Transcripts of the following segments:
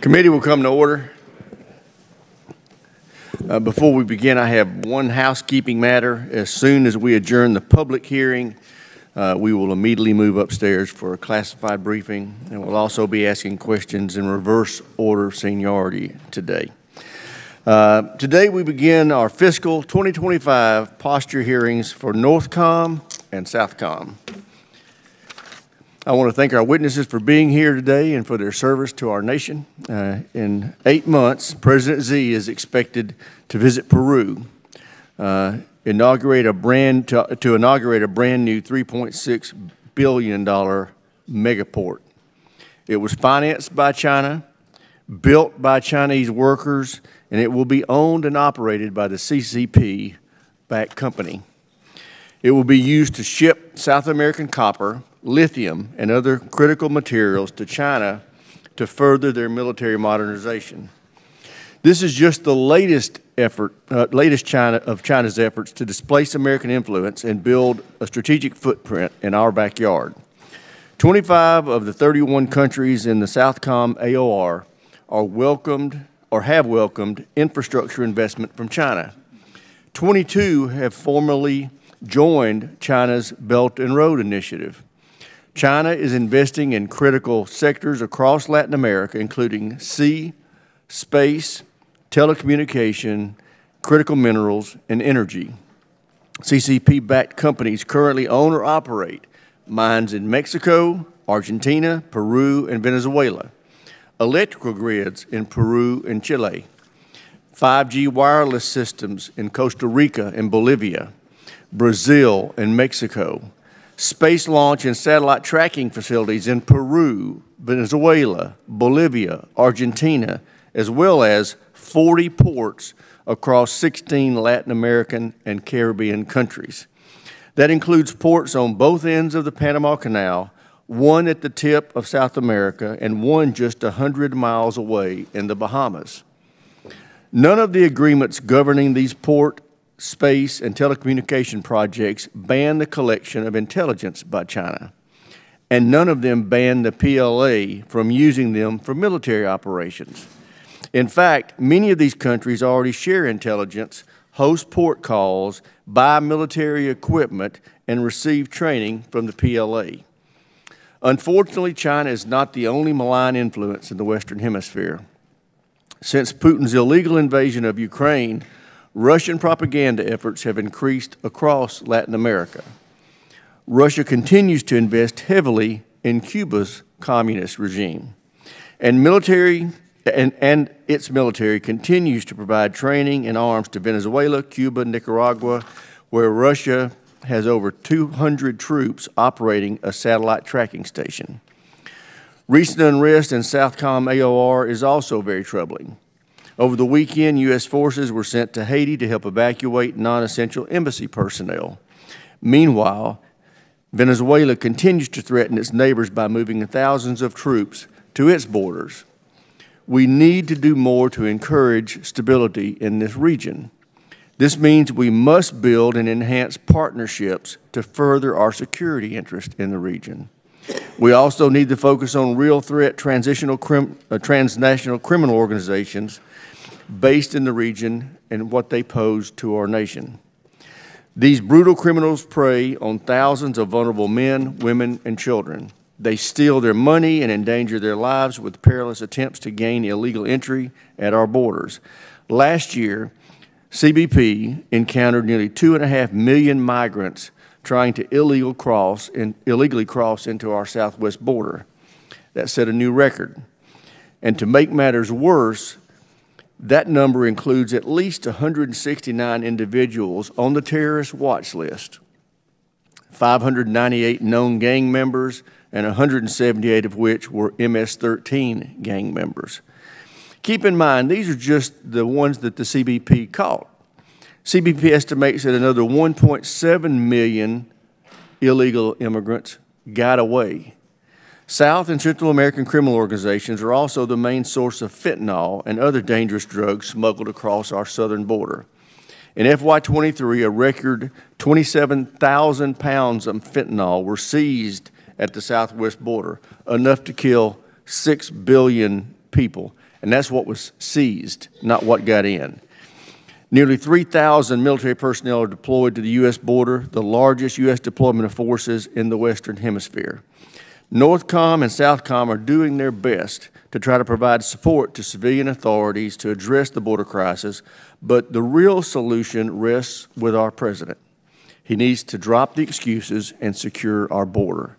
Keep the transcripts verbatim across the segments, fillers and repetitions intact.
Committee will come to order. Uh, before we begin, I have one housekeeping matter. As soon as we adjourn the public hearing, uh, we will immediately move upstairs for a classified briefing, and we'll also be asking questions in reverse order of seniority today. Uh, today we begin our fiscal twenty twenty-five posture hearings for Northcom and Southcom. I want to thank our witnesses for being here today and for their service to our nation. Uh, in eight months, President Xi is expected to visit Peru, uh, inaugurate a brand to, to inaugurate a brand new three point six billion dollar megaport. It was financed by China, built by Chinese workers, and it will be owned and operated by the C C P-backed company. It will be used to ship South American copper, lithium, and other critical materials to China to further their military modernization. This is just the latest effort, uh, latest China of China's efforts to displace American influence and build a strategic footprint in our backyard. twenty-five of the thirty-one countries in the Southcom A O R are welcomed or have welcomed infrastructure investment from China. twenty-two have formally joined China's Belt and Road Initiative. China is investing in critical sectors across Latin America, including sea, space, telecommunication, critical minerals, and energy. C C P-backed companies currently own or operate mines in Mexico, Argentina, Peru, and Venezuela, electrical grids in Peru and Chile, five G wireless systems in Costa Rica and Bolivia, Brazil and Mexico, space launch and satellite tracking facilities in Peru, Venezuela, Bolivia, Argentina, as well as forty ports across sixteen Latin American and Caribbean countries. That includes ports on both ends of the Panama Canal, one at the tip of South America, and one just one hundred miles away in the Bahamas. None of the agreements governing these port, space, and telecommunication projects ban the collection of intelligence by China, and none of them ban the P L A from using them for military operations. In fact, many of these countries already share intelligence, host port calls, buy military equipment, and receive training from the P L A. Unfortunately, China is not the only malign influence in the Western Hemisphere. Since Putin's illegal invasion of Ukraine, Russian propaganda efforts have increased across Latin America. Russia continues to invest heavily in Cuba's communist regime, and, military, and, and its military continues to provide training and arms to Venezuela, Cuba, Nicaragua, where Russia has over two hundred troops operating a satellite tracking station. Recent unrest in Southcom A O R is also very troubling. Over the weekend, U S forces were sent to Haiti to help evacuate non-essential embassy personnel. Meanwhile, Venezuela continues to threaten its neighbors by moving thousands of troops to its borders. We need to do more to encourage stability in this region. This means we must build and enhance partnerships to further our security interest in the region. We also need to focus on real threat transitional crim, uh, transnational criminal organizations based in the region and what they pose to our nation. These brutal criminals prey on thousands of vulnerable men, women, and children. They steal their money and endanger their lives with perilous attempts to gain illegal entry at our borders. Last year, C B P encountered nearly two and a half million migrants trying to illegal cross and illegally cross into our southwest border. That set a new record. And to make matters worse, that number includes at least one hundred sixty-nine individuals on the terrorist watch list, five hundred ninety-eight known gang members, and one hundred seventy-eight of which were M S thirteen gang members. Keep in mind, these are just the ones that the C B P caught. C B P estimates that another one point seven million illegal immigrants got away. South and Central American criminal organizations are also the main source of fentanyl and other dangerous drugs smuggled across our southern border. In F Y twenty-three, a record twenty-seven thousand pounds of fentanyl were seized at the southwest border, enough to kill six billion people. and that's what was seized, not what got in. Nearly three thousand military personnel are deployed to the U S border, the largest U S deployment of forces in the Western Hemisphere. NORTHCOM and SOUTHCOM are doing their best to try to provide support to civilian authorities to address the border crisis, but the real solution rests with our President. He needs to drop the excuses and secure our border.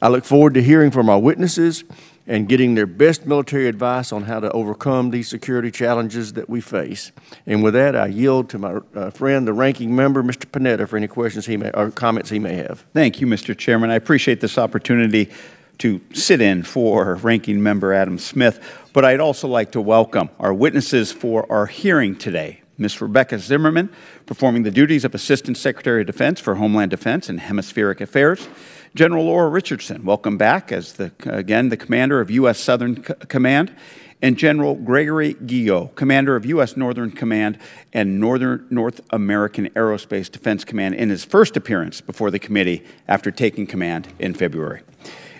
I look forward to hearing from our witnesses and getting their best military advice on how to overcome these security challenges that we face. And with that, I yield to my uh, friend, the ranking member, Mister Panetta, for any questions he may, or comments he may have. Thank you, Mister Chairman. I appreciate this opportunity to sit in for Ranking Member Adam Smith, but I'd also like to welcome our witnesses for our hearing today. Miz Rebecca Zimmerman, performing the duties of Assistant Secretary of Defense for Homeland Defense and Hemispheric Affairs. General Laura Richardson, welcome back as, the, again, the Commander of U S. Southern Command, and General Gregory Guillot, Commander of U S. Northern Command and Northern North American Aerospace Defense Command, in his first appearance before the committee after taking command in February.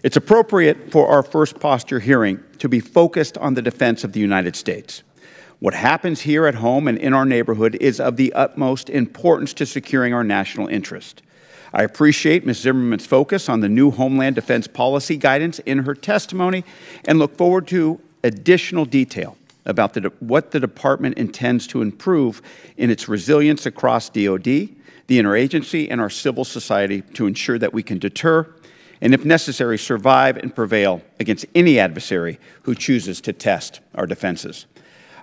It's appropriate for our first posture hearing to be focused on the defense of the United States. What happens here at home and in our neighborhood is of the utmost importance to securing our national interest. I appreciate Miz Zimmerman's focus on the new Homeland Defense Policy guidance in her testimony and look forward to additional detail about the, what the Department intends to improve in its resilience across D O D, the interagency, and our civil society to ensure that we can deter and, if necessary, survive and prevail against any adversary who chooses to test our defenses.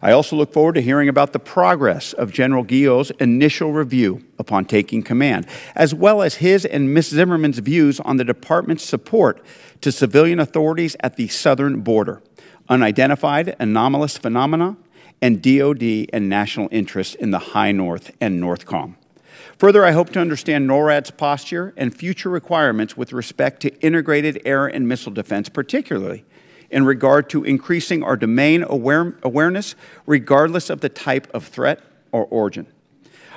I also look forward to hearing about the progress of General Guillot's initial review upon taking command, as well as his and Miz Zimmerman's views on the Department's support to civilian authorities at the southern border, unidentified anomalous phenomena, and D O D and national interest in the High North and NORTHCOM. Further, I hope to understand NORAD's posture and future requirements with respect to integrated air and missile defense, particularly in regard to increasing our domain aware awareness, regardless of the type of threat or origin.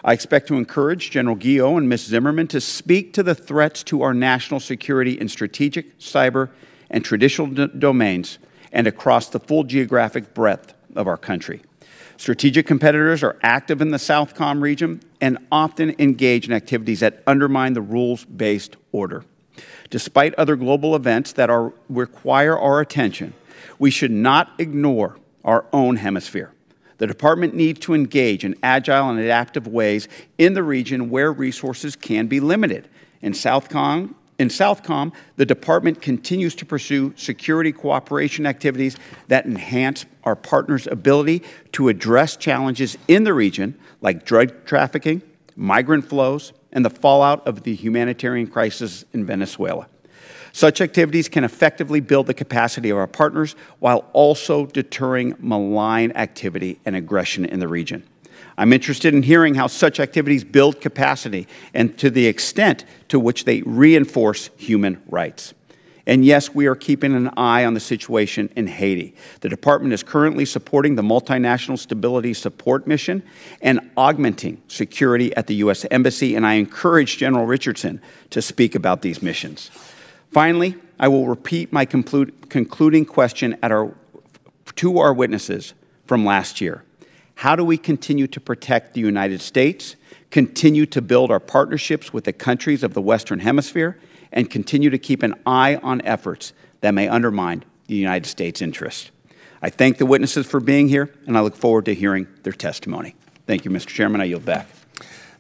I expect to encourage General Guillot and Miz Zimmerman to speak to the threats to our national security in strategic, cyber, and traditional domains, and across the full geographic breadth of our country. Strategic competitors are active in the SOUTHCOM region and often engage in activities that undermine the rules-based order. Despite other global events that are, require our attention, we should not ignore our own hemisphere. The Department needs to engage in agile and adaptive ways in the region where resources can be limited. In SOUTHCOM, in SOUTHCOM, the Department continues to pursue security cooperation activities that enhance our partners' ability to address challenges in the region, like drug trafficking, migrant flows, and the fallout of the humanitarian crisis in Venezuela. Such activities can effectively build the capacity of our partners while also deterring malign activity and aggression in the region. I'm interested in hearing how such activities build capacity and to the extent to which they reinforce human rights. And yes, we are keeping an eye on the situation in Haiti. The Department is currently supporting the Multinational Stability Support Mission and augmenting security at the U S. Embassy, and I encourage General Richardson to speak about these missions. Finally, I will repeat my conclude, concluding question at our, to our witnesses from last year. How do we continue to protect the United States, continue to build our partnerships with the countries of the Western Hemisphere, and continue to keep an eye on efforts that may undermine the United States' interests? I thank the witnesses for being here, and I look forward to hearing their testimony. Thank you, Mister Chairman. I yield back.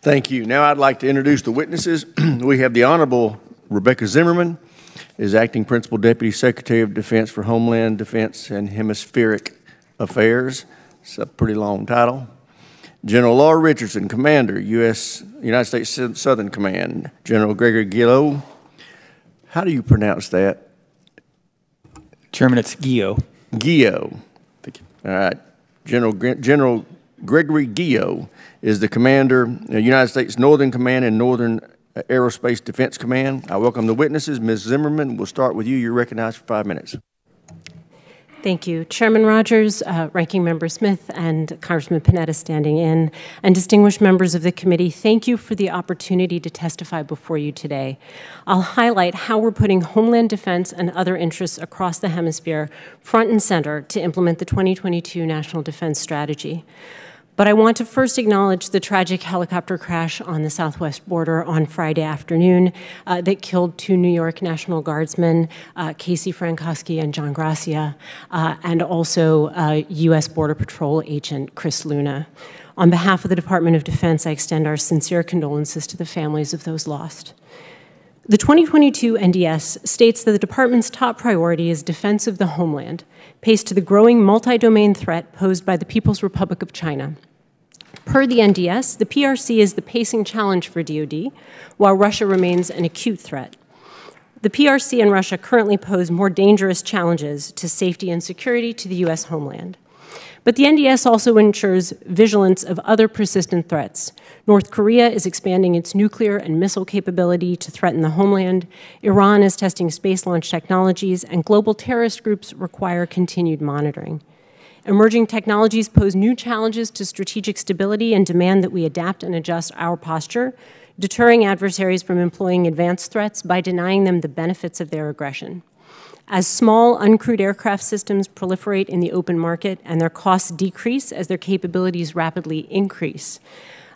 Thank you. Now I'd like to introduce the witnesses. We have the Honorable Rebecca Zimmerman, is Acting Principal Deputy Secretary of Defense for Homeland Defense and Hemispheric Affairs. It's a pretty long title. General Laura Richardson, Commander, U S United States Southern Command. General Gregory Guillot. How do you pronounce that? Chairman, it's Guillot. Guillot. Thank you. All right. General, General Gregory Guillot is the commander of the United States Northern Command and Northern Aerospace Defense Command. I welcome the witnesses. Miz Zimmerman, we'll start with you. You're recognized for five minutes. Thank you. Chairman Rogers, uh, Ranking Member Smith, and Congressman Panetta standing in, and distinguished members of the committee, thank you for the opportunity to testify before you today. I'll highlight how we're putting homeland defense and other interests across the hemisphere front and center to implement the twenty twenty-two National Defense Strategy. But I want to first acknowledge the tragic helicopter crash on the southwest border on Friday afternoon uh, that killed two New York National Guardsmen, uh, Casey Frankowski and John Gracia, uh, and also uh, U S Border Patrol agent Chris Luna. On behalf of the Department of Defense, I extend our sincere condolences to the families of those lost. The twenty twenty-two N D S states that the department's top priority is defense of the homeland, paced to the growing multi-domain threat posed by the People's Republic of China. Per the N D S, the P R C is the pacing challenge for D O D, while Russia remains an acute threat. The P R C and Russia currently pose more dangerous challenges to safety and security to the U S homeland. But the N D S also ensures vigilance of other persistent threats. North Korea is expanding its nuclear and missile capability to threaten the homeland. Iran is testing space launch technologies, and global terrorist groups require continued monitoring. Emerging technologies pose new challenges to strategic stability and demand that we adapt and adjust our posture, deterring adversaries from employing advanced threats by denying them the benefits of their aggression. As small, uncrewed aircraft systems proliferate in the open market and their costs decrease as their capabilities rapidly increase,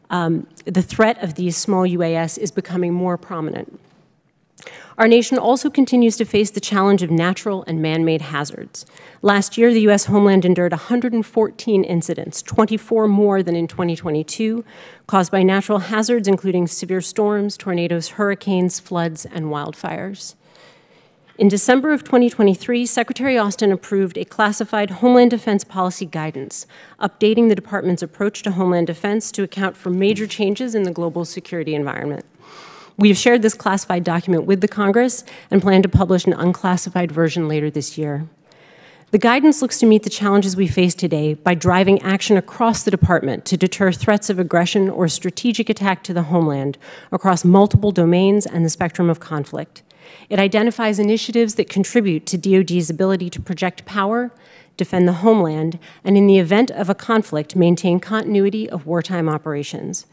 um, the threat of these small U A S is becoming more prominent. Our nation also continues to face the challenge of natural and man-made hazards. Last year, the U S homeland endured one hundred fourteen incidents, twenty-four more than in twenty twenty-two, caused by natural hazards including severe storms, tornadoes, hurricanes, floods, and wildfires. In December of twenty twenty-three, Secretary Austin approved a classified Homeland Defense Policy Guidance, updating the department's approach to homeland defense to account for major changes in the global security environment. We have shared this classified document with the Congress and plan to publish an unclassified version later this year. The guidance looks to meet the challenges we face today by driving action across the department to deter threats of aggression or strategic attack to the homeland across multiple domains and the spectrum of conflict. It identifies initiatives that contribute to D O D's ability to project power, defend the homeland, and in the event of a conflict, maintain continuity of wartime operations.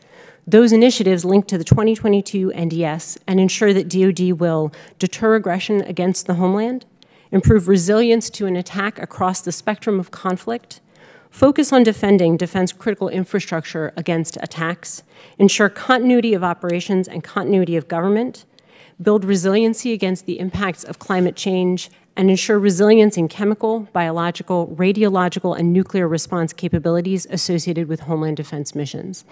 Those initiatives link to the twenty twenty-two N D S and ensure that D O D will deter aggression against the homeland, improve resilience to an attack across the spectrum of conflict, focus on defending defense-critical infrastructure against attacks, ensure continuity of operations and continuity of government, build resiliency against the impacts of climate change, and ensure resilience in chemical, biological, radiological, and nuclear response capabilities associated with homeland defense missions.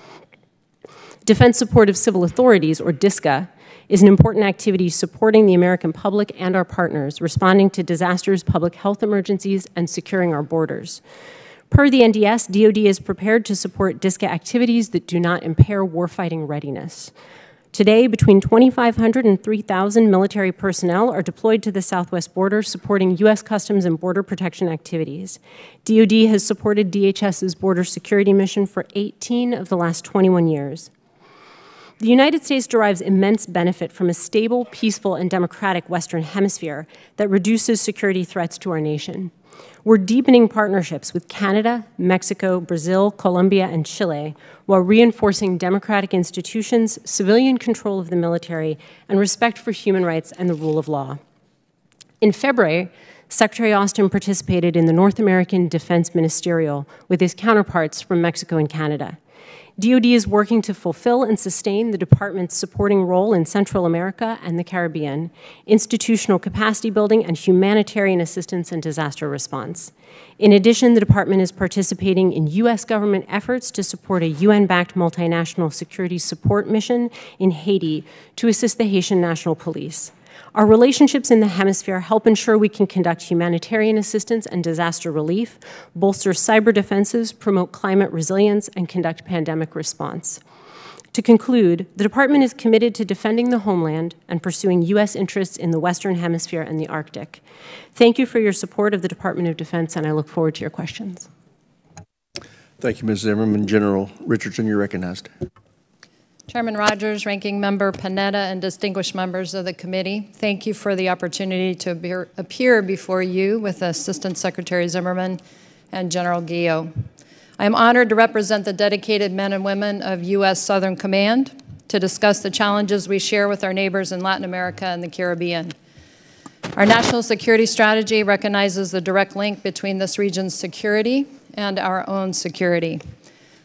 Defense Support of Civil Authorities, or DISCA, is an important activity supporting the American public and our partners, responding to disasters, public health emergencies, and securing our borders. Per the N D S, D O D is prepared to support DISCA activities that do not impair warfighting readiness. Today, between twenty-five hundred and three thousand military personnel are deployed to the southwest border supporting U S Customs and Border Protection activities. D O D has supported D H S's border security mission for eighteen of the last twenty-one years. The United States derives immense benefit from a stable, peaceful, and democratic Western Hemisphere that reduces security threats to our nation. We're deepening partnerships with Canada, Mexico, Brazil, Colombia, and Chile, while reinforcing democratic institutions, civilian control of the military, and respect for human rights and the rule of law. In February, Secretary Austin participated in the North American Defense Ministerial with his counterparts from Mexico and Canada. D O D is working to fulfill and sustain the department's supporting role in Central America and the Caribbean, institutional capacity building, and humanitarian assistance and disaster response. In addition, the department is participating in U S government efforts to support a U N-backed multinational security support mission in Haiti to assist the Haitian National Police. Our relationships in the hemisphere help ensure we can conduct humanitarian assistance and disaster relief, bolster cyber defenses, promote climate resilience, and conduct pandemic response. To conclude, the department is committed to defending the homeland and pursuing U S interests in the Western Hemisphere and the Arctic. Thank you for your support of the Department of Defense, and I look forward to your questions. Thank you, Miz Zimmerman. General Richardson, you're recognized. Chairman Rogers, Ranking Member Panetta, and distinguished members of the committee, thank you for the opportunity to appear before you with Assistant Secretary Zimmerman and General Guillot. I am honored to represent the dedicated men and women of U S. Southern Command to discuss the challenges we share with our neighbors in Latin America and the Caribbean. Our national security strategy recognizes the direct link between this region's security and our own security.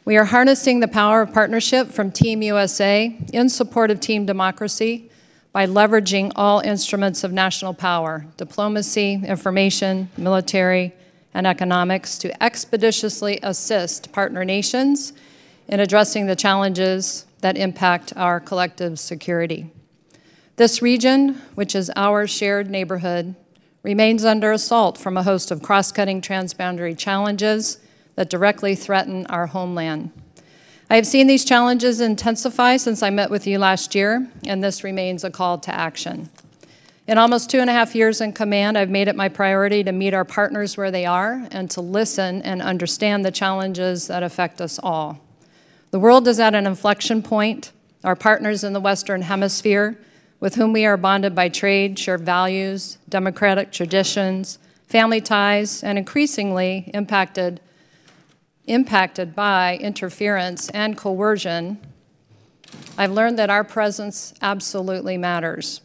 We are harnessing the power of partnership from Team U S A in support of Team Democracy by leveraging all instruments of national power, diplomacy, information, military, and economics to expeditiously assist partner nations in addressing the challenges that impact our collective security. This region, which is our shared neighborhood, remains under assault from a host of cross-cutting transboundary challenges that directly threaten our homeland. I have seen these challenges intensify since I met with you last year, and this remains a call to action. In almost two and a half years in command, I've made it my priority to meet our partners where they are and to listen and understand the challenges that affect us all. The world is at an inflection point. Our partners in the Western Hemisphere, with whom we are bonded by trade, shared values, democratic traditions, family ties, and increasingly impacted impacted by interference and coercion, I've learned that our presence absolutely matters.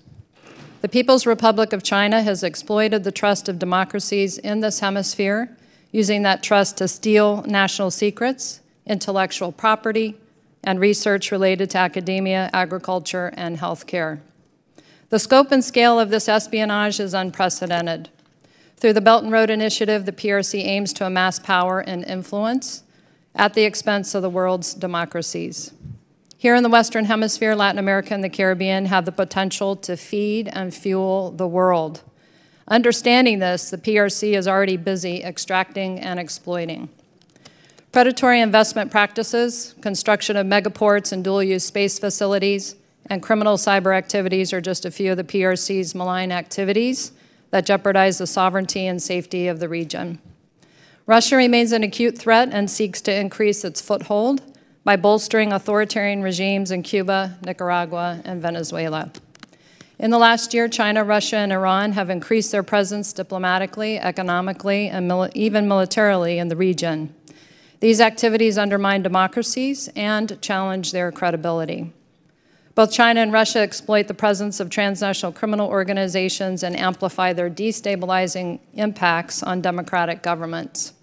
The People's Republic of China has exploited the trust of democracies in this hemisphere, using that trust to steal national secrets, intellectual property, and research related to academia, agriculture, and healthcare. The scope and scale of this espionage is unprecedented. Through the Belt and Road Initiative, the P R C aims to amass power and influence at the expense of the world's democracies. Here in the Western Hemisphere, Latin America and the Caribbean have the potential to feed and fuel the world. Understanding this, the P R C is already busy extracting and exploiting. Predatory investment practices, construction of megaports and dual-use space facilities, and criminal cyber activities are just a few of the P R C's malign activities that jeopardize the sovereignty and safety of the region. Russia remains an acute threat and seeks to increase its foothold by bolstering authoritarian regimes in Cuba, Nicaragua, and Venezuela. In the last year, China, Russia, and Iran have increased their presence diplomatically, economically, and mil- even militarily in the region. These activities undermine democracies and challenge their credibility. Both China and Russia exploit the presence of transnational criminal organizations and amplify their destabilizing impacts on democratic governments.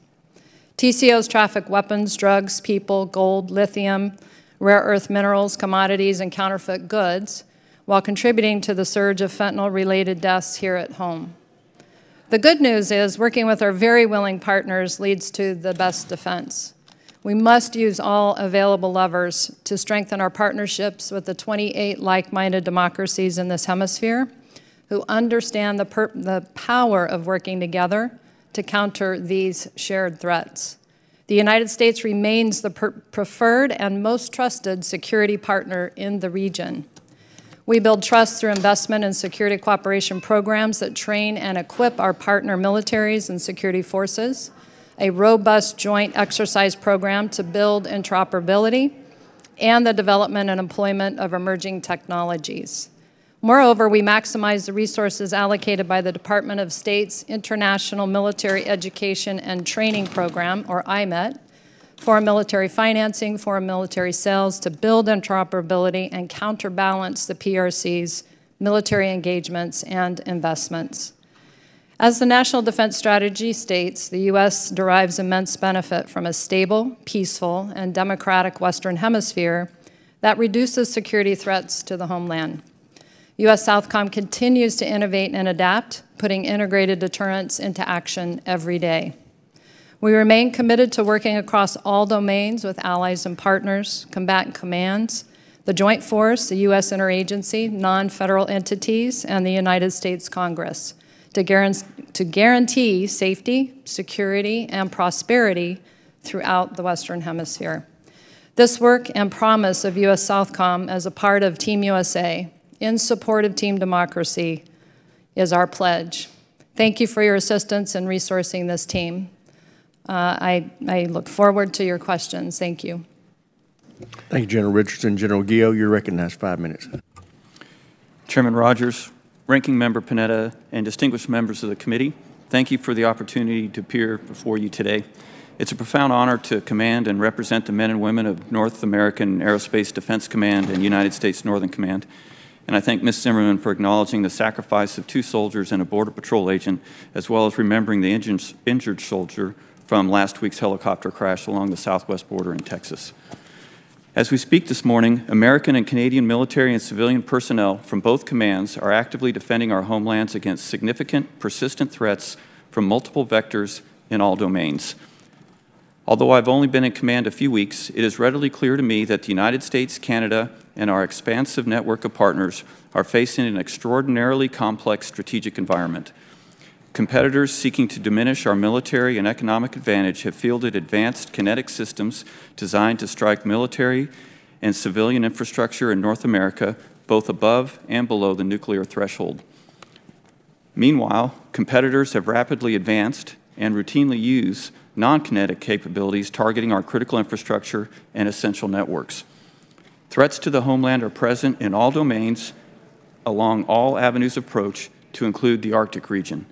T C Os traffic weapons, drugs, people, gold, lithium, rare earth minerals, commodities, and counterfeit goods, while contributing to the surge of fentanyl-related deaths here at home. The good news is working with our very willing partners leads to the best defense. We must use all available levers to strengthen our partnerships with the twenty-eight like-minded democracies in this hemisphere who understand the, per the power of working together to counter these shared threats. The United States remains the per preferred and most trusted security partner in the region. We build trust through investment in security cooperation programs that train and equip our partner militaries and security forces, a robust joint exercise program to build interoperability, and the development and employment of emerging technologies. Moreover, we maximize the resources allocated by the Department of State's International Military Education and Training Program, or I M E T, foreign military financing, foreign military sales, to build interoperability and counterbalance the P R C's military engagements and investments. As the National Defense Strategy states, the U S derives immense benefit from a stable, peaceful, and democratic Western Hemisphere that reduces security threats to the homeland. U S. Southcom continues to innovate and adapt, putting integrated deterrence into action every day. We remain committed to working across all domains with allies and partners, combatant commands, the Joint Force, the U S interagency, non-federal entities, and the United States Congress, to guarantee safety, security, and prosperity throughout the Western Hemisphere. This work and promise of U S. Southcom as a part of Team U S A in support of Team Democracy is our pledge. Thank you for your assistance in resourcing this team. Uh, I, I look forward to your questions. Thank you. Thank you, General Richardson. General Guillot, you're recognized. Five minutes. Chairman Rogers, Ranking Member Panetta, and distinguished members of the committee, thank you for the opportunity to appear before you today. It's a profound honor to command and represent the men and women of North American Aerospace Defense Command and United States Northern Command. And I thank Miz Zimmerman for acknowledging the sacrifice of two soldiers and a Border Patrol agent, as well as remembering the injured, injured soldier from last week's helicopter crash along the southwest border in Texas. As we speak this morning, American and Canadian military and civilian personnel from both commands are actively defending our homelands against significant, persistent threats from multiple vectors in all domains. Although I've only been in command a few weeks, it is readily clear to me that the United States, Canada, and our expansive network of partners are facing an extraordinarily complex strategic environment. Competitors seeking to diminish our military and economic advantage have fielded advanced kinetic systems designed to strike military and civilian infrastructure in North America, both above and below the nuclear threshold. Meanwhile, competitors have rapidly advanced and routinely use non-kinetic capabilities targeting our critical infrastructure and essential networks. Threats to the homeland are present in all domains along all avenues of approach, to include the Arctic region.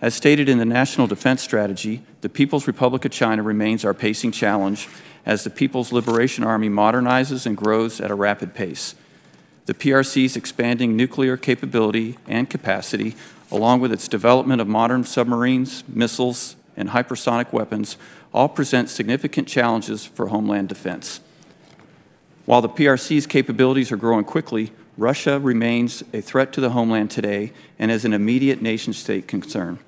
As stated in the National Defense Strategy, the People's Republic of China remains our pacing challenge as the People's Liberation Army modernizes and grows at a rapid pace. The P R C's expanding nuclear capability and capacity, along with its development of modern submarines, missiles, and hypersonic weapons, all present significant challenges for homeland defense. While the P R C's capabilities are growing quickly, Russia remains a threat to the homeland today and is an immediate nation-state concern.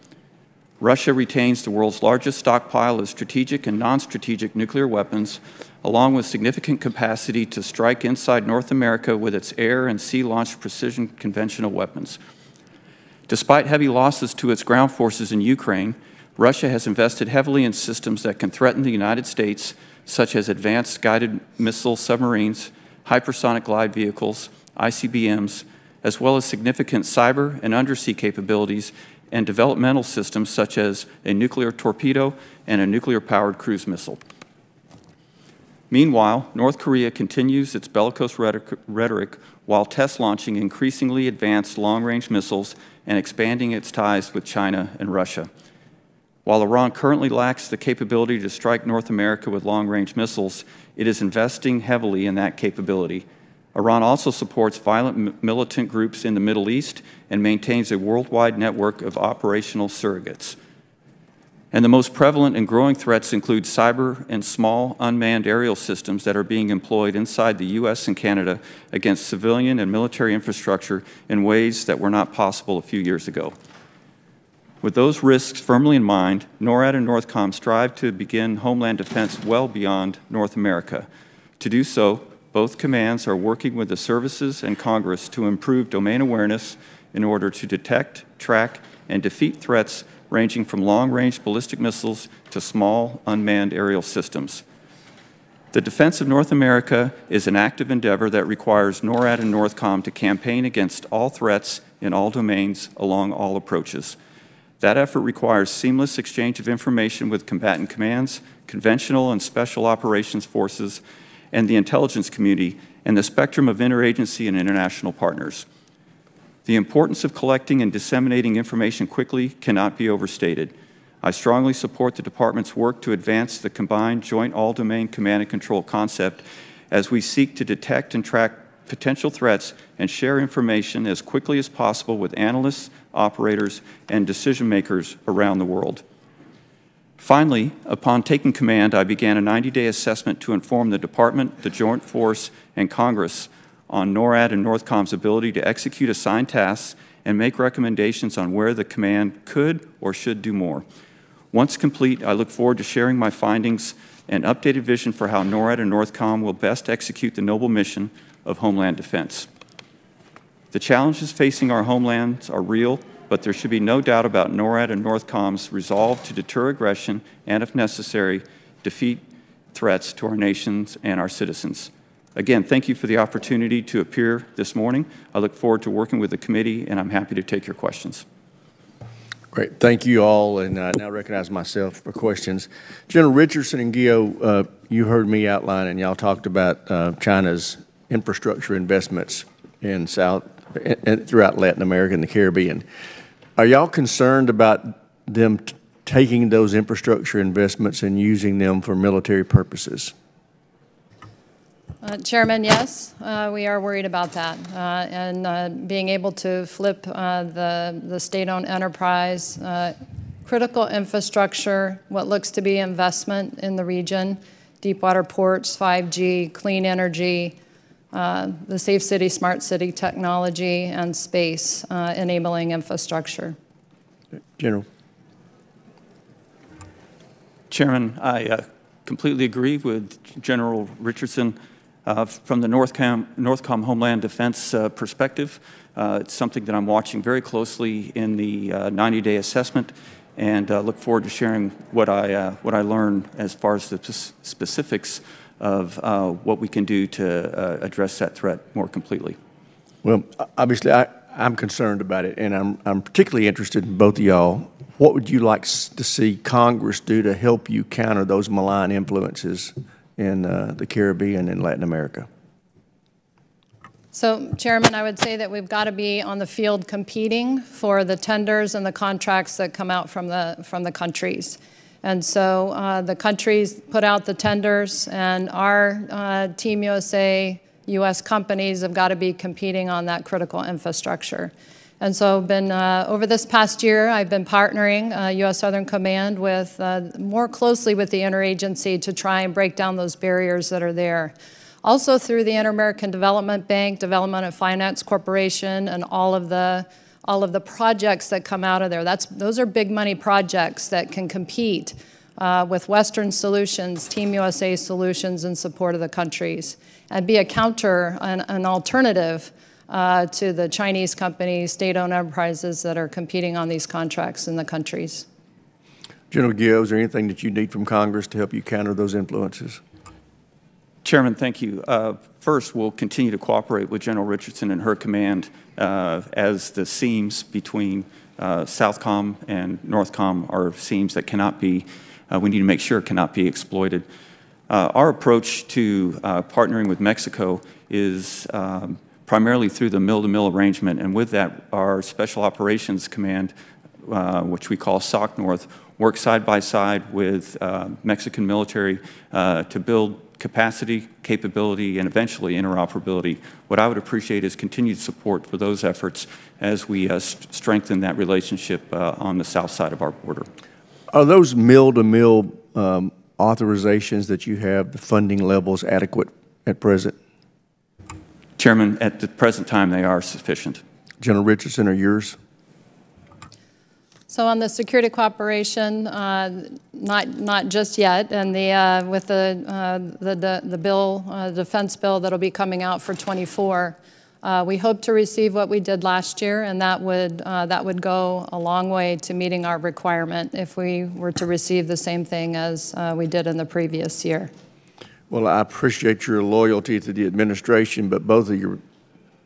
Russia retains the world's largest stockpile of strategic and non-strategic nuclear weapons, along with significant capacity to strike inside North America with its air and sea-launched precision conventional weapons. Despite heavy losses to its ground forces in Ukraine, Russia has invested heavily in systems that can threaten the United States, such as advanced guided missile submarines, hypersonic glide vehicles, I C B Ms, as well as significant cyber and undersea capabilities and developmental systems such as a nuclear torpedo and a nuclear-powered cruise missile. Meanwhile, North Korea continues its bellicose rhetoric while test-launching increasingly advanced long-range missiles and expanding its ties with China and Russia. While Iran currently lacks the capability to strike North America with long-range missiles, it is investing heavily in that capability. Iran also supports violent militant groups in the Middle East and maintains a worldwide network of operational surrogates. And the most prevalent and growing threats include cyber and small unmanned aerial systems that are being employed inside the U S and Canada against civilian and military infrastructure in ways that were not possible a few years ago. With those risks firmly in mind, NORAD and NORTHCOM strive to begin homeland defense well beyond North America. To do so, both commands are working with the services and Congress to improve domain awareness in order to detect, track, and defeat threats ranging from long-range ballistic missiles to small, unmanned aerial systems. The defense of North America is an active endeavor that requires NORAD and NORTHCOM to campaign against all threats in all domains along all approaches. That effort requires seamless exchange of information with combatant commands, conventional and special operations forces, and the intelligence community, and the spectrum of interagency and international partners. The importance of collecting and disseminating information quickly cannot be overstated. I strongly support the Department's work to advance the combined joint all-domain command and control concept as we seek to detect and track potential threats and share information as quickly as possible with analysts, operators, and decision makers around the world. Finally, upon taking command, I began a ninety-day assessment to inform the Department, the Joint Force, and Congress on NORAD and NORTHCOM's ability to execute assigned tasks and make recommendations on where the command could or should do more. Once complete, I look forward to sharing my findings and updated vision for how NORAD and NORTHCOM will best execute the noble mission of homeland defense. The challenges facing our homelands are real, but there should be no doubt about NORAD and NORTHCOM's resolve to deter aggression and, if necessary, defeat threats to our nations and our citizens. Again, thank you for the opportunity to appear this morning. I look forward to working with the committee, and I'm happy to take your questions. Great. Thank you all, and I uh, now recognize myself for questions. General Richardson and Guillot, uh, you heard me outline, and y'all talked about uh, China's infrastructure investments in South and throughout Latin America and the Caribbean. Are y'all concerned about them t taking those infrastructure investments and using them for military purposes? Uh, Chairman, yes, uh, we are worried about that. Uh, and uh, being able to flip uh, the, the state-owned enterprise, uh, critical infrastructure, what looks to be investment in the region, deep water ports, five G, clean energy, uh, the safe city, smart city technology, and space uh, enabling infrastructure. General. Chairman, I uh, completely agree with General Richardson. Uh, from the Northcom, Northcom Homeland Defense uh, perspective, uh, it's something that I'm watching very closely in the ninety-day uh, assessment, and uh, look forward to sharing what I uh, what I learn as far as the specifics of uh, what we can do to uh, address that threat more completely. Well, obviously, I, I'm concerned about it, and I'm I'm particularly interested in both of y'all. What would you like to see Congress do to help you counter those malign influences in uh, the Caribbean and Latin America? So, Chairman, I would say that we've got to be on the field competing for the tenders and the contracts that come out from the, from the countries. And so uh, the countries put out the tenders, and our uh, Team U S A, U S companies have got to be competing on that critical infrastructure. And so been, uh, over this past year, I've been partnering uh, U S Southern Command with, uh, more closely with the interagency to try and break down those barriers that are there. Also through the Inter-American Development Bank, Development and Finance Corporation, and all of the, all of the projects that come out of there. That's, those are big money projects that can compete uh, with Western solutions, Team U S A solutions in support of the countries, and be a counter, an, an alternative Uh, to the Chinese companies, state-owned enterprises that are competing on these contracts in the countries. General Guillot, is there anything that you need from Congress to help you counter those influences? Chairman, thank you. Uh, first, we'll continue to cooperate with General Richardson and her command uh, as the seams between uh, Southcom and Northcom are seams that cannot be, uh, we need to make sure cannot be exploited. Uh, our approach to uh, partnering with Mexico is um, primarily through the mill-to-mill arrangement, and with that, our Special Operations Command, uh, which we call S O C North, works side by side with uh, Mexican military uh, to build capacity, capability, and eventually interoperability. What I would appreciate is continued support for those efforts as we uh, st strengthen that relationship uh, on the south side of our border. Are those mill-to-mill um, authorizations that you have, the funding levels, adequate at present? Chairman, at the present time, they are sufficient. General Richardson, are yours? So on the security cooperation, uh, not not just yet, and the uh, with the, uh, the the the bill, uh, defense bill that'll be coming out for twenty-four, uh, we hope to receive what we did last year, and that would uh, that would go a long way to meeting our requirement if we were to receive the same thing as uh, we did in the previous year. Well, I appreciate your loyalty to the administration, but both of you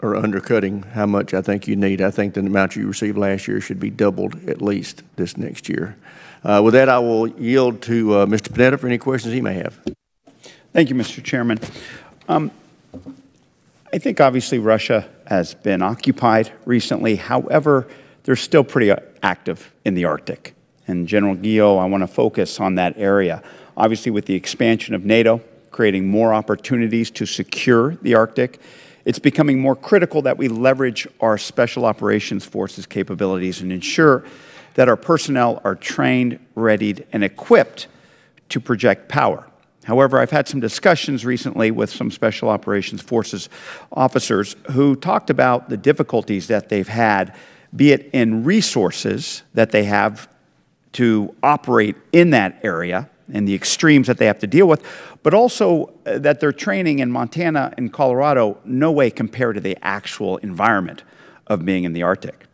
are undercutting how much I think you need. I think the amount you received last year should be doubled at least this next year. Uh, with that, I will yield to uh, Mister Panetta for any questions he may have. Thank you, Mister Chairman. Um, I think obviously Russia has been occupied recently. However, they're still pretty active in the Arctic. And General Guillot, I want to focus on that area. Obviously, with the expansion of NATO, creating more opportunities to secure the Arctic, it's becoming more critical that we leverage our Special Operations Forces capabilities and ensure that our personnel are trained, readied, and equipped to project power. However, I've had some discussions recently with some Special Operations Forces officers who talked about the difficulties that they've had, be it in resources that they have to operate in that area, and the extremes that they have to deal with, but also uh, that their training in Montana and Colorado no way compare to the actual environment of being in the Arctic.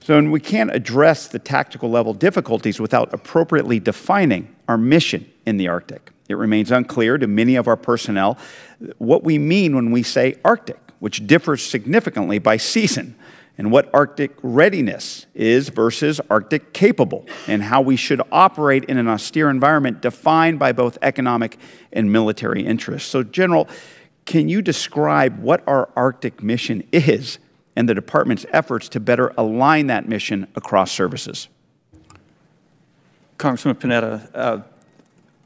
So and we can't address the tactical level difficulties without appropriately defining our mission in the Arctic. It remains unclear to many of our personnel what we mean when we say Arctic, which differs significantly by season. and what Arctic readiness is versus Arctic capable, and how we should operate in an austere environment defined by both economic and military interests. So, General, can you describe what our Arctic mission is and the Department's efforts to better align that mission across services? Congressman Panetta, uh,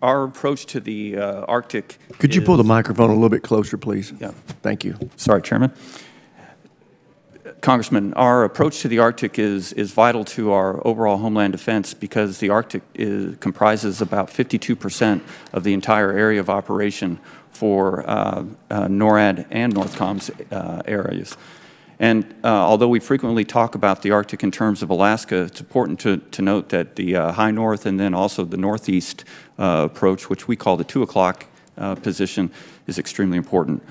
our approach to the uh, Arctic Could is, you pull the microphone a little bit closer, please? Yeah. Thank you. Sorry, Chairman. Congressman, our approach to the Arctic is, is vital to our overall homeland defense because the Arctic is, comprises about fifty-two percent of the entire area of operation for uh, uh, NORAD and NORTHCOM's uh, areas. And uh, although we frequently talk about the Arctic in terms of Alaska, it's important to, to note that the uh, high north and then also the northeast uh, approach, which we call the two o'clock uh, position, is extremely important.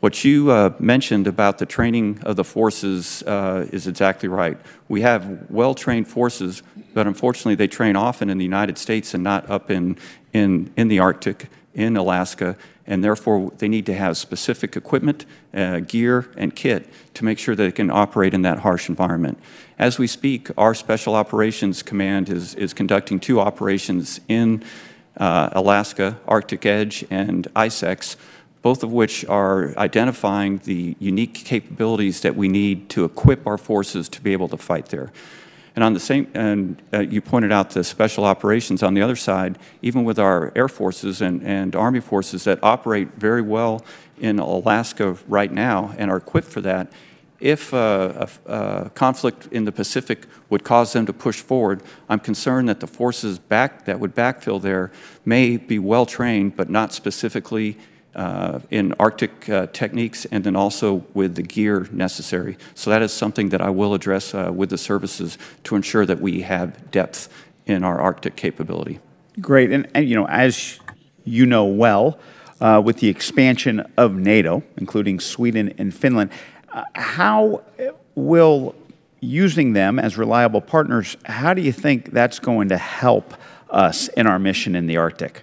What you uh, mentioned about the training of the forces uh, is exactly right. We have well-trained forces, but unfortunately they train often in the United States and not up in, in, in the Arctic, in Alaska, and therefore they need to have specific equipment, uh, gear, and kit to make sure that they can operate in that harsh environment. As we speak, our Special Operations Command is, is conducting two operations in uh, Alaska, Arctic Edge and ICEX, both of which are identifying the unique capabilities that we need to equip our forces to be able to fight there. And on the same, and uh, you pointed out the special operations on the other side, even with our air forces and, and army forces that operate very well in Alaska right now and are equipped for that, if uh, a, a conflict in the Pacific would cause them to push forward, I'm concerned that the forces back that would backfill there may be well trained, but not specifically Uh, in Arctic uh, techniques, and then also with the gear necessary. So that is something that I will address uh, with the services to ensure that we have depth in our Arctic capability. Great, and, and you know, as you know well, uh, with the expansion of NATO, including Sweden and Finland, uh, how will using them as reliable partners, how do you think that's going to help us in our mission in the Arctic?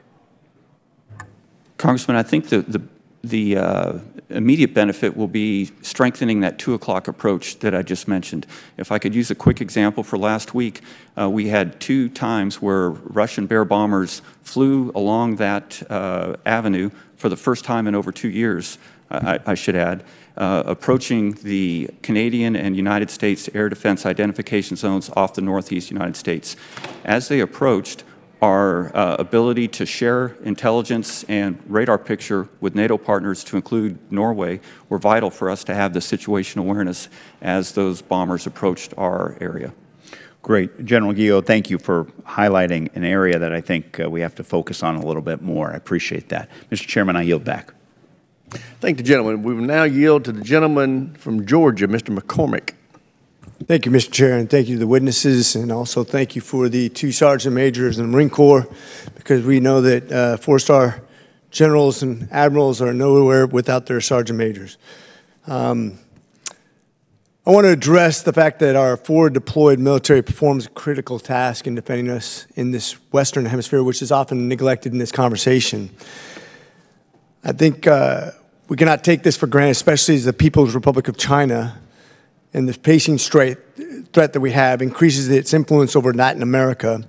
Congressman, I think the, the, the uh, immediate benefit will be strengthening that two o'clock approach that I just mentioned. If I could use a quick example for last week, uh, we had two times where Russian Bear bombers flew along that uh, avenue for the first time in over two years, I, I should add, uh, approaching the Canadian and United States air defense identification zones off the northeast United States. As they approached, our uh, ability to share intelligence and radar picture with NATO partners, to include Norway, were vital for us to have the situation awareness as those bombers approached our area. Great. General Guillot, thank you for highlighting an area that I think uh, we have to focus on a little bit more. I appreciate that. Mister Chairman, I yield back. Thank the gentleman. We will now yield to the gentleman from Georgia, Mister McCormick. Thank you, Mister Chair, and thank you to the witnesses, and also thank you for the two sergeant majors in the Marine Corps, because we know that uh, four-star generals and admirals are nowhere without their sergeant majors. Um, I want to address the fact that our forward deployed military performs a critical task in defending us in this Western Hemisphere, which is often neglected in this conversation. I think uh, we cannot take this for granted, especially as the People's Republic of China, and the pacing threat that we have increases its influence over Latin America.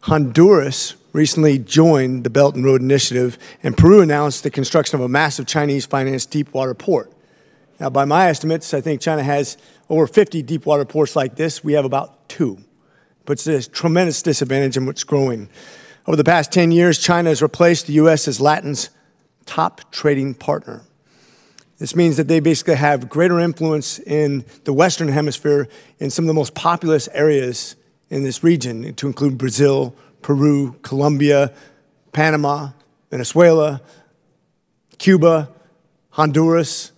Honduras recently joined the Belt and Road Initiative, and Peru announced the construction of a massive Chinese-financed deepwater port. Now, by my estimates, I think China has over fifty deepwater ports like this. We have about two. But it's a tremendous disadvantage in what's growing. Over the past ten years, China has replaced the U S as Latin's top trading partner. This means that they basically have greater influence in the Western Hemisphere in some of the most populous areas in this region, to include Brazil, Peru, Colombia, Panama, Venezuela, Cuba, Honduras.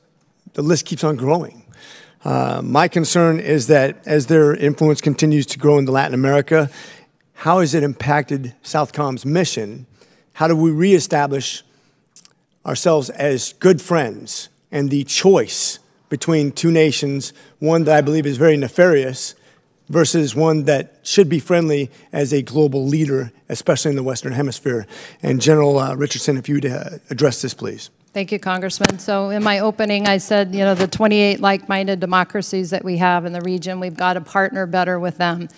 The list keeps on growing. Uh, my concern is that as their influence continues to grow into Latin America, how has it impacted Southcom's mission? How do we reestablish ourselves as good friends? And the choice between two nations, one that I believe is very nefarious versus one that should be friendly as a global leader, especially in the Western Hemisphere. And General uh, Richardson, if you'd uh, address this, please. Thank you, Congressman. So in my opening, I said, you know, the twenty-eight like-minded democracies that we have in the region, we've got to partner better with them.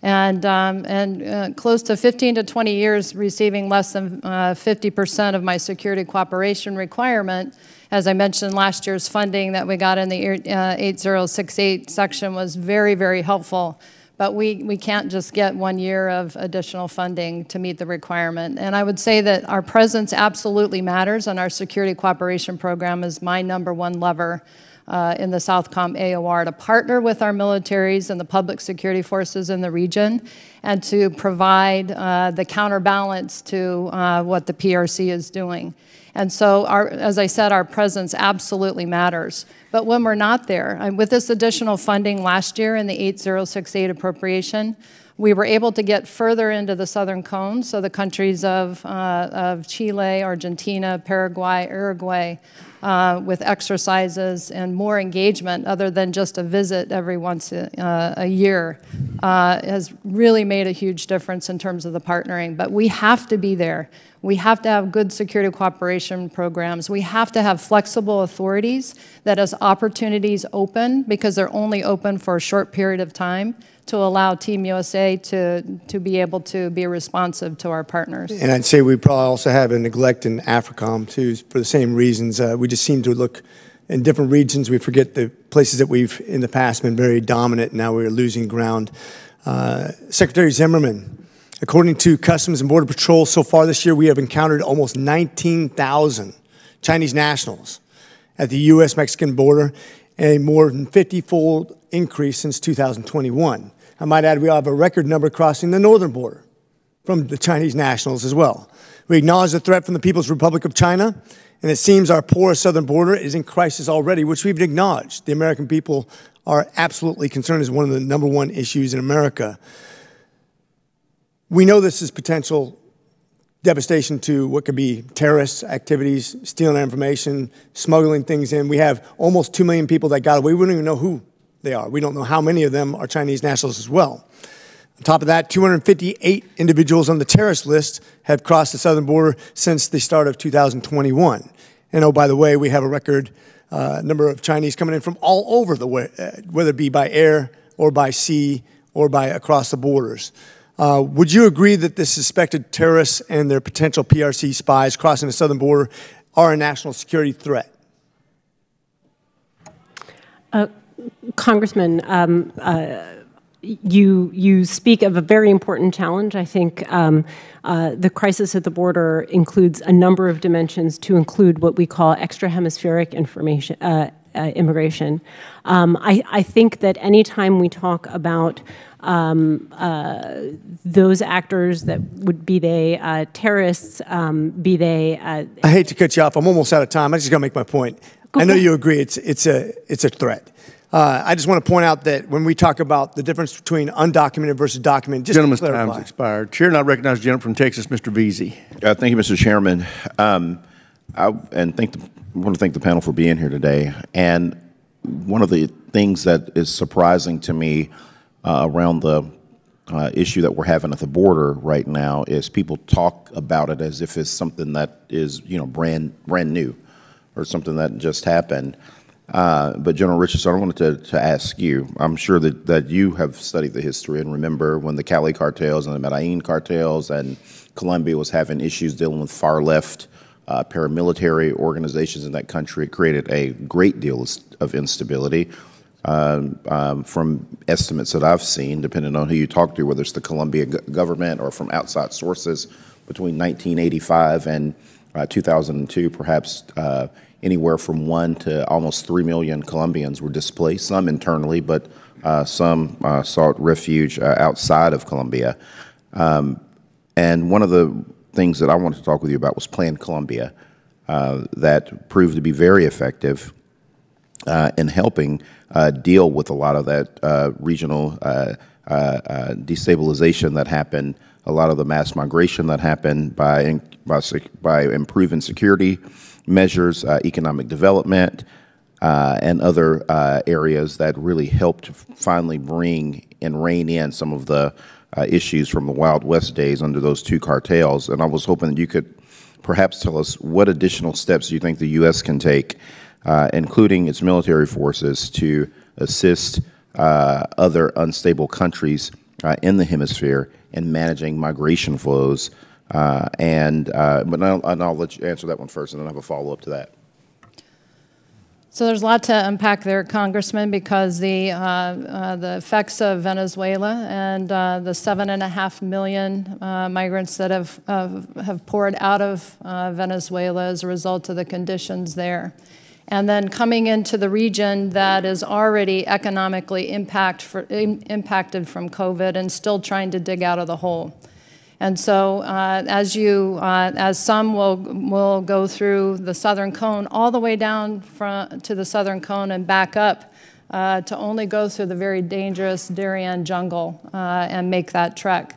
And, um, and uh, close to fifteen to twenty years receiving less than uh, fifty percent of my security cooperation requirement. As I mentioned, last year's funding that we got in the uh, eight thousand sixty-eight section was very, very helpful. But we, we can't just get one year of additional funding to meet the requirement. And I would say that our presence absolutely matters, and our security cooperation program is my number one lever uh, in the Southcom A O R to partner with our militaries and the public security forces in the region and to provide uh, the counterbalance to uh, what the P R C is doing. And so, our, as I said, our presence absolutely matters. But when we're not there, and with this additional funding last year in the eight thousand sixty-eight appropriation, we were able to get further into the Southern Cone, so the countries of, uh, of Chile, Argentina, Paraguay, Uruguay, uh, with exercises and more engagement other than just a visit every once a, uh, a year, uh, has really made a huge difference in terms of the partnering. But we have to be there. We have to have good security cooperation programs. We have to have flexible authorities that as opportunities open, because they're only open for a short period of time, to allow Team U S A to, to be able to be responsive to our partners. And I'd say we probably also have a neglect in AFRICOM too, for the same reasons. Uh, we just seem to look in different regions. We forget the places that we've in the past been very dominant. Now we're losing ground. Uh, Secretary Zimmerman, according to Customs and Border Patrol, so far this year we have encountered almost nineteen thousand Chinese nationals at the U S Mexican border, a more than fifty-fold increase since two thousand twenty-one. I might add we have a record number crossing the northern border from the Chinese nationals as well. We acknowledge the threat from the People's Republic of China, and it seems our poor southern border is in crisis already, which we've acknowledged. The American people are absolutely concerned as one of the number one issues in America. We know this is potential devastation to what could be terrorist activities, stealing information, smuggling things in. We have almost two million people that got away. We don't even know who they are. We don't know how many of them are Chinese nationals as well. On top of that, two hundred fifty-eight individuals on the terrorist list have crossed the southern border since the start of two thousand twenty-one. And oh, by the way, we have a record uh, number of Chinese coming in from all over the way, whether it be by air or by sea or by across the borders. Uh, would you agree that the suspected terrorists and their potential P R C spies crossing the southern border are a national security threat? Uh, Congressman, um, uh, you you speak of a very important challenge. I think um, uh, the crisis at the border includes a number of dimensions, to include what we call extrahemispheric information uh, uh, immigration. Um, I, I think that any time we talk about Um, uh, those actors that would be they uh, terrorists, um, be they. Uh, I hate to cut you off. I'm almost out of time. I just got to make my point. Go I know ahead. You agree. It's it's a it's a threat. Uh, I just want to point out that when we talk about the difference between undocumented versus documented, just gentleman's time has expired. Chair, not recognized. Gentleman from Texas, Mister Veazey. Uh, thank you, Mister Chairman. Um, I and thank the, I want to thank the panel for being here today. And one of the things that is surprising to me Uh, around the uh, issue that we're having at the border right now is people talk about it as if it's something that is, you know, brand brand new or something that just happened. Uh, but General Richardson, I wanted to, to ask you, I'm sure that, that you have studied the history and remember when the Cali cartels and the Medellin cartels and Colombia was having issues dealing with far left uh, paramilitary organizations in that country, created a great deal of instability. Um, um, from estimates that I've seen, depending on who you talk to, whether it's the Colombian government or from outside sources, between nineteen eighty-five and uh, two thousand two, perhaps uh, anywhere from one to almost three million Colombians were displaced, some internally, but uh, some uh, sought refuge uh, outside of Colombia. Um, and one of the things that I wanted to talk with you about was Plan Colombia, uh, that proved to be very effective Uh, in helping uh, deal with a lot of that uh, regional uh, uh, uh, destabilization that happened, a lot of the mass migration that happened by by, by improving security measures, uh, economic development, uh, and other uh, areas that really helped finally bring and rein in some of the uh, issues from the Wild West days under those two cartels. And I was hoping that you could perhaps tell us what additional steps you think the U S can take, uh, including its military forces, to assist uh, other unstable countries uh, in the hemisphere in managing migration flows. Uh, and uh, but I'll, and I'll let you answer that one first, and then I have a follow-up to that. So there's a lot to unpack there, Congressman, because the, uh, uh, the effects of Venezuela and uh, the seven and a half million uh, migrants that have, uh, have poured out of uh, Venezuela as a result of the conditions there. And then coming into the region that is already economically impact for, im- impacted from COVID and still trying to dig out of the hole. And so uh, as you, uh, as some will, will go through the Southern Cone all the way down front to the Southern Cone and back up uh, to only go through the very dangerous Darien jungle uh, and make that trek.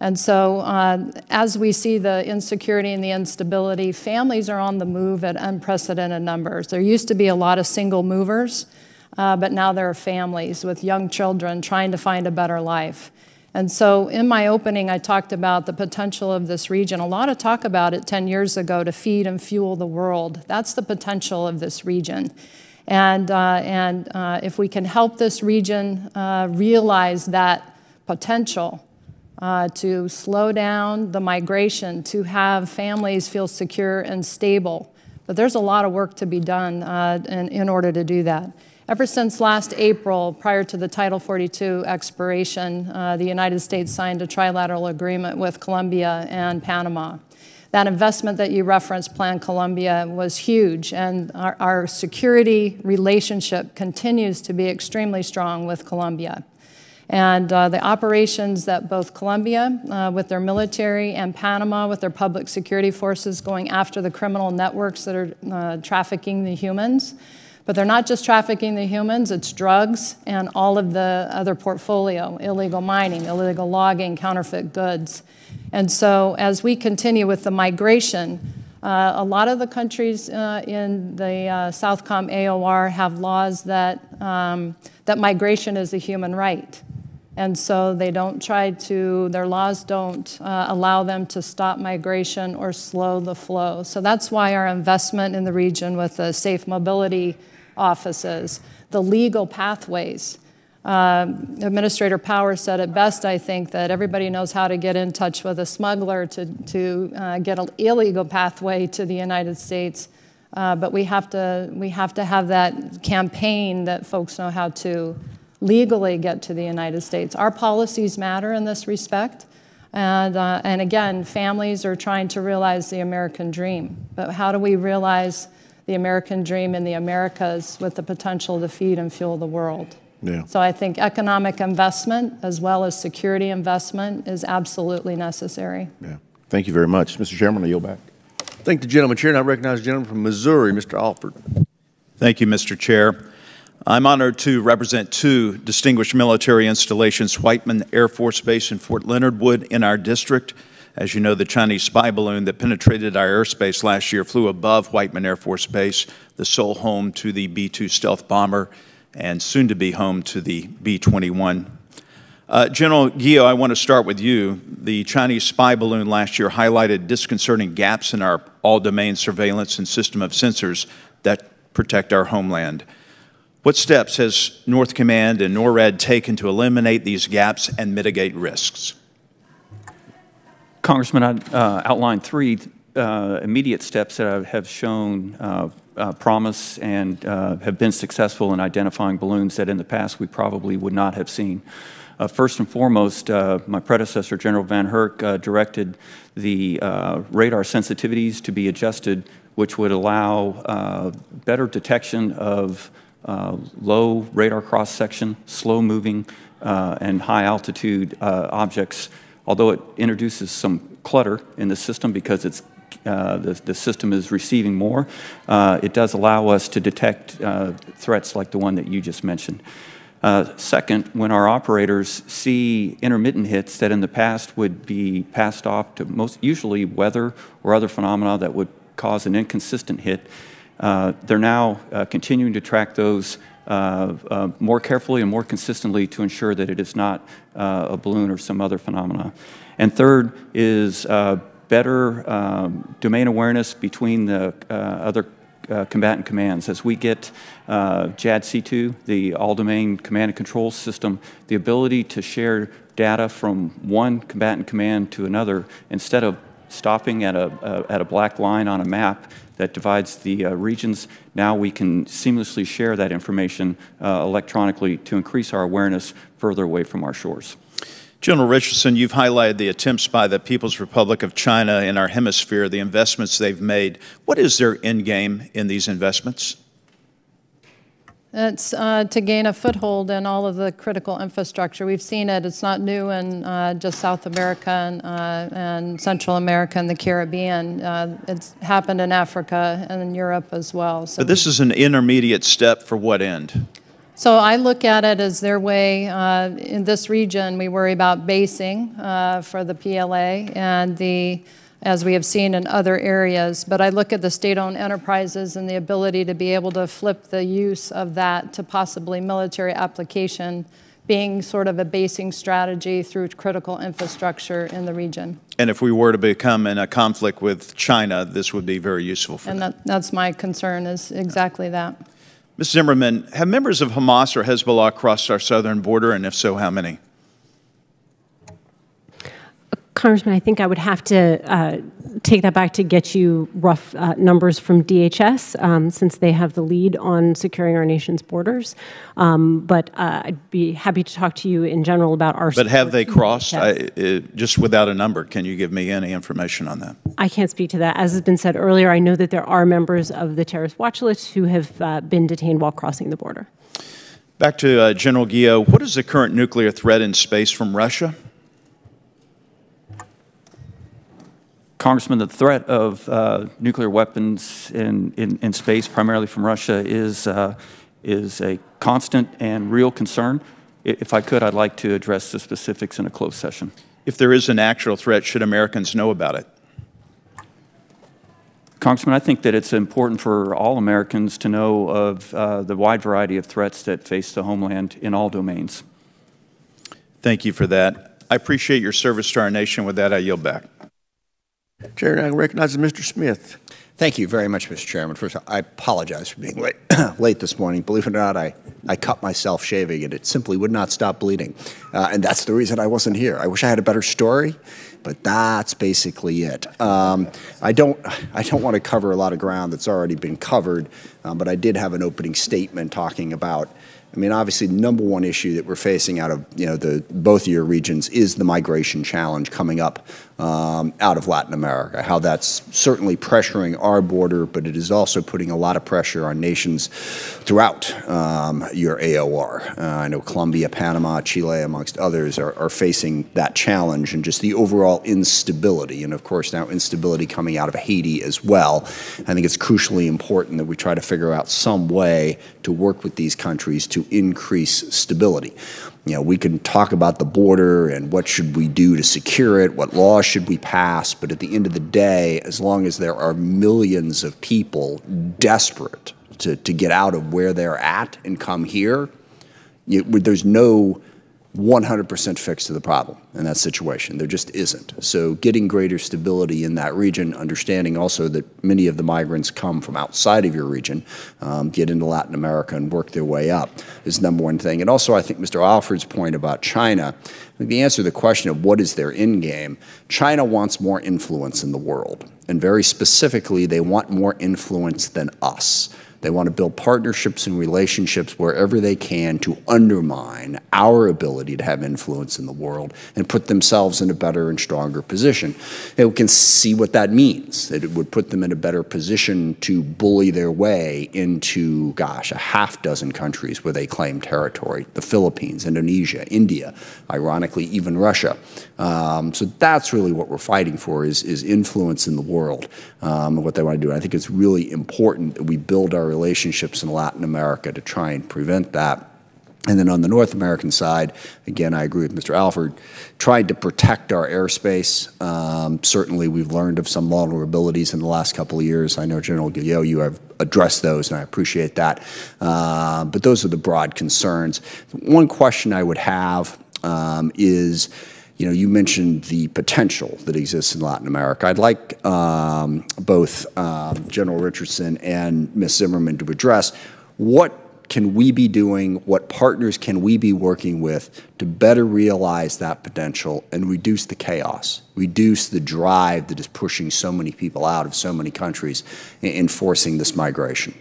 And so uh, as we see the insecurity and the instability, families are on the move at unprecedented numbers. There used to be a lot of single movers, uh, but now there are families with young children trying to find a better life. And so in my opening, I talked about the potential of this region. A lot of talk about it ten years ago to feed and fuel the world. That's the potential of this region. And, uh, and uh, if we can help this region uh, realize that potential uh, to slow down the migration, to have families feel secure and stable. But there's a lot of work to be done uh, in, in order to do that. Ever since last April, prior to the Title forty-two expiration, uh, the United States signed a trilateral agreement with Colombia and Panama. That investment that you referenced, Plan Colombia, was huge, and our, our security relationship continues to be extremely strong with Colombia. And uh, the operations that both Colombia, uh, with their military, and Panama, with their public security forces, going after the criminal networks that are uh, trafficking the humans. But they're not just trafficking the humans, it's drugs and all of the other portfolio, illegal mining, illegal logging, counterfeit goods. And so as we continue with the migration, uh, a lot of the countries uh, in the uh, Southcom A O R have laws that, um, that migration is a human right. And so they don't try to, their laws don't uh, allow them to stop migration or slow the flow. So that's why our investment in the region with the safe mobility offices, the legal pathways. Uh, Administrator Power said it best, I think, that everybody knows how to get in touch with a smuggler to, to uh, get an illegal pathway to the United States. Uh, but we have to, we have to have that campaign that folks know how to legally get to the United States. Our policies matter in this respect. And, uh, and again, families are trying to realize the American dream. But how do we realize the American dream in the Americas with the potential to feed and fuel the world? Yeah. So I think economic investment as well as security investment is absolutely necessary. Yeah. Thank you very much. Mister Chairman, I yield back. Thank the gentleman, Chair. And I recognize the gentleman from Missouri, Mister Alford. Thank you, Mister Chair. I'm honored to represent two distinguished military installations, Whiteman Air Force Base and Fort Leonard Wood in our district. As you know, the Chinese spy balloon that penetrated our airspace last year flew above Whiteman Air Force Base, the sole home to the B two stealth bomber, and soon to be home to the B twenty-one. Uh, General Guillot, I want to start with you. The Chinese spy balloon last year highlighted disconcerting gaps in our all-domain surveillance and system of sensors that protect our homeland. What steps has North Command and NORAD taken to eliminate these gaps and mitigate risks? Congressman, I uh, outlined three uh, immediate steps that have shown uh, uh, promise and uh, have been successful in identifying balloons that in the past we probably would not have seen. Uh, first and foremost, uh, my predecessor, General Van Herck, uh, directed the uh, radar sensitivities to be adjusted, which would allow uh, better detection of Uh, low radar cross-section, slow-moving, uh, and high-altitude uh, objects, although it introduces some clutter in the system because it's, uh, the, the system is receiving more, uh, it does allow us to detect uh, threats like the one that you just mentioned. Uh, second, when our operators see intermittent hits that in the past would be passed off to most, usually weather or other phenomena that would cause an inconsistent hit, Uh, they're now uh, continuing to track those uh, uh, more carefully and more consistently to ensure that it is not uh, a balloon or some other phenomena. And third is uh, better um, domain awareness between the uh, other uh, combatant commands. As we get uh, J A D C two, the all-domain command and control system, the ability to share data from one combatant command to another instead of stopping at a, uh, at a black line on a map that divides the uh, regions, now we can seamlessly share that information uh, electronically to increase our awareness further away from our shores. General Richardson, you've highlighted the attempts by the People's Republic of China in our hemisphere, the investments they've made. What is their end game in these investments? It's uh, to gain a foothold in all of the critical infrastructure. We've seen it. It's not new in uh, just South America and, uh, and Central America and the Caribbean. Uh, it's happened in Africa and in Europe as well. So but this is an intermediate step for what end? So I look at it as their way, uh, in this region we worry about basing uh, for the P L A and the, as we have seen in other areas, but I look at the state-owned enterprises and the ability to be able to flip the use of that to possibly military application being sort of a basing strategy through critical infrastructure in the region. And if we were to become in a conflict with China, this would be very useful for them. And that, that's my concern, is exactly that. Miz Zimmerman, have members of Hamas or Hezbollah crossed our southern border, and if so, how many? Congressman, I think I would have to uh, take that back to get you rough uh, numbers from D H S, um, since they have the lead on securing our nation's borders. Um, but uh, I'd be happy to talk to you in general about our... But have they crossed? I, it, just without a number, can you give me any information on that? I can't speak to that. As has been said earlier, I know that there are members of the terrorist watch list who have uh, been detained while crossing the border. Back to uh, General Guillot. What is the current nuclear threat in space from Russia? Congressman, the threat of uh, nuclear weapons in, in, in space, primarily from Russia, is, uh, is a constant and real concern. If I could, I'd like to address the specifics in a closed session. If there is an actual threat, should Americans know about it? Congressman, I think that it's important for all Americans to know of uh, the wide variety of threats that face the homeland in all domains. Thank you for that. I appreciate your service to our nation. With that, I yield back. Chair, I recognize Mister Smith. Thank you very much, Mister Chairman. First of all, I apologize for being late, late this morning. Believe it or not, I, I cut myself shaving, and it simply would not stop bleeding. Uh, and that's the reason I wasn't here. I wish I had a better story, but that's basically it. Um, I don't, I don't want to cover a lot of ground that's already been covered, um, but I did have an opening statement talking about, I mean, obviously, the number one issue that we're facing out of, you know, the, both of your regions is the migration challenge coming up um, out of Latin America, how that's certainly pressuring our border, but it is also putting a lot of pressure on nations throughout um, your A O R. Uh, I know Colombia, Panama, Chile, amongst others, are, are facing that challenge and just the overall instability. And, of course, now instability coming out of Haiti as well. I think it's crucially important that we try to figure out some way to work with these countries to increase stability. You know, we can talk about the border and what should we do to secure it, what laws should we pass, but at the end of the day, as long as there are millions of people desperate to, to get out of where they're at and come here, you, there's no one hundred percent fix to the problem in that situation. There just isn't. So getting greater stability in that region, understanding also that many of the migrants come from outside of your region, um, get into Latin America and work their way up is number one thing. And also I think Mister Alford's point about China, I think the answer to the question of what is their end game, China wants more influence in the world. And very specifically, they want more influence than us. They want to build partnerships and relationships wherever they can to undermine our ability to have influence in the world and put themselves in a better and stronger position. And we can see what that means. It would put them in a better position to bully their way into, gosh, a half dozen countries where they claim territory, the Philippines, Indonesia, India, ironically, even Russia. Um, so that's really what we're fighting for is, is influence in the world um, and what they want to do. And I think it's really important that we build our relationships in Latin America to try and prevent that. And then on the North American side, again, I agree with Mister Alford, tried to protect our airspace. Um, certainly, we've learned of some vulnerabilities in the last couple of years. I know, General Guillot, you have addressed those, and I appreciate that. Uh, but those are the broad concerns. One question I would have um, is, You know, you mentioned the potential that exists in Latin America. I'd like um, both um, General Richardson and Miz Zimmerman to address what can we be doing, what partners can we be working with to better realize that potential and reduce the chaos, reduce the drive that is pushing so many people out of so many countries and forcing this migration.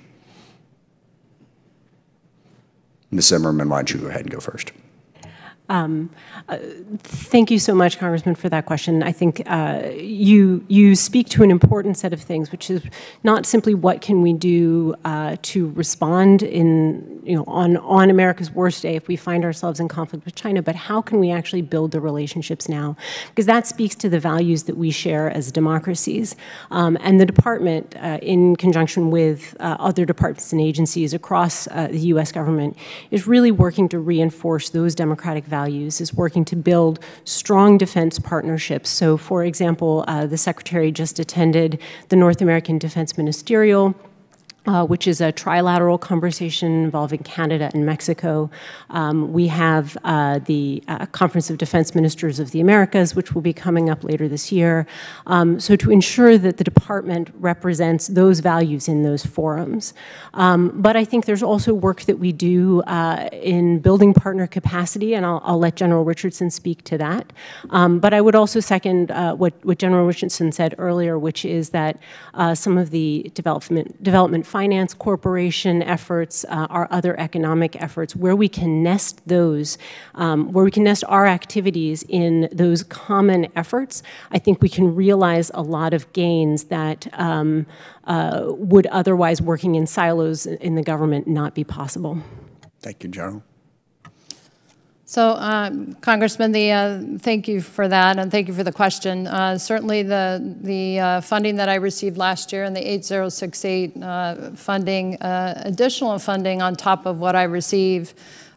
Miz Zimmerman, why don't you go ahead and go first? Um, uh, thank you so much, Congressman, for that question. I think uh, you you speak to an important set of things, which is not simply what can we do uh, to respond in you know on on America's worst day if we find ourselves in conflict with China, but how can we actually build the relationships now? Because that speaks to the values that we share as democracies, um, and the department, uh, in conjunction with uh, other departments and agencies across uh, the U S government, is really working to reinforce those democratic values. Values is working to build strong defense partnerships. So, for example, uh, the Secretary just attended the North American Defense Ministerial, Uh, which is a trilateral conversation involving Canada and Mexico. Um, we have uh, the uh, Conference of Defense Ministers of the Americas, which will be coming up later this year. Um, so to ensure that the department represents those values in those forums. Um, but I think there's also work that we do uh, in building partner capacity, and I'll, I'll let General Richardson speak to that. Um, but I would also second uh, what, what General Richardson said earlier, which is that uh, some of the development, development finance corporation efforts, uh, our other economic efforts, where we can nest those, um, where we can nest our activities in those common efforts, I think we can realize a lot of gains that um, uh, would otherwise working in silos in the government not be possible. Thank you, General. So, um, Congressman, the, uh, thank you for that, and thank you for the question. Uh, certainly, the the uh, funding that I received last year and the eight thousand sixty-eight uh, funding, uh, additional funding on top of what I receive,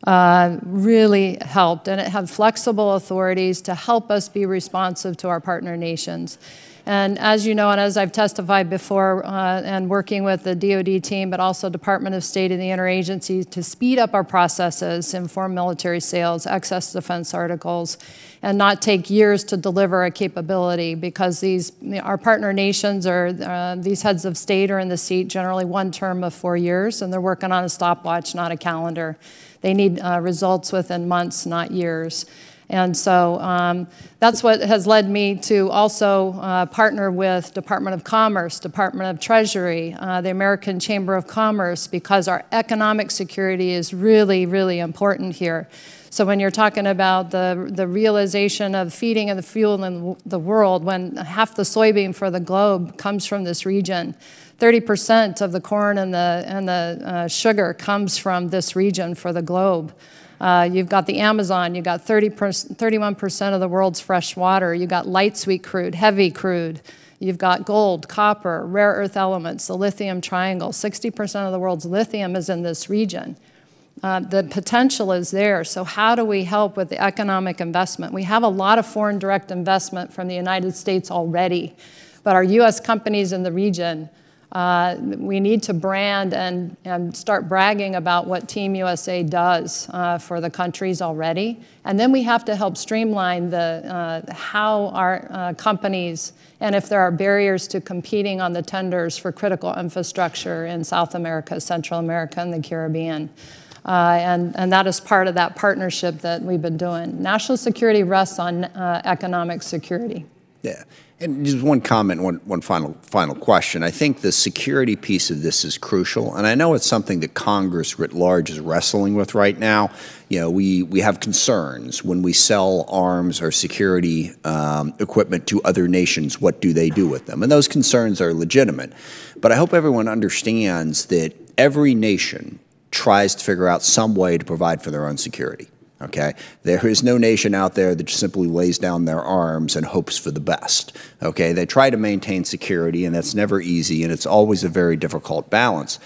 uh, really helped, and it had flexible authorities to help us be responsive to our partner nations. And as you know, and as I've testified before, uh, and working with the D O D team, but also Department of State and the interagency to speed up our processes, inform military sales, excess defense articles, and not take years to deliver a capability, because these, our partner nations are, uh, these heads of state are in the seat generally one term of four years, and they're working on a stopwatch, not a calendar. They need uh, results within months, not years. And so um, that's what has led me to also uh, partner with Department of Commerce, Department of Treasury, uh, the American Chamber of Commerce, because our economic security is really, really important here. So when you're talking about the, the realization of feeding and the fuel in the world, when half the soybean for the globe comes from this region, thirty percent of the corn and the, and the uh, sugar comes from this region for the globe. Uh, you've got the Amazon, you've got thirty-one percent of the world's fresh water, you've got light sweet crude, heavy crude, you've got gold, copper, rare earth elements, the lithium triangle. sixty percent of the world's lithium is in this region. Uh, the potential is there, so how do we help with the economic investment? We have a lot of foreign direct investment from the United States already, but our U S companies in the region, Uh, we need to brand and, and start bragging about what Team U S A does uh, for the countries already. And then we have to help streamline the, uh, how our uh, companies, and if there are barriers to competing on the tenders for critical infrastructure in South America, Central America, and the Caribbean. Uh, and, and that is part of that partnership that we've been doing. National security rests on uh, economic security. Yeah. And just one comment, one, one final, final question. I think the security piece of this is crucial, and I know it's something that Congress writ large is wrestling with right now. You know, we, we have concerns when we sell arms or security um, equipment to other nations. What do they do with them? And those concerns are legitimate. But I hope everyone understands that every nation tries to figure out some way to provide for their own security. Okay, there is no nation out there that just simply lays down their arms and hopes for the best. Okay, they try to maintain security, and that's never easy, and it's always a very difficult balance.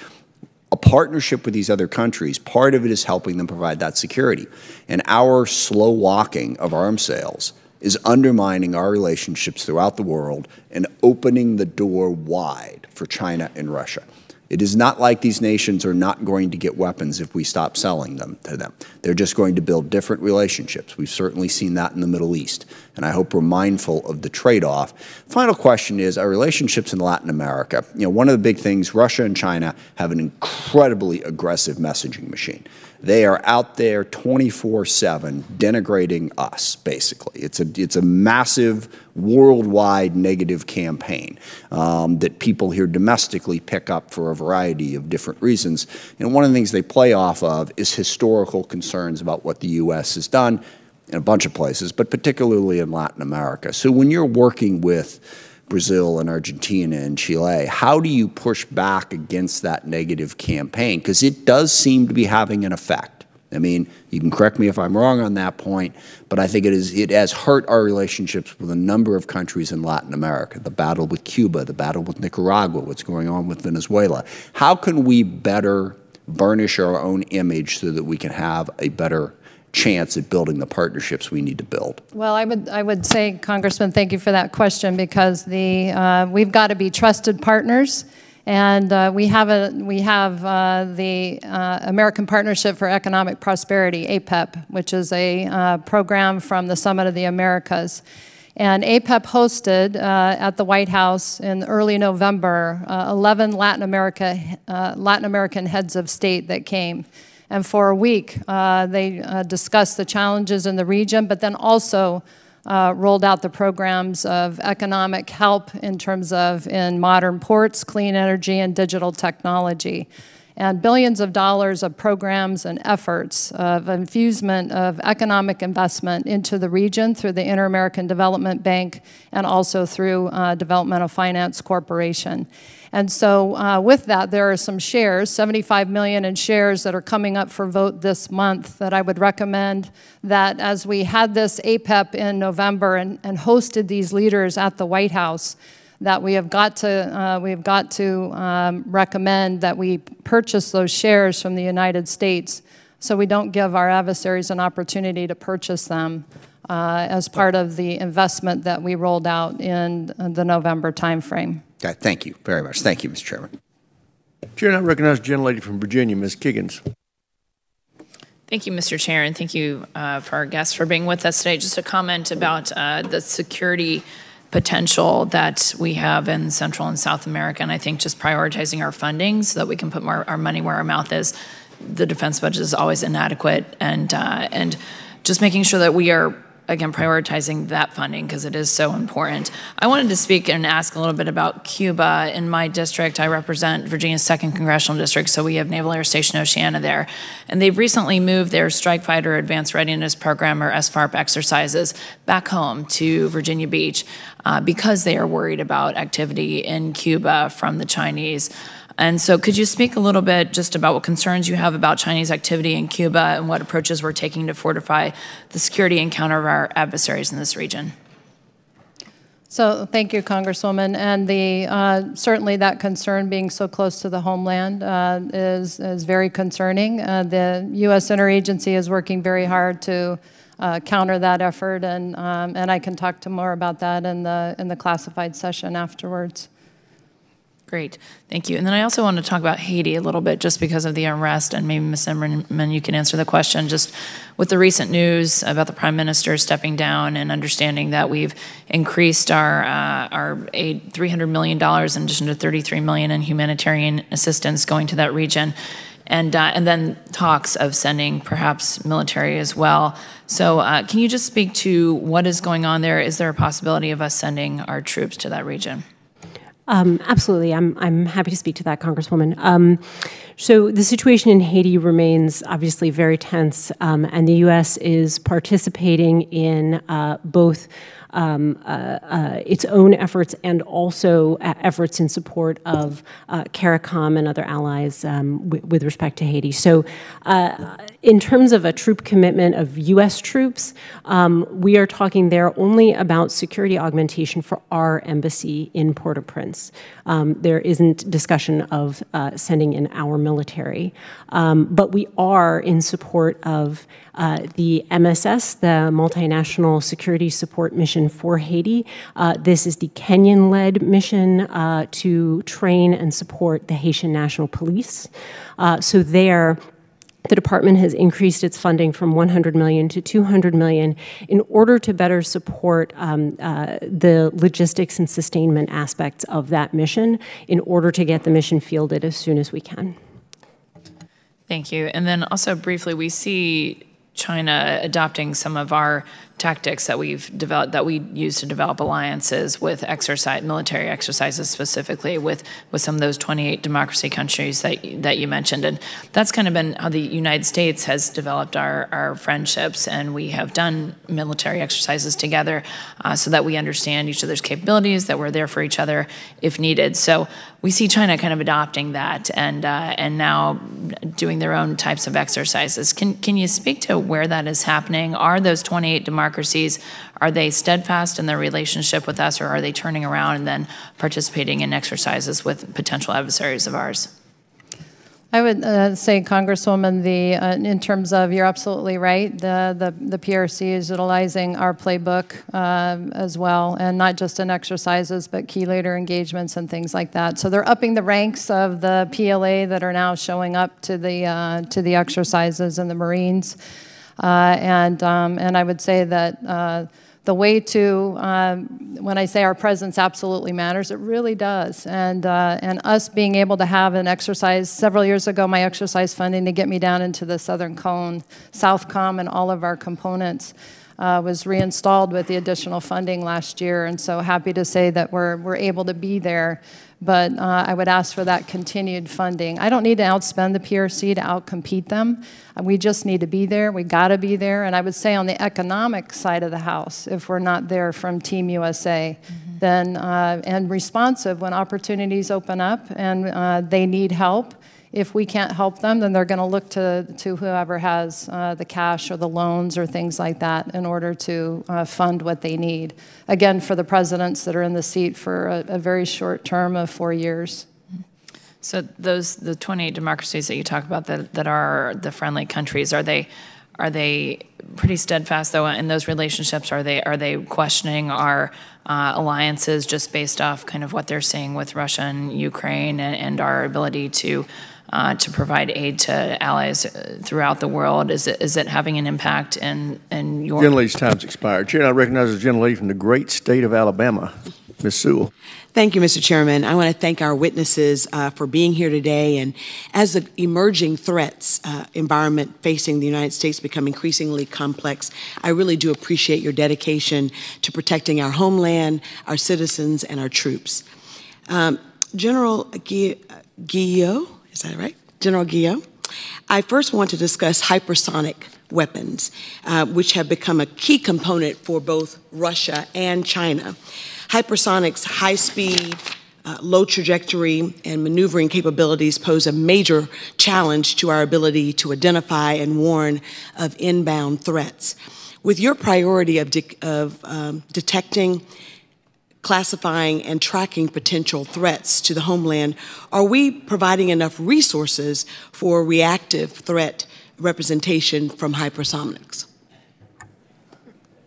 A partnership with these other countries, part of it is helping them provide that security. And our slow walking of arms sales is undermining our relationships throughout the world and opening the door wide for China and Russia. It is not like these nations are not going to get weapons if we stop selling them to them. They're just going to build different relationships. We've certainly seen that in the Middle East, and I hope we're mindful of the trade-off. Final question is our relationships in Latin America. You know, one of the big things, Russia and China have an incredibly aggressive messaging machine. They are out there twenty-four seven denigrating us, basically. It's a, it's a massive worldwide negative campaign um, that people here domestically pick up for a variety of different reasons. And one of the things they play off of is historical concerns about what the U S has done in a bunch of places, but particularly in Latin America. So when you're working with Brazil and Argentina and Chile, how do you push back against that negative campaign? Because it does seem to be having an effect. I mean, you can correct me if I'm wrong on that point, but I think it is it has hurt our relationships with a number of countries in Latin America, the battle with Cuba, the battle with Nicaragua, what's going on with Venezuela. How can we better burnish our own image so that we can have a better chance at building the partnerships we need to build? Well, I would I would say, Congressman, thank you for that question, because the uh, we've got to be trusted partners, and uh, we have a we have uh, the uh, American Partnership for Economic Prosperity, A PEP, which is a uh, program from the Summit of the Americas, and A PEP hosted uh, at the White House in early November uh, eleven Latin America uh, Latin American heads of state that came. And for a week, uh, they uh, discussed the challenges in the region, but then also uh, rolled out the programs of economic help in terms of in modern ports, clean energy, and digital technology. And billions of dollars of programs and efforts of infusion of economic investment into the region through the Inter-American Development Bank and also through uh, Developmental Finance Corporation. And so uh, with that, there are some shares, seventy-five million in shares that are coming up for vote this month, that I would recommend that as we had this A PEP in November and, and hosted these leaders at the White House, that we have got to, uh, we have got to um, recommend that we purchase those shares from the United States so we don't give our adversaries an opportunity to purchase them uh, as part of the investment that we rolled out in the November timeframe. Okay, thank you very much. Thank you, Mister Chairman. Chair, I recognize the gentlelady from Virginia, Miz Kiggins. Thank you, Mister Chair, and thank you uh, for our guests for being with us today. Just a comment about uh, the security potential that we have in Central and South America, and I think just prioritizing our funding so that we can put more, our money where our mouth is. The defense budget is always inadequate, and uh, and just making sure that we are, again, prioritizing that funding because it is so important. I wanted to speak and ask a little bit about Cuba. In my district, I represent Virginia's second Congressional District, so we have Naval Air Station Oceana there. And they've recently moved their Strike Fighter Advanced Readiness Program, or S FARP, exercises back home to Virginia Beach uh, because they are worried about activity in Cuba from the Chinese. And so could you speak a little bit just about what concerns you have about Chinese activity in Cuba and what approaches we're taking to fortify the security and counter our adversaries in this region? So thank you, Congresswoman. And the, uh, certainly that concern being so close to the homeland uh, is, is very concerning. Uh, the U S interagency is working very hard to uh, counter that effort, and, um, and I can talk to more about that in the, in the classified session afterwards. Great, thank you. And then I also want to talk about Haiti a little bit just because of the unrest, and maybe Miz Zimmerman, you can answer the question just with the recent news about the Prime Minister stepping down and understanding that we've increased our uh, our aid three hundred million dollars in addition to thirty-three million dollars in humanitarian assistance going to that region. And, uh, and then talks of sending perhaps military as well. So uh, can you just speak to what is going on there? Is there a possibility of us sending our troops to that region? Um, absolutely. I'm, I'm happy to speak to that, Congresswoman. Um, so the situation in Haiti remains obviously very tense, um, and the U S is participating in uh, both Um, uh, uh, its own efforts and also uh, efforts in support of uh, CARICOM and other allies um, with respect to Haiti. So uh, in terms of a troop commitment of U S troops, um, we are talking there only about security augmentation for our embassy in Port-au-Prince. Um, there isn't discussion of uh, sending in our military, um, but we are in support of uh, the M S S, the Multinational Security Support Mission mission for Haiti. Uh, this is the Kenyan-led mission uh, to train and support the Haitian National Police. Uh, so there, the department has increased its funding from one hundred million dollars to two hundred million dollars in order to better support um, uh, the logistics and sustainment aspects of that mission in order to get the mission fielded as soon as we can. Thank you. And then also briefly, we see China adopting some of our tactics that we've developed, that we use to develop alliances with exercise, military exercises specifically with, with some of those twenty-eight democracy countries that, that you mentioned. And that's kind of been how the United States has developed our, our friendships, and we have done military exercises together uh, so that we understand each other's capabilities, that we're there for each other if needed. So we see China kind of adopting that and, uh, and now doing their own types of exercises. Can, can you speak to where that is happening? Are those twenty-eight democracies Democracies, are they steadfast in their relationship with us, or are they turning around and then participating in exercises with potential adversaries of ours? I would uh, say, Congresswoman, the uh, in terms of, you're absolutely right, the, the, the P R C is utilizing our playbook uh, as well, and not just in exercises, but key leader engagements and things like that. So they're upping the ranks of the P L A that are now showing up to the, uh, to the exercises and the Marines. Uh, and, um, and I would say that uh, the way to, um, when I say our presence absolutely matters, it really does. And, uh, and us being able to have an exercise, several years ago, my exercise funding to get me down into the Southern Cone, Southcom, and all of our components uh, was reinstalled with the additional funding last year. And so happy to say that we're, we're able to be there. But uh, I would ask for that continued funding. I don't need to outspend the P R C to outcompete them. We just need to be there. We got to be there. And I would say on the economic side of the house, if we're not there from Team U S A, mm-hmm. then uh, and responsive when opportunities open up and uh, they need help. If we can't help them, then they're going to look to to whoever has uh, the cash or the loans or things like that in order to uh, fund what they need. Again, for the presidents that are in the seat for a, a very short term of four years. So those the twenty-eight democracies that you talk about that that are the friendly countries, are they are they pretty steadfast though in those relationships? Are they are they questioning our Uh, alliances just based off kind of what they're seeing with Russia and Ukraine and, and our ability to uh, to provide aid to allies throughout the world? Is it, is it having an impact in, in your... General Lee's time's expired. Chair, I recognize the General Lee from the great state of Alabama. Miz Sewell. Thank you, Mister Chairman. I want to thank our witnesses uh, for being here today. And as the emerging threats uh, environment facing the United States become increasingly complex, I really do appreciate your dedication to protecting our homeland, our citizens, and our troops. Um, General Guillot, is that right? General Guillot, I first want to discuss hypersonic weapons, uh, which have become a key component for both Russia and China. Hypersonics' high-speed, uh, low-trajectory, and maneuvering capabilities pose a major challenge to our ability to identify and warn of inbound threats. With your priority of, de of um, detecting, classifying, and tracking potential threats to the homeland, are we providing enough resources for reactive threat representation from hypersonics?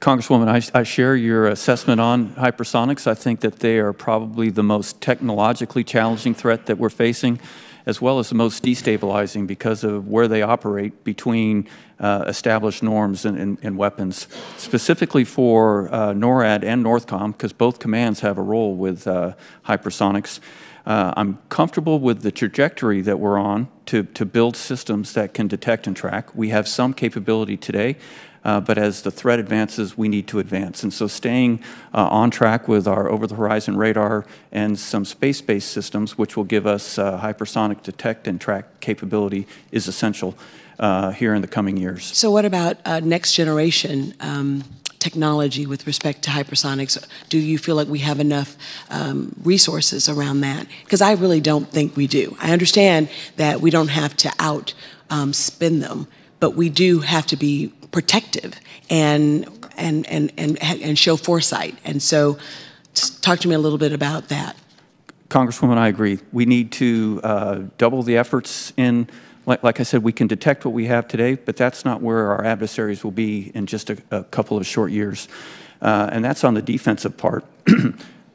Congresswoman, I, I share your assessment on hypersonics. I think that they are probably the most technologically challenging threat that we're facing, as well as the most destabilizing because of where they operate between uh, established norms and, and, and weapons. Specifically for uh, NORAD and NORTHCOM, because both commands have a role with uh, hypersonics, uh, I'm comfortable with the trajectory that we're on to, to build systems that can detect and track. We have some capability today. Uh, but as the threat advances, we need to advance. And so staying uh, on track with our over-the-horizon radar and some space-based systems, which will give us uh, hypersonic detect and track capability, is essential uh, here in the coming years. So what about uh, next-generation um, technology with respect to hypersonics? Do you feel like we have enough um, resources around that? Because I really don't think we do. I understand that we don't have to out um, spin them, but we do have to be protective and, and, and, and, and show foresight. And so talk to me a little bit about that. Congresswoman, I agree. We need to uh, double the efforts in, like, like I said, we can detect what we have today, but that's not where our adversaries will be in just a, a couple of short years. uh, and that's on the defensive part.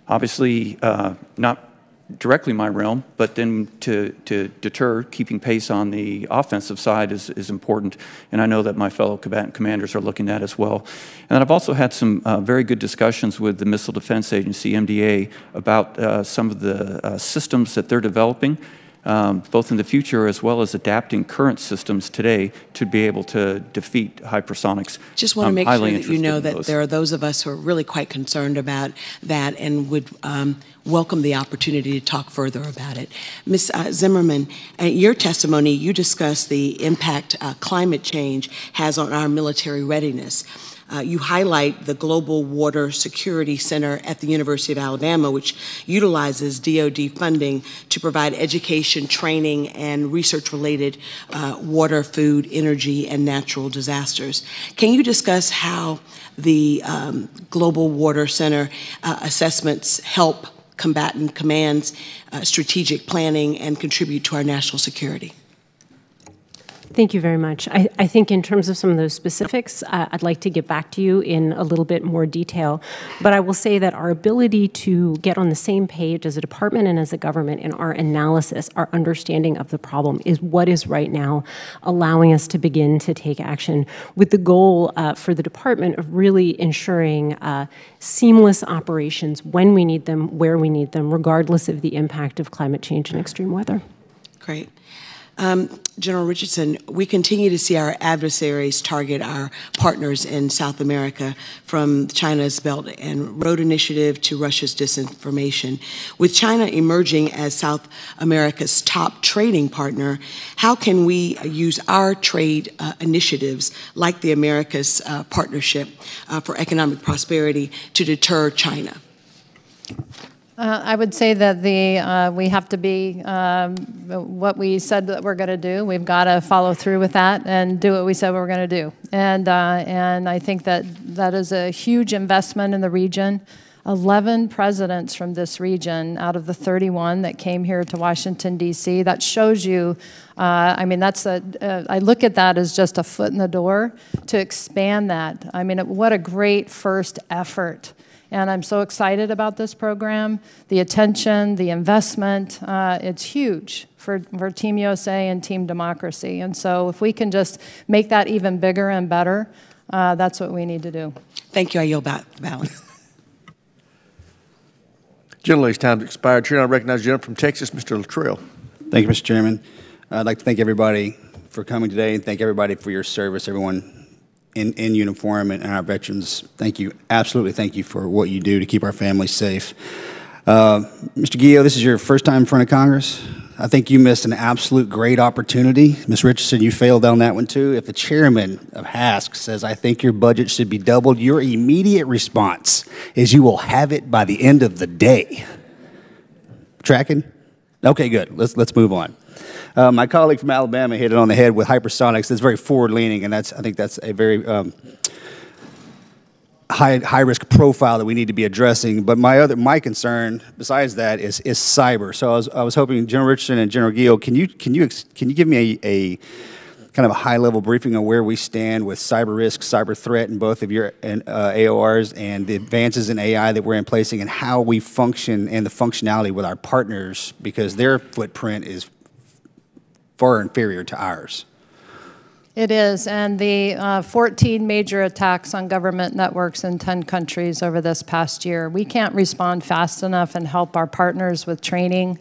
Obviously, uh, not directly my realm, but then to, to deter, keeping pace on the offensive side is, is important, and I know that my fellow combatant commanders are looking at as well. And then I've also had some uh, very good discussions with the Missile Defense Agency, M D A, about uh, some of the uh, systems that they're developing, um, both in the future as well as adapting current systems today to be able to defeat hypersonics. Just want to make sure that you know that there are those of us who are really quite concerned about that and would um, welcome the opportunity to talk further about it. Miz Zimmerman, in your testimony, you discussed the impact uh, climate change has on our military readiness. Uh, you highlight the Global Water Security Center at the University of Alabama, which utilizes D O D funding to provide education, training, and research-related uh, water, food, energy, and natural disasters. Can you discuss how the um, Global Water Center uh, assessments help combatant commands, uh, strategic planning, and contribute to our national security? Thank you very much. I, I think in terms of some of those specifics, uh, I'd like to get back to you in a little bit more detail. But I will say that our ability to get on the same page as a department and as a government in our analysis, our understanding of the problem is what is right now allowing us to begin to take action with the goal uh, for the department of really ensuring uh, seamless operations when we need them, where we need them, regardless of the impact of climate change and extreme weather. Great. Um, General Richardson, we continue to see our adversaries target our partners in South America, from China's Belt and Road Initiative to Russia's disinformation. With China emerging as South America's top trading partner, how can we use our trade uh, initiatives, like the Americas uh, Partnership uh, for Economic Prosperity, to deter China? Uh, I would say that the uh, we have to be um, what we said that we're going to do. We've got to follow through with that and do what we said we were going to do. And uh, and I think that that is a huge investment in the region. Eleven presidents from this region out of the thirty-one that came here to Washington, D C That shows you, uh, I mean, that's a, uh, I look at that as just a foot in the door to expand that. I mean, what a great first effort. And I'm so excited about this program, the attention, the investment. Uh, it's huge for, for Team U S A and Team Democracy. And so if we can just make that even bigger and better, uh, that's what we need to do. Thank you. I yield back the balance. Gentleman's time has expired. Chair, I recognize the gentleman from Texas, Mister Latrell. Thank you, Mister Chairman. I'd like to thank everybody for coming today and thank everybody for your service, everyone In, in uniform and, and our veterans. Thank you, absolutely thank you for what you do to keep our families safe. Uh, Mister Guillot, this is your first time in front of Congress. I think you missed an absolute great opportunity. Miz Richardson, you failed on that one too. If the chairman of H A S C says, I think your budget should be doubled, your immediate response is you will have it by the end of the day. Tracking? Okay, good, let's, let's move on. Uh, my colleague from Alabama hit it on the head with hypersonics. That's very forward-leaning, and that's, I think that's a very um, high, high-risk profile that we need to be addressing. But my other my concern, besides that, is is cyber. So I was I was hoping General Richardson and General Guillot, can you can you can you give me a, a kind of a high-level briefing on where we stand with cyber risk, cyber threat, in both of your and, uh, A O Rs, and the advances in A I that we're in placing, and how we function and the functionality with our partners, because their footprint is far inferior to ours. It is, and the uh, fourteen major attacks on government networks in ten countries over this past year. We can't respond fast enough and help our partners with training.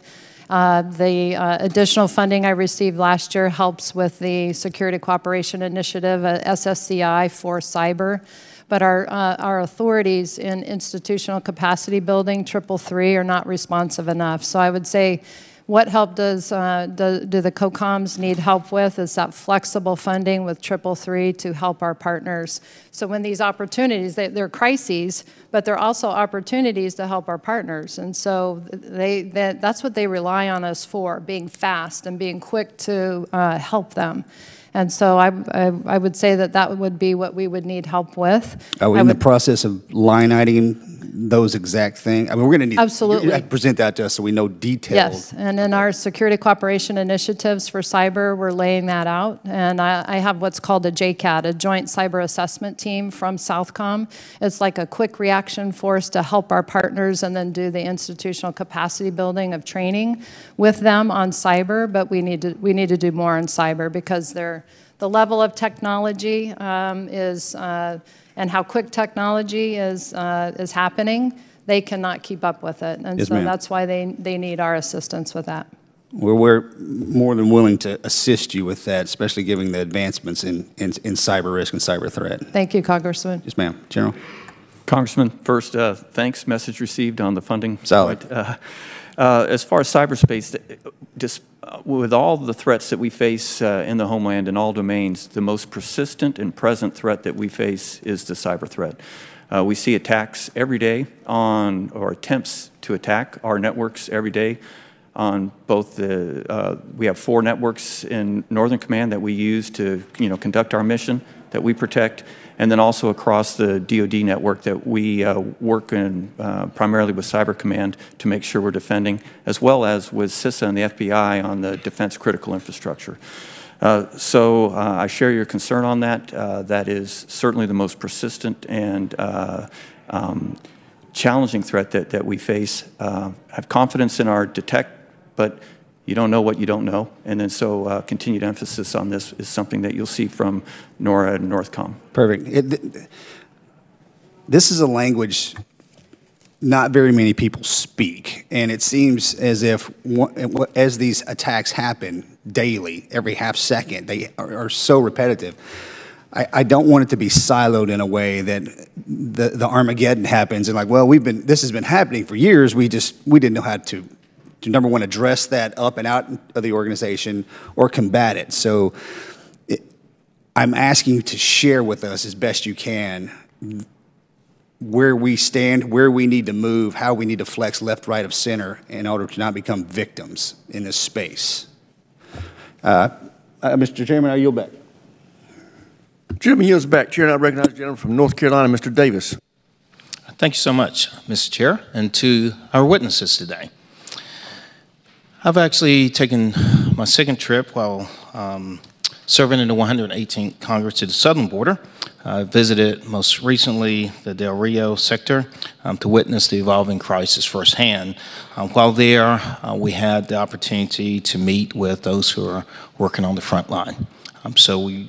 Uh, the uh, additional funding I received last year helps with the Security Cooperation Initiative, uh, S S C I, for cyber. But our, uh, our authorities in institutional capacity building, triple three, are not responsive enough. So I would say, what help does uh, do, do the COCOMs need help with is that flexible funding with triple three to help our partners. So when these opportunities, they, they're crises, but there are also opportunities to help our partners. And so they, they, that's what they rely on us for, being fast and being quick to uh, help them. And so I, I, I would say that that would be what we would need help with. Are we in would, the process of line-iting those exact things? I mean, we're going to need absolutely. You, you present that to us so we know details. Yes, and in our security cooperation initiatives for cyber, we're laying that out. And I, I have what's called a J CAT, a Joint Cyber Assessment Team from Southcom. It's like a quick reaction force to help our partners and then do the institutional capacity building of training with them on cyber, but we need to, we need to do more on cyber because they're the level of technology um, is, uh, and how quick technology is, uh, is happening, they cannot keep up with it. And yes, so that's why they, they need our assistance with that. Well, we're more than willing to assist you with that, especially given the advancements in, in, in cyber risk and cyber threat. Thank you, Congressman. Yes, ma'am. General. Congressman, first, uh, thanks. Message received on the funding. Solid. Uh, uh, as far as cyberspace, just with all the threats that we face uh, in the homeland in all domains, the most persistent and present threat that we face is the cyber threat. Uh, we see attacks every day on, or attempts to attack our networks every day on both the, uh, we have four networks in Northern Command that we use to, you know, conduct our mission that we protect, and then also across the D O D network that we uh, work in uh, primarily with Cyber Command to make sure we're defending, as well as with CISA and the F B I on the defense critical infrastructure. Uh, so uh, I share your concern on that. Uh, that is certainly the most persistent and uh, um, challenging threat that, that we face. Uh, I have confidence in our detect, but you don't know what you don't know. And then so uh, continued emphasis on this is something that you'll see from NORA and NORTHCOM. Perfect. It, th this is a language not very many people speak. And it seems as if one, as these attacks happen daily, every half second, they are, are so repetitive. I, I don't want it to be siloed in a way that the, the Armageddon happens and like, well, we've been, this has been happening for years. We just, we didn't know how to to number one, address that up and out of the organization or combat it. So it, I'm asking you to share with us as best you can where we stand, where we need to move, how we need to flex left, right, of center in order to not become victims in this space. Uh, uh, Mister Chairman, I yield back. Chairman yields back. Chair, I recognize the gentleman from North Carolina, Mister Davis. Thank you so much, Mister Chair, and to our witnesses today. I've actually taken my second trip while um, serving in the one hundred eighteenth Congress to the southern border. I visited most recently the Del Rio sector um, to witness the evolving crisis firsthand. Um, while there, uh, we had the opportunity to meet with those who are working on the front line. Um, so we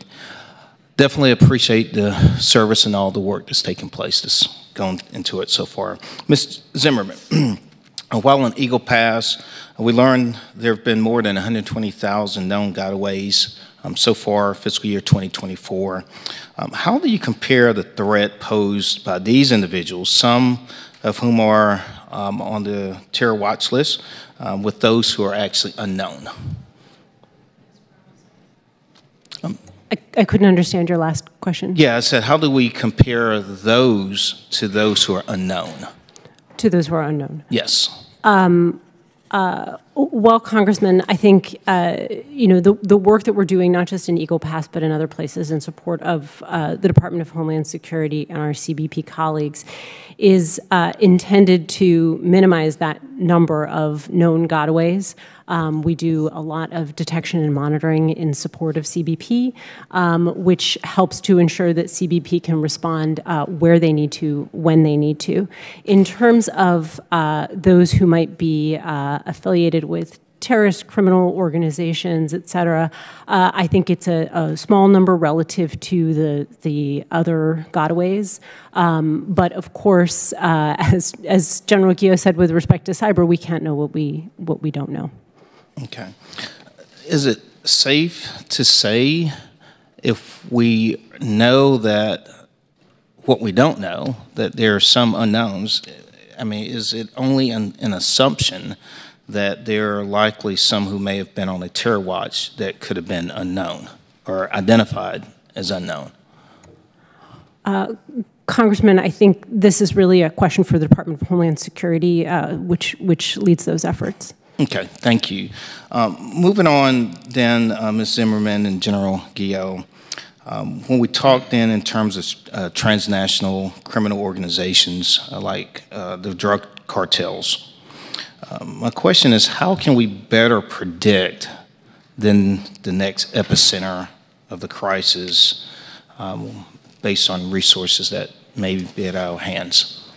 definitely appreciate the service and all the work that's taken place that's gone into it so far. Miz Zimmerman. While in Eagle Pass, we learned there have been more than one hundred twenty thousand known gotaways um, so far fiscal year twenty twenty-four. Um, how do you compare the threat posed by these individuals, some of whom are um, on the terror watch list, um, with those who are actually unknown? Um, I, I couldn't understand your last question. Yeah, I said, how do we compare those to those who are unknown? To those who are unknown. Yes. Um, uh, well, Congressman, I think uh, you know the the work that we're doing, not just in Eagle Pass but in other places, in support of uh, the Department of Homeland Security and our C B P colleagues, is uh, intended to minimize that number of known gotaways. Um, we do a lot of detection and monitoring in support of C B P, um, which helps to ensure that C B P can respond uh, where they need to, when they need to. In terms of uh, those who might be uh, affiliated with terrorist criminal organizations, et cetera, uh, I think it's a, a small number relative to the the other gotaways. Um, but of course, uh, as as General Guillot said, with respect to cyber, we can't know what we what we don't know. Okay, is it safe to say if we know that what we don't know, that there are some unknowns? I mean, is it only an, an assumption that there are likely some who may have been on a terror watch that could have been unknown or identified as unknown? Uh, Congressman, I think this is really a question for the Department of Homeland Security, uh, which, which leads those efforts. Okay, thank you. Um, moving on then, uh, Miz Zimmerman and General Guillot, um, when we talk then in terms of uh, transnational criminal organizations uh, like uh, the drug cartels, um, my question is, how can we better predict than the next epicenter of the crisis um, based on resources that may be at our hands?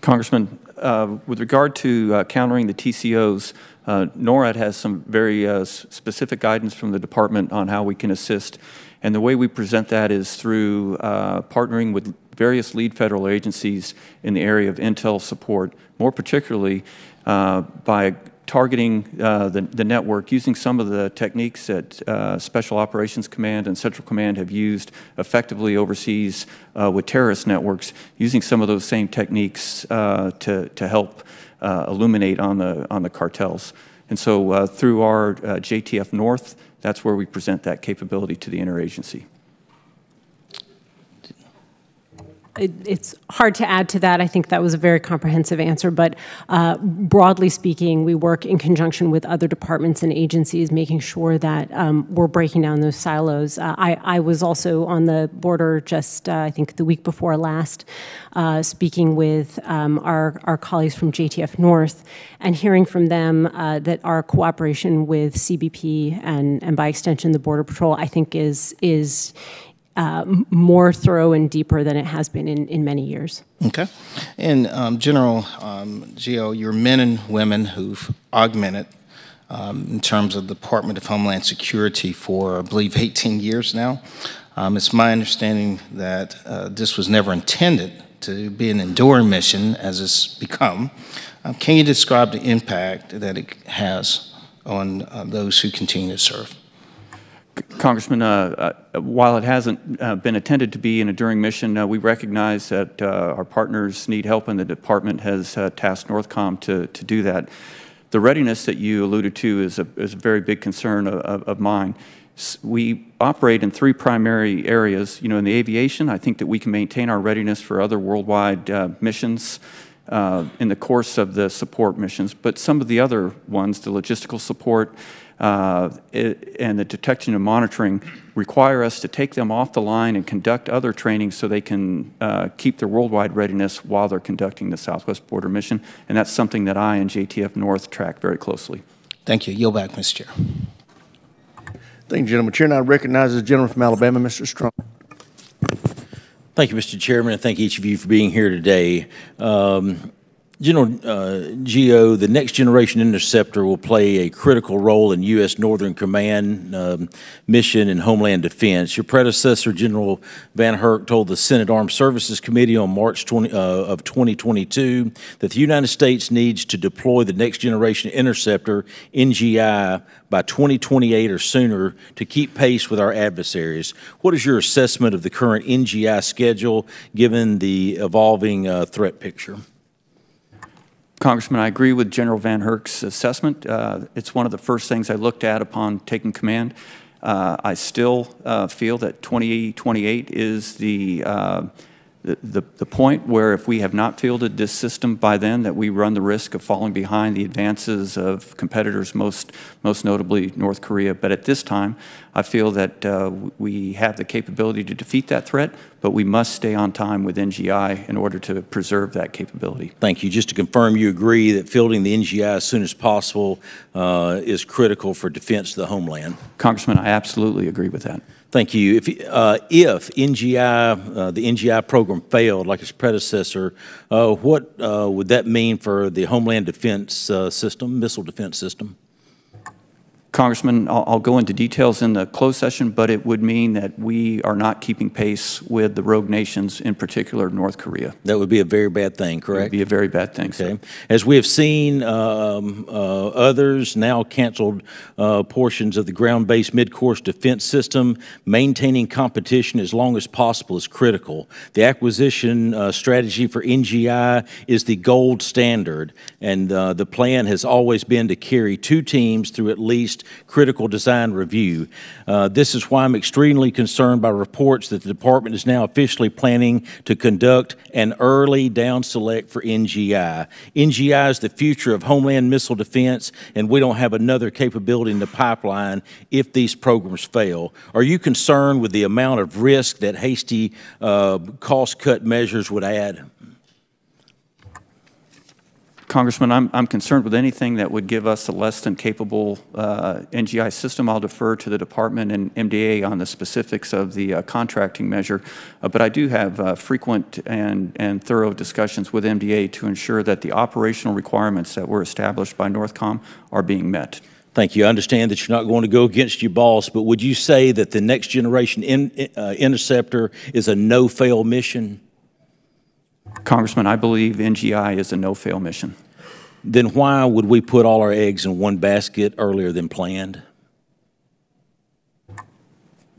Congressman, Uh, with regard to uh, countering the T C Os, uh, NORAD has some very uh, specific guidance from the department on how we can assist. And the way we present that is through uh, partnering with various lead federal agencies in the area of intel support, more particularly uh, by targeting uh, the, the network, using some of the techniques that uh, Special Operations Command and Central Command have used effectively overseas uh, with terrorist networks, using some of those same techniques uh, to, to help uh, illuminate on the, on the cartels. And so uh, through our uh, J T F North, that's where we present that capability to the interagency. It's hard to add to that. I think that was a very comprehensive answer, but uh, broadly speaking, we work in conjunction with other departments and agencies, making sure that um, we're breaking down those silos. Uh, I, I was also on the border just, uh, I think, the week before last, uh, speaking with um, our, our colleagues from J T F North and hearing from them uh, that our cooperation with C B P and, and by extension, the Border Patrol, I think is is... Uh, more thorough and deeper than it has been in, in many years. Okay. And um, General um, Guillot, your men and women who've augmented um, in terms of the Department of Homeland Security for, I believe, eighteen years now. Um, it's my understanding that uh, this was never intended to be an enduring mission as it's become. Um, can you describe the impact that it has on uh, those who continue to serve? Congressman, uh, uh, while it hasn't uh, been intended to be an enduring mission, uh, we recognize that uh, our partners need help, and the department has uh, tasked NORTHCOM to, to do that. The readiness that you alluded to is a, is a very big concern of, of mine. We operate in three primary areas. You know, in the aviation, I think that we can maintain our readiness for other worldwide uh, missions uh, in the course of the support missions, but some of the other ones, the logistical support, Uh, it, and the detection and monitoring require us to take them off the line and conduct other training so they can uh, keep their worldwide readiness while they're conducting the Southwest Border Mission. And that's something that I and J T F North track very closely. Thank you. Yield back, Mister Chair. Thank you, gentlemen. Chair now recognizes the gentleman from Alabama, Mister Strong. Thank you, Mister Chairman, and thank each of you for being here today. Um, General uh, Guillot, the Next Generation Interceptor will play a critical role in U S Northern Command um, mission and Homeland Defense. Your predecessor, General Van Herck, told the Senate Armed Services Committee on March twentieth of twenty twenty-two that the United States needs to deploy the Next Generation Interceptor, N G I, by twenty twenty-eight or sooner to keep pace with our adversaries. What is your assessment of the current N G I schedule given the evolving uh, threat picture? Congressman, I agree with General Van Herck's assessment. Uh, it's one of the first things I looked at upon taking command. Uh, I still uh, feel that twenty twenty-eight is the, uh, the, the, the point where if we have not fielded this system by then, that we run the risk of falling behind the advances of competitors, most, most notably North Korea. But at this time, I feel that uh, we have the capability to defeat that threat, but we must stay on time with N G I in order to preserve that capability. Thank you. Just to confirm, you agree that fielding the N G I as soon as possible uh, is critical for defense of the homeland? Congressman, I absolutely agree with that. Thank you. If, uh, if N G I, uh, the N G I program failed like its predecessor, uh, what uh, would that mean for the homeland defense uh, system, missile defense system? Congressman, I'll go into details in the closed session, but it would mean that we are not keeping pace with the rogue nations, in particular North Korea. That would be a very bad thing, correct? It would be a very bad thing, okay. So. As we have seen, um, uh, others now canceled uh, portions of the ground-based mid-course defense system. Maintaining competition as long as possible is critical. The acquisition uh, strategy for N G I is the gold standard, and uh, the plan has always been to carry two teams through at least critical design review. Uh, this is why I'm extremely concerned by reports that the department is now officially planning to conduct an early down select for N G I. N G I is the future of homeland missile defense, and we don't have another capability in the pipeline if these programs fail. Are you concerned with the amount of risk that hasty uh, cost-cut measures would add? Congressman, I'm, I'm concerned with anything that would give us a less than capable uh, N G I system. I'll defer to the Department and M D A on the specifics of the uh, contracting measure, uh, but I do have uh, frequent and, and thorough discussions with M D A to ensure that the operational requirements that were established by NORTHCOM are being met. Thank you. I understand that you're not going to go against your boss, but would you say that the Next Generation in, uh, Interceptor is a no-fail mission? Congressman, I believe N G I is a no-fail mission. Then why would we put all our eggs in one basket earlier than planned?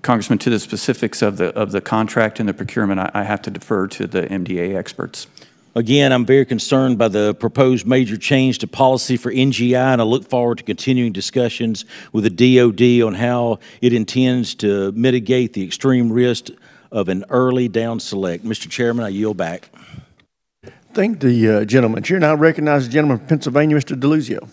Congressman, to the specifics of the, of the contract and the procurement, I, I have to defer to the M D A experts. Again, I'm very concerned by the proposed major change to policy for N G I, and I look forward to continuing discussions with the D O D on how it intends to mitigate the extreme risk of an early down select. Mister Chairman, I yield back. Thank the uh, gentleman. Chair, now I recognize the gentleman from Pennsylvania, Mister DeLuzio.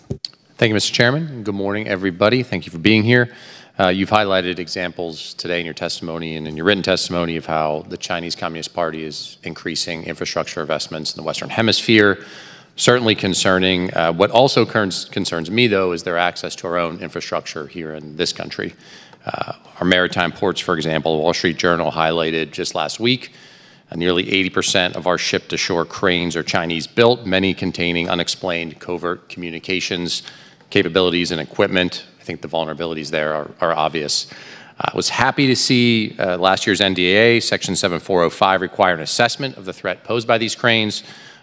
Thank you, Mister Chairman. Good morning, everybody. Thank you for being here. Uh, you've highlighted examples today in your testimony and in your written testimony of how the Chinese Communist Party is increasing infrastructure investments in the Western Hemisphere. Certainly concerning. Uh, what also concerns me, though, is their access to our own infrastructure here in this country. Uh, our maritime ports, for example, Wall Street Journal highlighted just last week. Uh, nearly eighty percent of our ship-to-shore cranes are Chinese-built, many containing unexplained covert communications capabilities and equipment. I think the vulnerabilities there are, are obvious. I uh, was happy to see uh, last year's N D A A, Section seventy-four oh five, require an assessment of the threat posed by these cranes.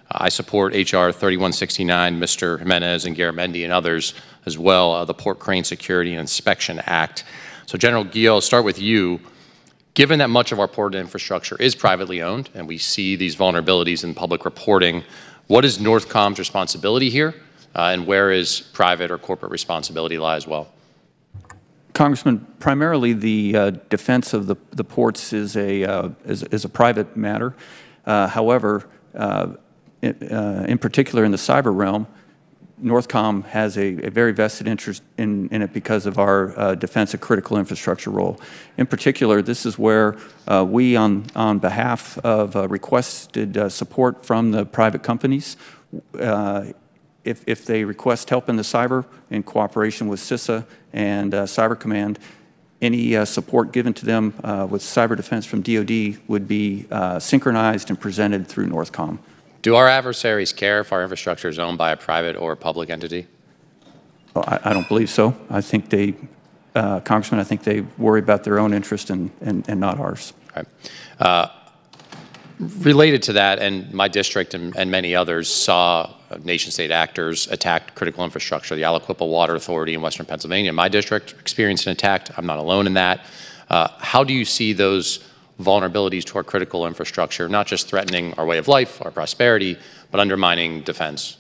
Uh, I support H R thirty-one sixty-nine, Mister Jimenez and Garamendi and others as well, uh, the Port Crane Security and Inspection Act. So General Guillot, I'll start with you. Given that much of our port infrastructure is privately owned and we see these vulnerabilities in public reporting, what is NORTHCOM's responsibility here uh, and where is private or corporate responsibility lie as well? Congressman, primarily the uh, defense of the, the ports is a, uh, is, is a private matter. Uh, however, uh, it, uh, in particular in the cyber realm, NORTHCOM has a, a very vested interest in, in it because of our uh, defense of critical infrastructure role. In particular, this is where uh, we, on, on behalf of uh, requested uh, support from the private companies, uh, if, if they request help in the cyber, in cooperation with CISA and uh, Cyber Command, any uh, support given to them uh, with cyber defense from D O D would be uh, synchronized and presented through NORTHCOM. Do our adversaries care if our infrastructure is owned by a private or a public entity? Well, I, I don't believe so. I think they, uh, Congressman, I think they worry about their own interest and, and, and not ours. All right. Uh, related to that, and my district and, and many others saw nation-state actors attack critical infrastructure, the Aliquippa Water Authority in Western Pennsylvania. My district experienced an attack. I'm not alone in that. Uh, how do you see those vulnerabilities to our critical infrastructure, not just threatening our way of life, our prosperity, but undermining defense?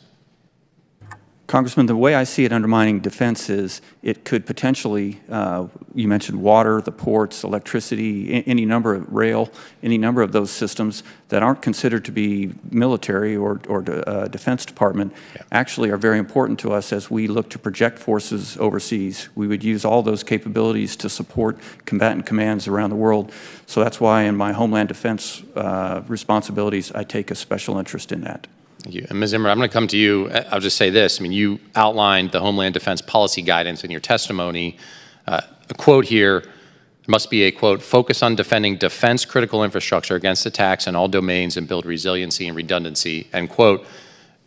Congressman, the way I see it undermining defense is it could potentially, uh, you mentioned water, the ports, electricity, any number of rail, any number of those systems that aren't considered to be military or, or de uh, Defense Department, yeah. actually are very important to us as we look to project forces overseas. We would use all those capabilities to support combatant commands around the world. So that's why in my homeland defense uh, responsibilities, I take a special interest in that. Thank you. And Miz Zimmer, I'm going to come to you. I'll just say this. I mean, you outlined the Homeland Defense Policy Guidance in your testimony. Uh, a quote here must be a, quote, focus on defending defense critical infrastructure against attacks in all domains and build resiliency and redundancy, end quote.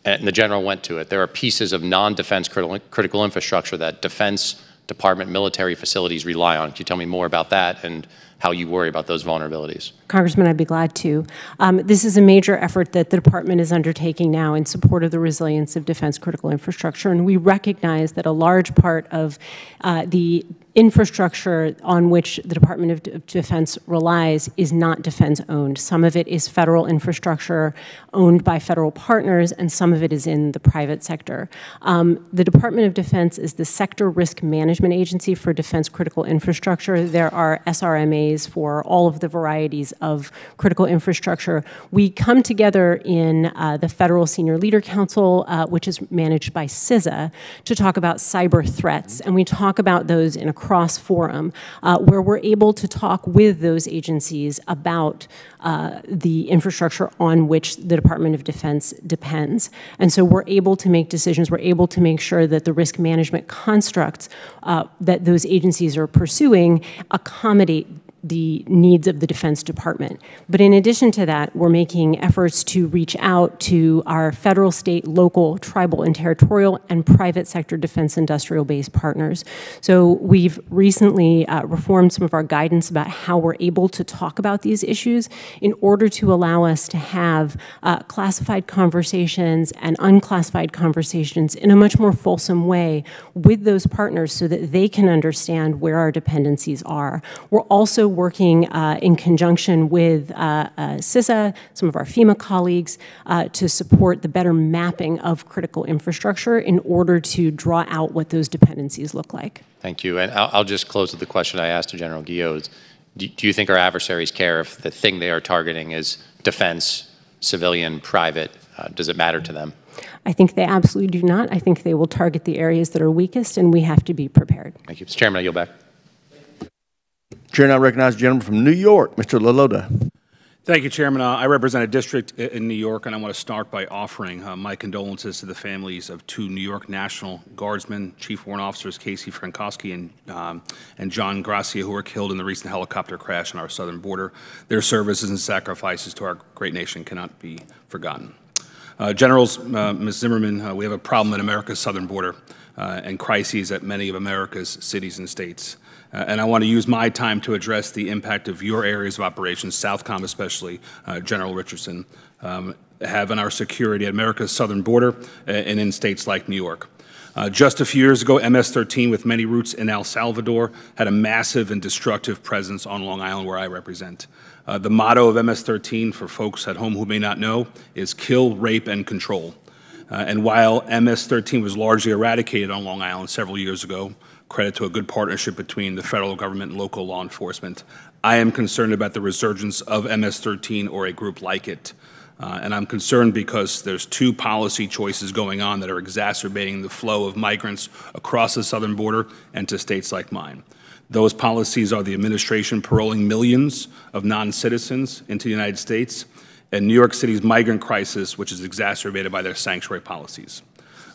And the general went to it. There are pieces of non-defense critical, critical infrastructure that Defense Department military facilities rely on. Can you tell me more about that and how you worry about those vulnerabilities. Congressman, I'd be glad to. Um, this is a major effort that the department is undertaking now in support of the resilience of defense critical infrastructure, and we recognize that a large part of uh, the infrastructure on which the Department of Defense relies is not defense-owned. Some of it is federal infrastructure owned by federal partners, and some of it is in the private sector. Um, the Department of Defense is the Sector Risk Management Agency for Defense Critical Infrastructure. There are S R M As for all of the varieties of critical infrastructure. We come together in uh, the Federal Senior Leader Council, uh, which is managed by CISA, to talk about cyber threats, and we talk about those in a cross-forum, uh, where we're able to talk with those agencies about uh, the infrastructure on which the Department of Defense depends. And so we're able to make decisions, we're able to make sure that the risk management constructs uh, that those agencies are pursuing accommodate the needs of the Defense Department. But in addition to that, we're making efforts to reach out to our federal, state, local, tribal, and territorial, and private sector defense industrial base partners. So we've recently uh, reformed some of our guidance about how we're able to talk about these issues in order to allow us to have uh, classified conversations and unclassified conversations in a much more fulsome way with those partners so that they can understand where our dependencies are. We're also working uh, in conjunction with uh, uh, CISA, some of our FEMA colleagues, uh, to support the better mapping of critical infrastructure in order to draw out what those dependencies look like. Thank you. And I'll, I'll just close with the question I asked to General Guillot. Do, do you think our adversaries care if the thing they are targeting is defense, civilian, private? Uh, does it matter to them? I think they absolutely do not. I think they will target the areas that are weakest, and we have to be prepared. Thank you. Mister Chairman, I yield back. Chair, now recognize the gentleman from New York, Mister LaLota. Thank you, Chairman. Uh, I represent a district in New York, and I want to start by offering uh, my condolences to the families of two New York National Guardsmen, Chief Warrant Officers Casey Frankowski and, um, and John Gracia, who were killed in the recent helicopter crash on our southern border. Their services and sacrifices to our great nation cannot be forgotten. Uh, Generals, uh, Miz Zimmerman, uh, we have a problem at America's southern border uh, and crises at many of America's cities and states. Uh, and I want to use my time to address the impact of your areas of operations, Southcom especially, uh, General Richardson, um, have on our security at America's southern border and in states like New York. Uh, just a few years ago, M S thirteen, with many roots in El Salvador, had a massive and destructive presence on Long Island, where I represent. Uh, the motto of M S thirteen, for folks at home who may not know, is kill, rape, and control. Uh, and while M S thirteen was largely eradicated on Long Island several years ago, credit to a good partnership between the federal government and local law enforcement, I am concerned about the resurgence of M S thirteen or a group like it. Uh, and I'm concerned because there's two policy choices going on that are exacerbating the flow of migrants across the southern border and to states like mine. Those policies are the administration paroling millions of non-citizens into the United States and New York City's migrant crisis, which is exacerbated by their sanctuary policies.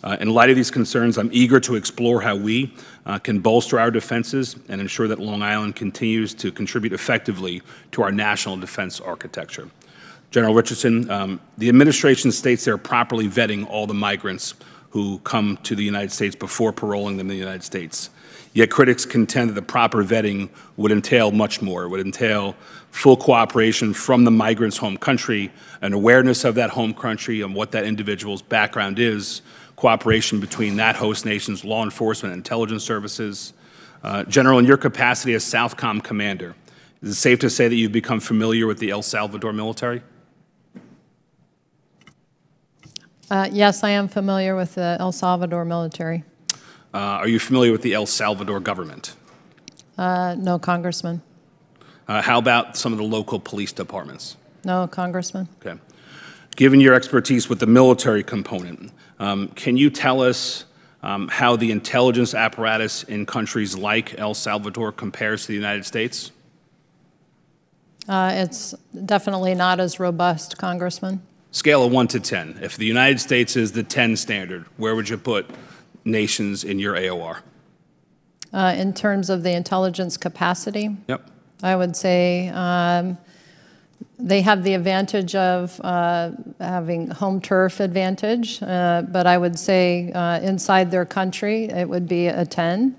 Uh, in light of these concerns, I'm eager to explore how we uh, can bolster our defenses and ensure that Long Island continues to contribute effectively to our national defense architecture. General Richardson, um, the administration states they're properly vetting all the migrants who come to the United States before paroling them in the United States. Yet critics contend that the proper vetting would entail much more. It would entail full cooperation from the migrant's home country, an awareness of that home country and what that individual's background is, cooperation between that host nation's law enforcement and intelligence services. Uh, General, in your capacity as Southcom commander, is it safe to say that you've become familiar with the El Salvador military? Uh, yes, I am familiar with the El Salvador military. Uh, are you familiar with the El Salvador government? Uh, no, Congressman. Uh, how about some of the local police departments? No, Congressman. Okay. Given your expertise with the military component, Um, can you tell us um, how the intelligence apparatus in countries like El Salvador compares to the United States? Uh, it's definitely not as robust, Congressman. Scale of one to ten. If the United States is the ten standard, where would you put nations in your A O R? Uh, in terms of the intelligence capacity? Yep. I would say um, they have the advantage of uh, having home turf advantage, uh, but I would say uh, inside their country, it would be a ten.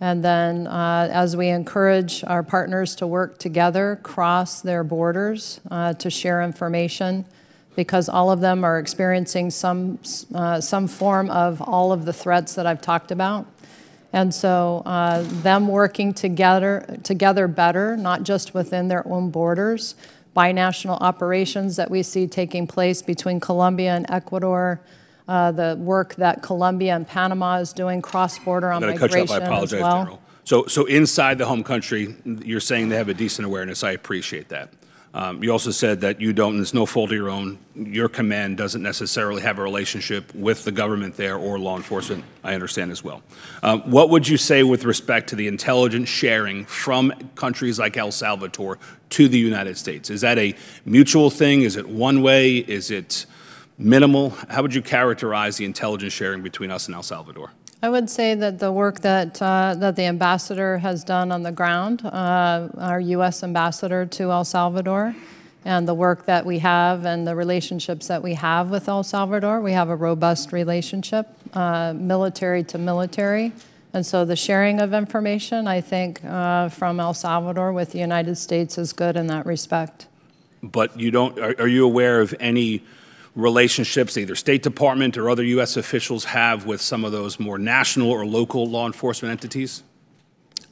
And then uh, as we encourage our partners to work together, cross their borders uh, to share information, because all of them are experiencing some, uh, some form of all of the threats that I've talked about. And so uh, them working together, together better, not just within their own borders, binational operations that we see taking place between Colombia and Ecuador, Uh, the work that Colombia and Panama is doing cross-border on migration. I'm going to cut you off. I apologize, as well. General. So, so inside the home country, you're saying they have a decent awareness. I appreciate that. Um, you also said that you don't, and it's no fault of your own, your command doesn't necessarily have a relationship with the government there or law enforcement. I understand as well. Um, what would you say with respect to the intelligence sharing from countries like El Salvador to the United States? Is that a mutual thing? Is it one way? Is it minimal? How would you characterize the intelligence sharing between us and El Salvador? I would say that the work that, uh, that the ambassador has done on the ground, uh, our U S ambassador to El Salvador, and the work that we have and the relationships that we have with El Salvador, we have a robust relationship, uh, military to military. And so the sharing of information, I think, uh, from El Salvador with the United States is good in that respect. But you don't, are, are you aware of any relationships either State Department or other U S officials have with some of those more national or local law enforcement entities?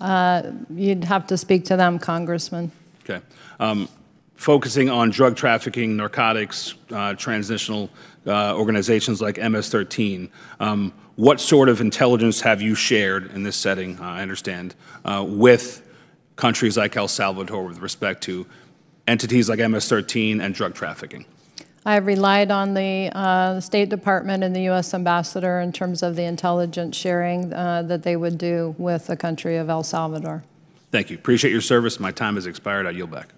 Uh, you'd have to speak to them, Congressman. Okay. Um, focusing on drug trafficking, narcotics, uh, transnational uh, organizations like M S thirteen, um, what sort of intelligence have you shared in this setting, uh, I understand, uh, with countries like El Salvador with respect to entities like M S thirteen and drug trafficking? I relied on the uh, State Department and the U S ambassador in terms of the intelligence sharing uh, that they would do with the country of El Salvador. Thank you. Appreciate your service. My time has expired. I yield back.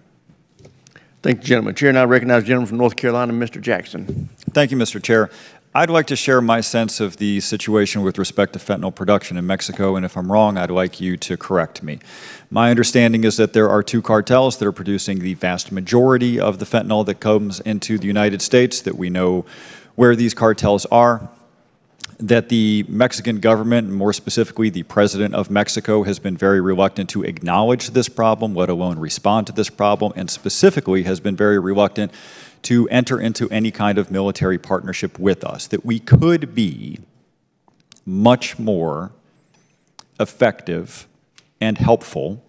Thank you, gentlemen. Chair, now I recognize the gentleman from North Carolina, Mister Jackson. Thank you, Mister Chair. I'd like to share my sense of the situation with respect to fentanyl production in Mexico, and if I'm wrong, I'd like you to correct me. My understanding is that there are two cartels that are producing the vast majority of the fentanyl that comes into the United States, that we know where these cartels are, that the Mexican government, and more specifically the president of Mexico, has been very reluctant to acknowledge this problem, let alone respond to this problem, and specifically has been very reluctant to enter into any kind of military partnership with us, that we could be much more effective and helpful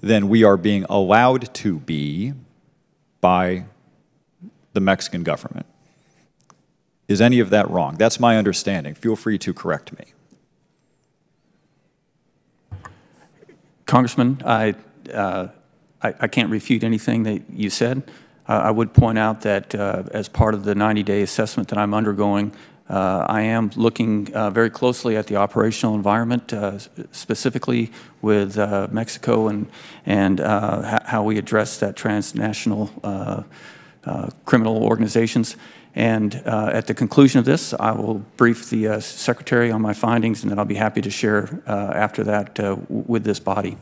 than we are being allowed to be by the Mexican government. Is any of that wrong? That's my understanding. Feel free to correct me. Congressman, I, uh, I, I can't refute anything that you said. Uh, I would point out that uh, as part of the ninety day assessment that I'm undergoing, uh, I am looking uh, very closely at the operational environment, uh, specifically with uh, Mexico and, and uh, how we address that transnational uh, uh, criminal organizations. And uh, at the conclusion of this, I will brief the uh, Secretary on my findings, and then I'll be happy to share uh, after that uh, with this body.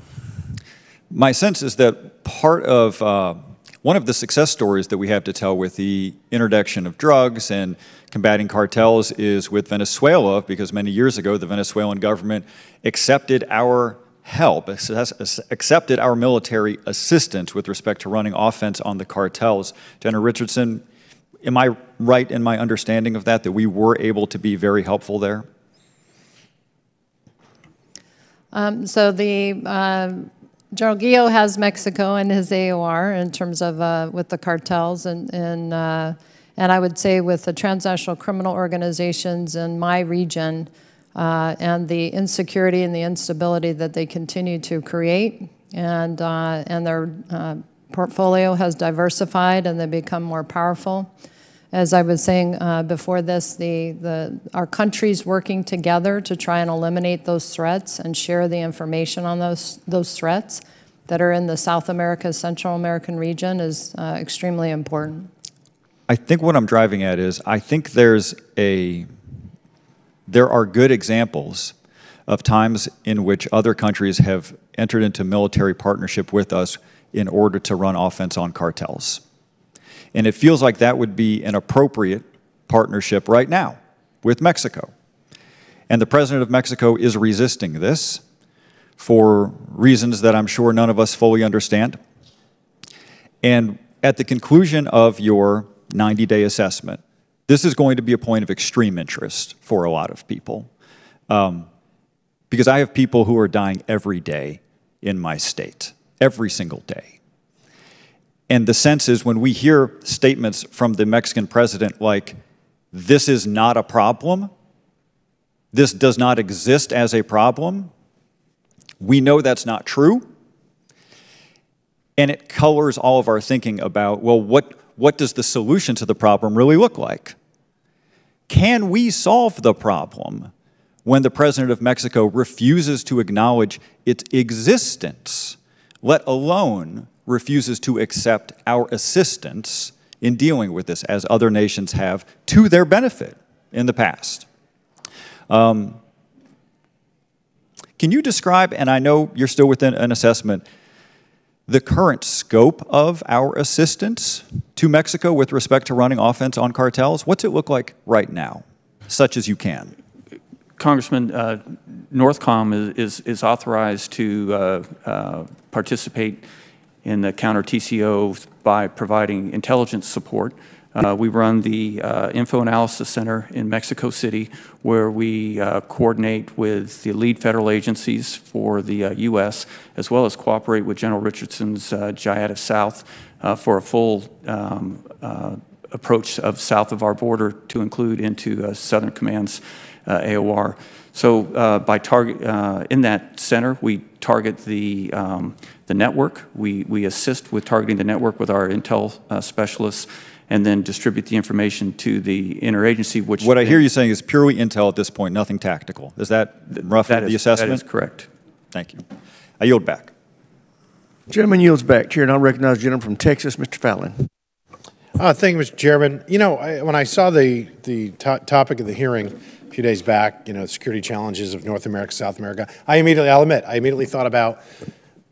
My sense is that part of uh one of the success stories that we have to tell with the introduction of drugs and combating cartels is with Venezuela, because many years ago the Venezuelan government accepted our help, accepted our military assistance with respect to running offense on the cartels. General Richardson, am I right in my understanding of that, that we were able to be very helpful there? Um, so the... Uh General Guillot has Mexico in his A O R in terms of uh, with the cartels, and, and, uh, and I would say with the transnational criminal organizations in my region uh, and the insecurity and the instability that they continue to create, and, uh, and their uh, portfolio has diversified and they become more powerful. As I was saying uh, before this, the, the, our countries working together to try and eliminate those threats and share the information on those, those threats that are in the South America, Central American region is uh, extremely important. I think what I'm driving at is I think there's a, there are good examples of times in which other countries have entered into military partnership with us in order to run offense on cartels. And it feels like that would be an appropriate partnership right now with Mexico. And the president of Mexico is resisting this. for reasons that I'm sure none of us fully understand. And at the conclusion of your ninety day assessment, this is going to be a point of extreme interest for a lot of people. Um, because I have people who are dying every day in my state, every single day. And the sense is when we hear statements from the Mexican president like, this is not a problem, this does not exist as a problem, we know that's not true. And it colors all of our thinking about, well, what, what does the solution to the problem really look like? Can we solve the problem when the president of Mexico refuses to acknowledge its existence, let alone refuses to accept our assistance in dealing with this, as other nations have to their benefit in the past? Um, can you describe, and I know you're still within an assessment, the current scope of our assistance to Mexico with respect to running offense on cartels? What's it look like right now, such as you can? Congressman, uh, NORTHCOM is, is, is authorized to uh, uh, participate in the counter T C O by providing intelligence support. Uh, we run the uh, Info Analysis Center in Mexico City, where we uh, coordinate with the lead federal agencies for the uh, U S, as well as cooperate with General Richardson's uh, G I A D F South uh, for a full um, uh, approach of south of our border to include into uh, Southern Command's uh, A O R. So uh, by target, uh, in that center, we target the, um, the network. We, we assist with targeting the network with our intel uh, specialists, and then distribute the information to the interagency, which— What I hear you saying is purely intel at this point, nothing tactical. Is that roughly the assessment? That is correct. Thank you. I yield back. Gentleman yields back. Chair, and I'll recognize the gentleman from Texas, Mister Fallon. Uh, thank you, Mister Chairman. You know, I, when I saw the, the to topic of the hearing, a few days back, you know, security challenges of North America, South America, I immediately, I'll admit, I immediately thought about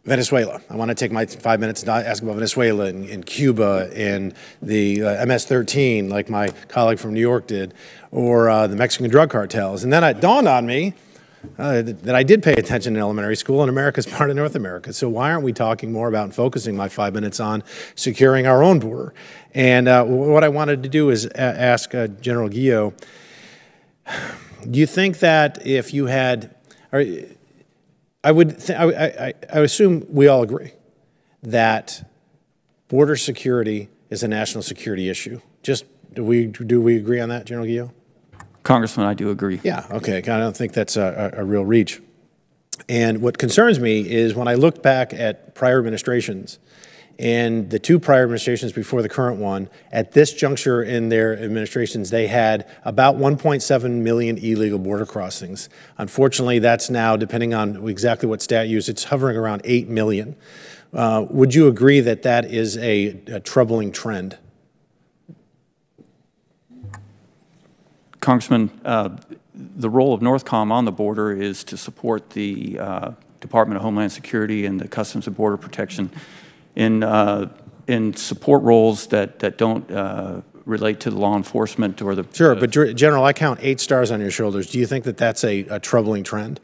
Venezuela. I want to take my five minutes and ask about Venezuela and, and Cuba and the uh, M S thirteen, like my colleague from New York did, or uh, the Mexican drug cartels. And then it dawned on me uh, that I did pay attention in elementary school, and America's part of North America. So why aren't we talking more about and focusing my five minutes on securing our own border? And uh, what I wanted to do is ask uh, General Guillot, do you think that if you had, or I would, th I, I, I assume we all agree that border security is a national security issue. Just do we do we agree on that, General Guillot? Congressman, I do agree. Yeah. Okay. I don't think that's a, a, a real reach. And what concerns me is when I look back at prior administrations, and the two prior administrations before the current one, at this juncture in their administrations, they had about one point seven million illegal border crossings. Unfortunately, that's now, depending on exactly what stat you use, it's hovering around eight million. Uh, would you agree that that is a, a troubling trend? Congressman, uh, the role of NORTHCOM on the border is to support the uh, Department of Homeland Security and the Customs and Border Protection in, uh, in support roles that, that don't uh, relate to the law enforcement or the— Sure, uh, but General, I count eight stars on your shoulders. Do you think that that's a, a troubling trend?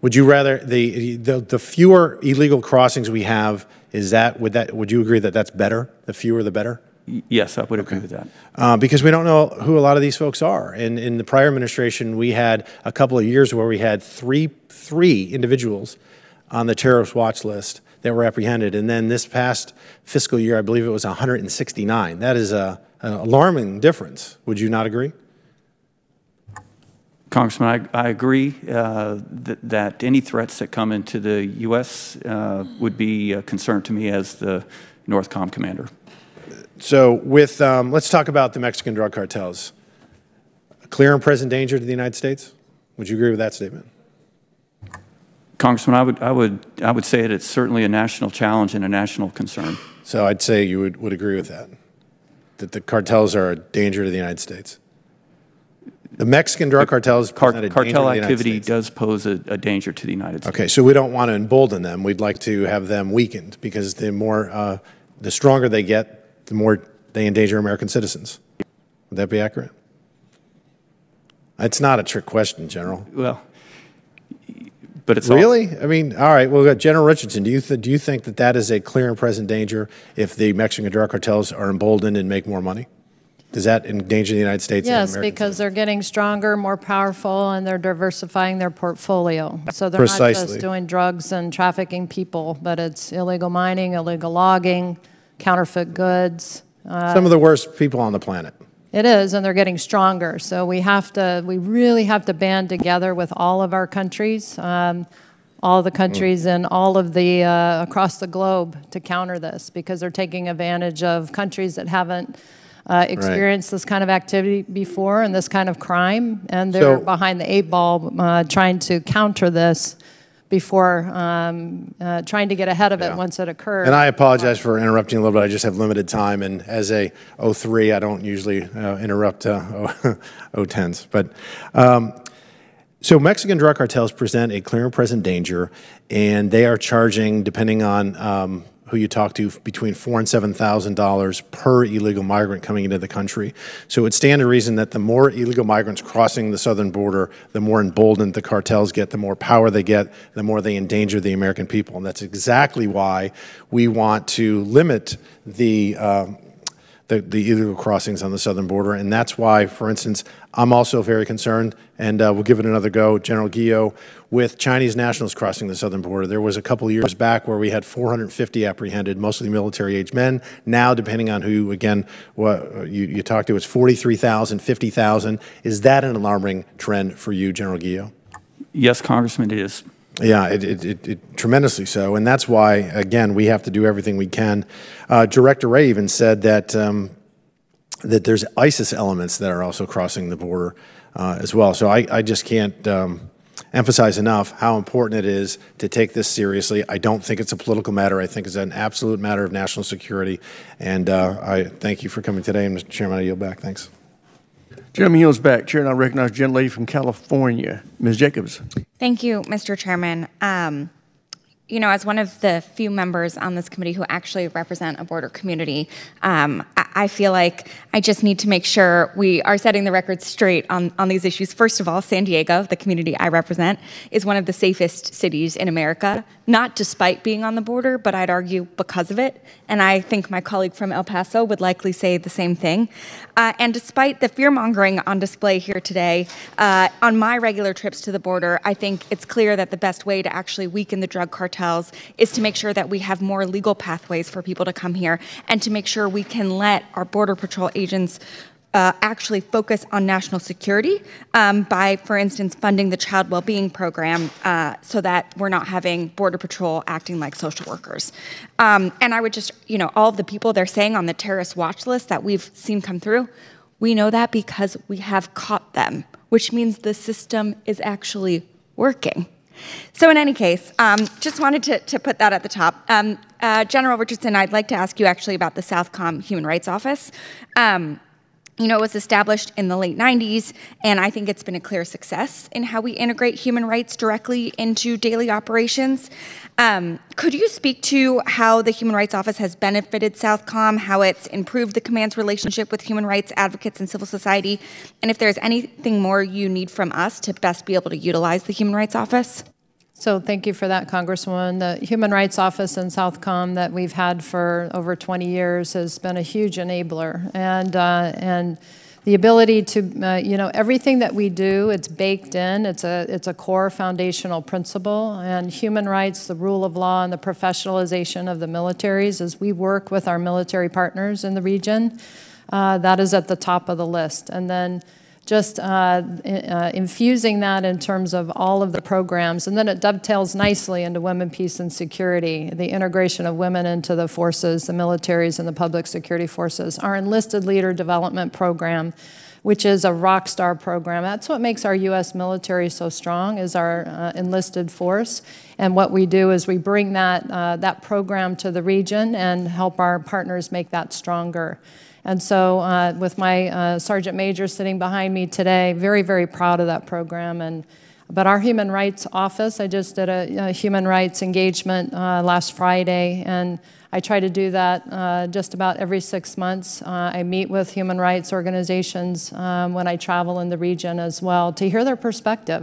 Would you rather, the, the, the fewer illegal crossings we have, is that, would that, would you agree that that's better? The fewer, the better? Yes, I would agree okay. with that. Uh, because we don't know who a lot of these folks are. And in the prior administration, we had a couple of years where we had three, three individuals on the terrorist watch list that were apprehended, and then this past fiscal year, I believe it was one hundred sixty-nine. That is a, an alarming difference. Would you not agree? Congressman, I, I agree uh, th that any threats that come into the U S uh, would be a concern to me as the NORTHCOM commander. So with, um, let's talk about the Mexican drug cartels. A clear and present danger to the United States? Would you agree with that statement? Congressman, I would, I would, I would say that it's certainly a national challenge and a national concern. So I'd say you would, would agree with that, that the cartels are a danger to the United States. The Mexican drug cartels Car present a cartel danger activity to the does pose a, a danger to the United States. Okay, so we don't want to embolden them. We'd like to have them weakened, because the more, uh, the stronger they get, the more they endanger American citizens. Would that be accurate? That's not a trick question, General. Well. But it's really, all I mean, all right. Well, General Richardson, do you th do you think that that is a clear and present danger if the Mexican drug cartels are emboldened and make more money? Does that endanger the United States? Yes, and because side? They're getting stronger, more powerful, and they're diversifying their portfolio. So they're Precisely. not just doing drugs and trafficking people, but it's illegal mining, illegal logging, counterfeit goods. Uh, Some of the worst people on the planet. It is, and they're getting stronger. So we have to, we really have to band together with all of our countries, um, all the countries mm. and all of the, uh, across the globe to counter this, because they're taking advantage of countries that haven't uh, experienced right. this kind of activity before and this kind of crime. And they're so, behind the eight ball uh, trying to counter this before um, uh, trying to get ahead of it yeah. once it occurs. And I apologize for interrupting a little bit. I just have limited time, and as a oh three, I don't usually uh, interrupt uh, oh tens. But um, so Mexican drug cartels present a clear and present danger, and they are charging, depending on um, who you talk to, between four and seven thousand dollars per illegal migrant coming into the country. So it would stand to reason that the more illegal migrants crossing the southern border, the more emboldened the cartels get, the more power they get, the more they endanger the American people. And that's exactly why we want to limit the um, The, the illegal crossings on the southern border. And that's why, for instance, I'm also very concerned, and uh, we'll give it another go, General Guillot, with Chinese nationals crossing the southern border. There was a couple years back where we had four hundred fifty apprehended, mostly military-aged men. Now, depending on who, again, what you, you talk to, it's forty-three thousand, fifty thousand. Is that an alarming trend for you, General Guillot? Yes, Congressman, it is. Yeah, it, it, it, it tremendously so, and that's why, again, we have to do everything we can. Uh, Director Wray even said that um, that there's ISIS elements that are also crossing the border uh, as well. So I, I just can't um, emphasize enough how important it is to take this seriously. I don't think it's a political matter. I think it's an absolute matter of national security, and uh, I thank you for coming today. And Mister Chairman, I yield back. Thanks. Gentleman yields back. Chair, and I recognize the gentlelady from California, Miz Jacobs. Thank you, Mister Chairman. Um, you know, as one of the few members on this committee who actually represent a border community, um, I, I feel like I just need to make sure we are setting the record straight on, on these issues. First of all, San Diego, the community I represent, is one of the safest cities in America, not despite being on the border, but I'd argue because of it. And I think my colleague from El Paso would likely say the same thing. Uh, and despite the fear-mongering on display here today, uh, on my regular trips to the border, I think it's clear that the best way to actually weaken the drug cartels is to make sure that we have more legal pathways for people to come here and to make sure we can let our Border Patrol agents Uh, actually focus on national security um, by, for instance, funding the child well-being program uh, so that we're not having Border Patrol acting like social workers. Um, and I would just, you know, all of the people they're saying on the terrorist watch list that we've seen come through, we know that because we have caught them, which means the system is actually working. So in any case, um, just wanted to, to put that at the top. Um, uh, General Richardson, I'd like to ask you actually about the Southcom Human Rights Office. Um, You know, it was established in the late nineties, and I think it's been a clear success in how we integrate human rights directly into daily operations. Um, could you speak to how the Human Rights Office has benefited Southcom, how it's improved the command's relationship with human rights advocates and civil society, and if there's anything more you need from us to best be able to utilize the Human Rights Office? So thank you for that, Congresswoman. The Human Rights Office in Southcom that we've had for over twenty years has been a huge enabler. And, uh, and the ability to, uh, you know, everything that we do, it's baked in. It's a, it's a core foundational principle. And human rights, the rule of law, and the professionalization of the militaries as we work with our military partners in the region, uh, that is at the top of the list. And then just uh, uh, infusing that in terms of all of the programs. And then it dovetails nicely into women, peace, and security, the integration of women into the forces, the militaries, and the public security forces. Our enlisted leader development program, which is a rock star program. That's what makes our U S military so strong, is our uh, enlisted force. And what we do is we bring that, uh, that program to the region and help our partners make that stronger. And so uh, with my uh, Sergeant Major sitting behind me today, very, very proud of that program. And, but our Human Rights Office, I just did a, a human rights engagement uh, last Friday, and I try to do that uh, just about every six months. Uh, I meet with human rights organizations um, when I travel in the region as well to hear their perspective.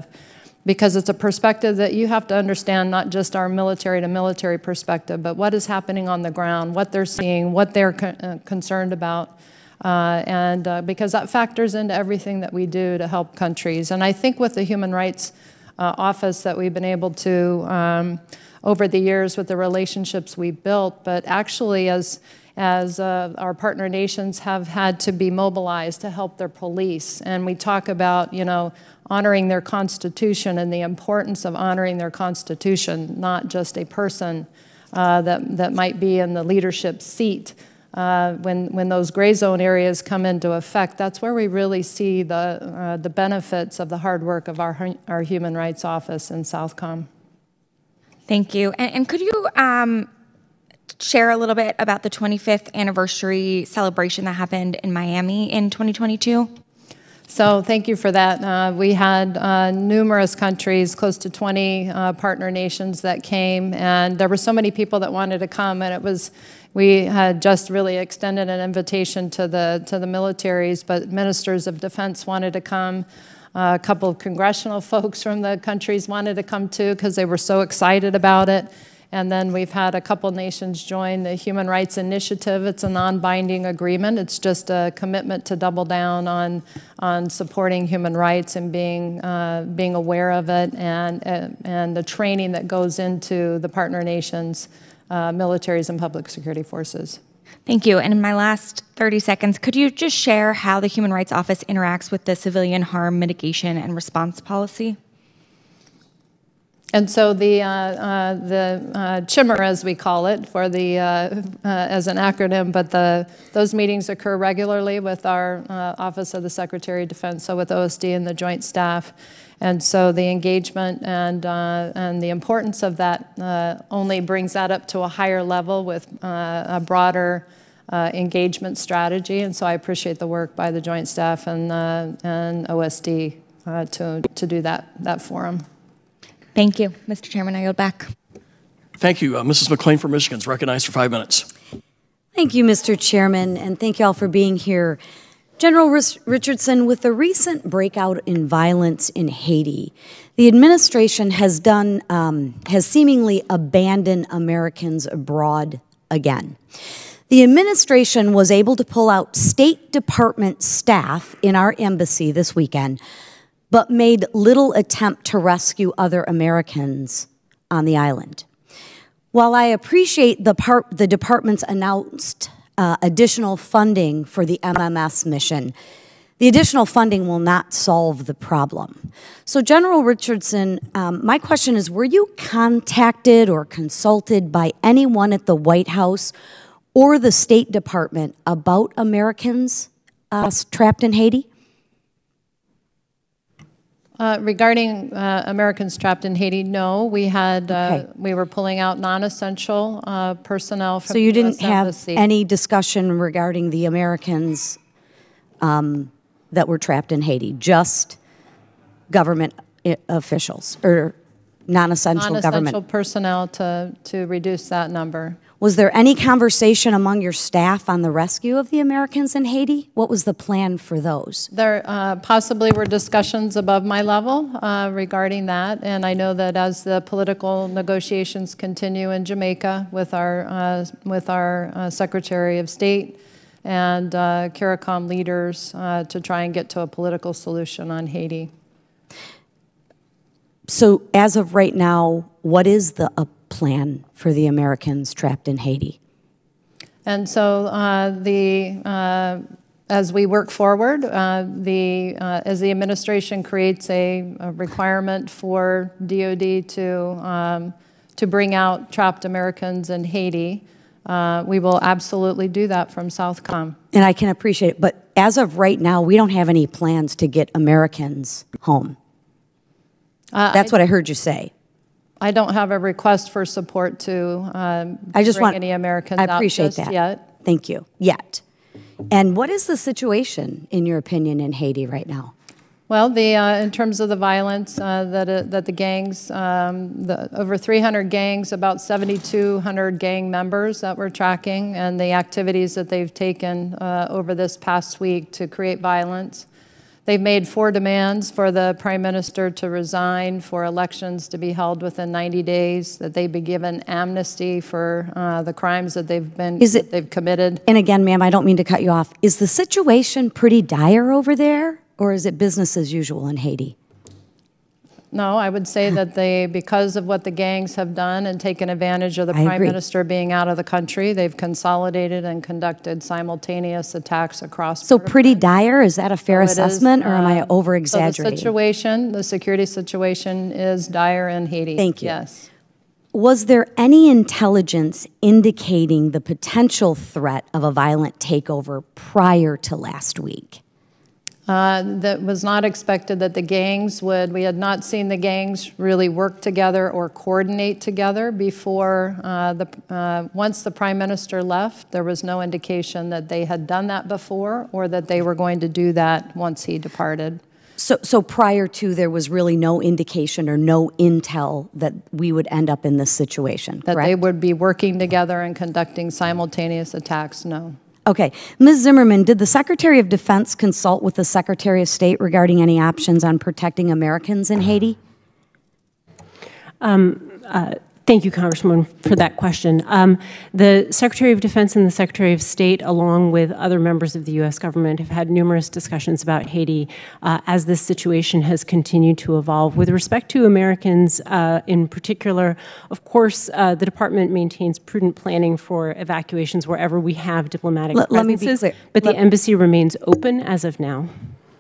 because it's a perspective that you have to understand, not just our military to military perspective, but what is happening on the ground, what they're seeing, what they're con uh, concerned about, uh, and uh, because that factors into everything that we do to help countries. And I think with the Human Rights uh, Office that we've been able to, um, over the years with the relationships we built, but actually as as uh, our partner nations have had to be mobilized to help their police. And we talk about, you know, honoring their constitution and the importance of honoring their constitution, not just a person uh, that, that might be in the leadership seat. Uh, when, when those gray zone areas come into effect, that's where we really see the, uh, the benefits of the hard work of our, our Human Rights Office in SOUTHCOM. Thank you. And, and could you um share a little bit about the twenty-fifth anniversary celebration that happened in Miami in twenty twenty-two? So thank you for that. Uh, we had uh, numerous countries, close to twenty uh, partner nations that came, and there were so many people that wanted to come, and it was, we had just really extended an invitation to the, to the militaries, but ministers of defense wanted to come. Uh, a couple of congressional folks from the countries wanted to come too because they were so excited about it. And then we've had a couple nations join the Human Rights Initiative. It's a non-binding agreement. It's just a commitment to double down on, on supporting human rights and being, uh, being aware of it, and, uh, and the training that goes into the partner nations, uh, militaries and public security forces. Thank you. And in my last thirty seconds, could you just share how the Human Rights Office interacts with the civilian harm mitigation and response policy? And so the, uh, uh, the uh, CHIMR, as we call it, for the, uh, uh, as an acronym, but the, those meetings occur regularly with our uh, Office of the Secretary of Defense, so with O S D and the Joint Staff. And so the engagement and, uh, and the importance of that uh, only brings that up to a higher level with uh, a broader uh, engagement strategy. And so I appreciate the work by the Joint Staff and, uh, and O S D uh, to, to do that, that forum. Thank you. Mister Chairman, I yield back. Thank you. Uh, Missus McClain from Michigan is recognized for five minutes. Thank you, Mister Chairman, and thank you all for being here. General Richardson, with the recent breakout in violence in Haiti, the administration has done, um, has seemingly abandoned Americans abroad again. The administration was able to pull out State Department staff in our embassy this weekend, but made little attempt to rescue other Americans on the island. While I appreciate the, part, the department's announced uh, additional funding for the M M S mission, the additional funding will not solve the problem. So General Richardson, um, my question is, were you contacted or consulted by anyone at the White House or the State Department about Americans uh, trapped in Haiti? Uh, regarding uh, Americans trapped in Haiti, no, we had uh, okay. we were pulling out non-essential uh, personnel from the U S Embassy. So you didn't have any discussion regarding the Americans um, that were trapped in Haiti, just government officials or non-essential government non-essential personnel to to reduce that number. Was there any conversation among your staff on the rescue of the Americans in Haiti? What was the plan for those? There uh, possibly were discussions above my level uh, regarding that, and I know that as the political negotiations continue in Jamaica with our, uh, with our uh, Secretary of State and uh, CARICOM leaders uh, to try and get to a political solution on Haiti. So as of right now, what is the uh, plan for the Americans trapped in Haiti? And so uh, the, uh, as we work forward, uh, the, uh, as the administration creates a, a requirement for D O D to, um, to bring out trapped Americans in Haiti, uh, we will absolutely do that from SOUTHCOM. And I can appreciate it, but as of right now, we don't have any plans to get Americans home. Uh, That's I, what I heard you say. I don't have a request for support to um, I just bring want, any Americans I appreciate out just that. Yet. Thank you. Yet. And what is the situation, in your opinion, in Haiti right now? Well, the, uh, in terms of the violence uh, that, uh, that the gangs, um, the, over three hundred gangs, about seventy-two hundred gang members that we're tracking, and the activities that they've taken uh, over this past week to create violence. They've made four demands: for the Prime Minister to resign, for elections to be held within ninety days, that they be given amnesty for uh, the crimes that they've been is it, they've committed. And again, ma'am, I don't mean to cut you off. Is the situation pretty dire over there, or is it business as usual in Haiti? No, I would say that they, because of what the gangs have done and taken advantage of the I Prime agree. Minister being out of the country, they've consolidated and conducted simultaneous attacks across. So pretty dire? Is that a fair so assessment, is, or um, am I over-exaggerating? So the situation, the security situation is dire in Haiti. Thank you. Yes. Was there any intelligence indicating the potential threat of a violent takeover prior to last week? Uh, that was not expected that the gangs would, we had not seen the gangs really work together or coordinate together before, uh, the, uh, once the Prime Minister left, there was no indication that they had done that before or that they were going to do that once he departed. So, so prior to, there was really no indication or no intel that we would end up in this situation, correct? That they would be working together and conducting simultaneous attacks, no. Okay. Miz Zimmerman, did the Secretary of Defense consult with the Secretary of State regarding any options on protecting Americans in Haiti? Um, uh, thank you, Congresswoman, for that question. Um, the Secretary of Defense and the Secretary of State, along with other members of the U S government, have had numerous discussions about Haiti uh, as this situation has continued to evolve. With respect to Americans uh, in particular, of course, uh, the Department maintains prudent planning for evacuations wherever we have diplomatic L presences, let me be clear. But let the embassy remains open as of now.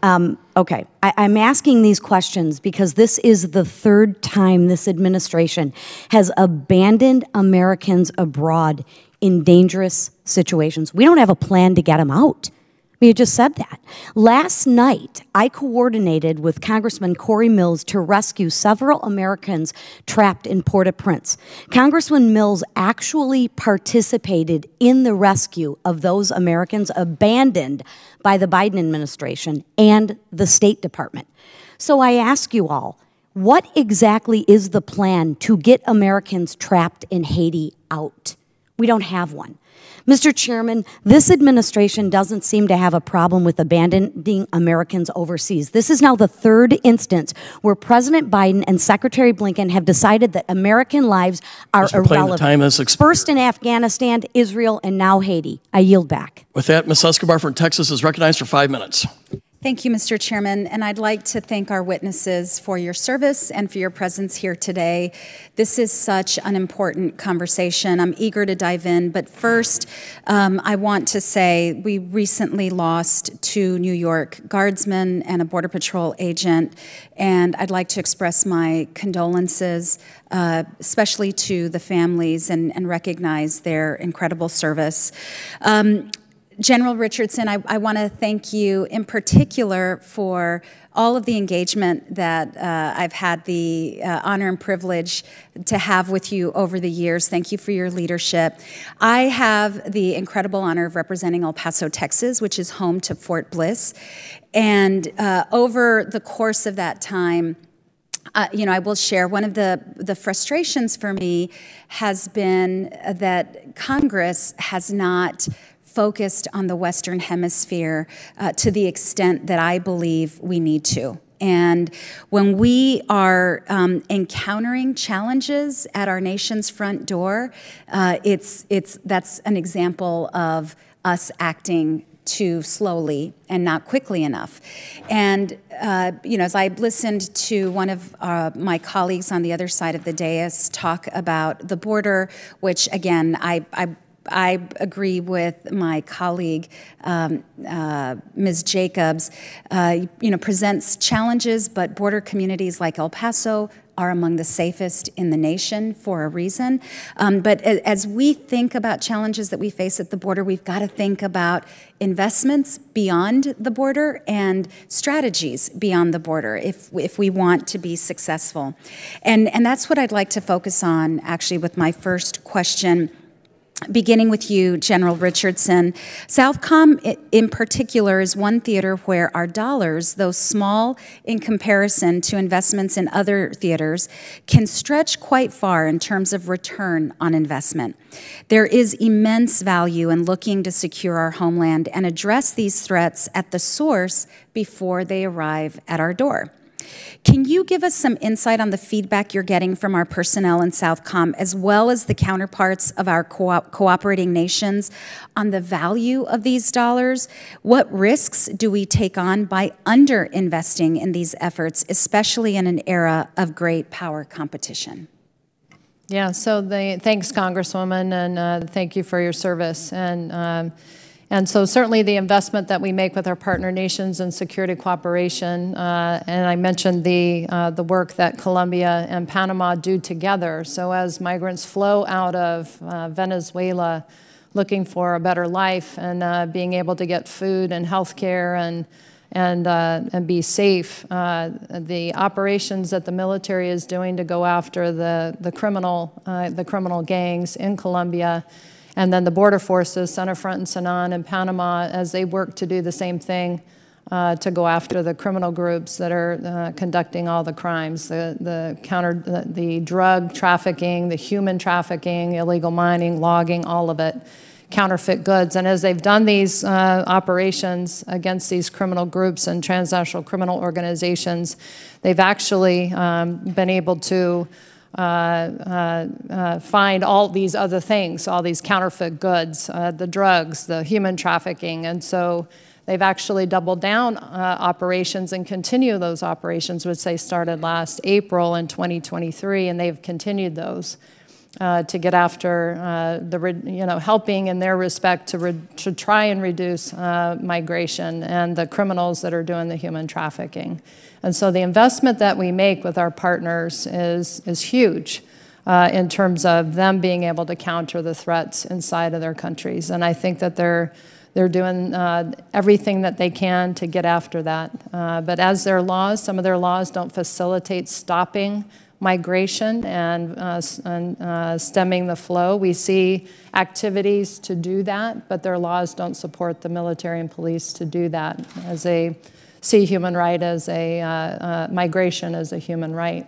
Um, okay, I, I'm asking these questions because this is the third time this administration has abandoned Americans abroad in dangerous situations. We don't have a plan to get them out. You just said that. Last night, I coordinated with Congressman Corey Mills to rescue several Americans trapped in Port-au-Prince. Congressman Mills actually participated in the rescue of those Americans abandoned by the Biden administration and the State Department. So I ask you all, what exactly is the plan to get Americans trapped in Haiti out? We don't have one. Mister Chairman, this administration doesn't seem to have a problem with abandoning Americans overseas. This is now the third instance where President Biden and Secretary Blinken have decided that American lives are Mister irrelevant. Time has expired. First in Afghanistan, Israel, and now Haiti. I yield back. With that, Miz Escobar from Texas is recognized for five minutes. Thank you, Mister Chairman, and I'd like to thank our witnesses for your service and for your presence here today. This is such an important conversation. I'm eager to dive in, but first, um, I want to say we recently lost two New York guardsmen and a Border Patrol agent, and I'd like to express my condolences, uh, especially to the families, and, and recognize their incredible service. Um, General Richardson, I, I want to thank you in particular for all of the engagement that uh, I've had the uh, honor and privilege to have with you over the years. Thank you for your leadership. I have the incredible honor of representing El Paso, Texas, which is home to Fort Bliss. And uh, over the course of that time, Uh, you know, I will share one of the, the frustrations for me has been that Congress has not focused on the Western Hemisphere uh, to the extent that I believe we need to. And when we are um, encountering challenges at our nation's front door, uh, it's, it's, that's an example of us acting too slowly and not quickly enough. And, uh, you know, as I listened to one of uh, my colleagues on the other side of the dais talk about the border, which, again, I, I, I agree with my colleague, um, uh, Miz Jacobs, uh, you know, presents challenges, but border communities like El Paso are among the safest in the nation for a reason. Um, but as we think about challenges that we face at the border, we've got to think about investments beyond the border and strategies beyond the border if, if we want to be successful. And, and that's what I'd like to focus on, actually, with my first question. Beginning with you, General Richardson, Southcom in particular is one theater where our dollars, though small in comparison to investments in other theaters, can stretch quite far in terms of return on investment. There is immense value in looking to secure our homeland and address these threats at the source before they arrive at our door. Can you give us some insight on the feedback you're getting from our personnel in Southcom, as well as the counterparts of our co cooperating nations, on the value of these dollars? What risks do we take on by underinvesting in these efforts, especially in an era of great power competition? Yeah, so the, thanks, Congresswoman, and uh, thank you for your service. And. Um, And so certainly the investment that we make with our partner nations in security cooperation, uh, and I mentioned the, uh, the work that Colombia and Panama do together. So as migrants flow out of uh, Venezuela looking for a better life and uh, being able to get food and health care and, and, uh, and be safe, uh, the operations that the military is doing to go after the, the, criminal, uh, the criminal gangs in Colombia, and then the border forces, Center Front and Sanan and Panama, as they work to do the same thing uh, to go after the criminal groups that are uh, conducting all the crimes, the, the counter, the, the drug trafficking, the human trafficking, illegal mining, logging, all of it, counterfeit goods. And as they've done these uh, operations against these criminal groups and transnational criminal organizations, they've actually um, been able to Uh, uh, uh, find all these other things, all these counterfeit goods, uh, the drugs, the human trafficking. And so they've actually doubled down uh, operations and continue those operations, which they started last April in twenty twenty-three, and they've continued those uh, to get after uh, the, re you know, helping in their respect to, re to try and reduce uh, migration and the criminals that are doing the human trafficking. And so the investment that we make with our partners is, is huge uh, in terms of them being able to counter the threats inside of their countries. And I think that they're, they're doing uh, everything that they can to get after that. Uh, but as their laws, some of their laws don't facilitate stopping migration and, uh, and uh, stemming the flow. We see activities to do that, but their laws don't support the military and police to do that, as a see human right as a, uh, uh, migration as a human right.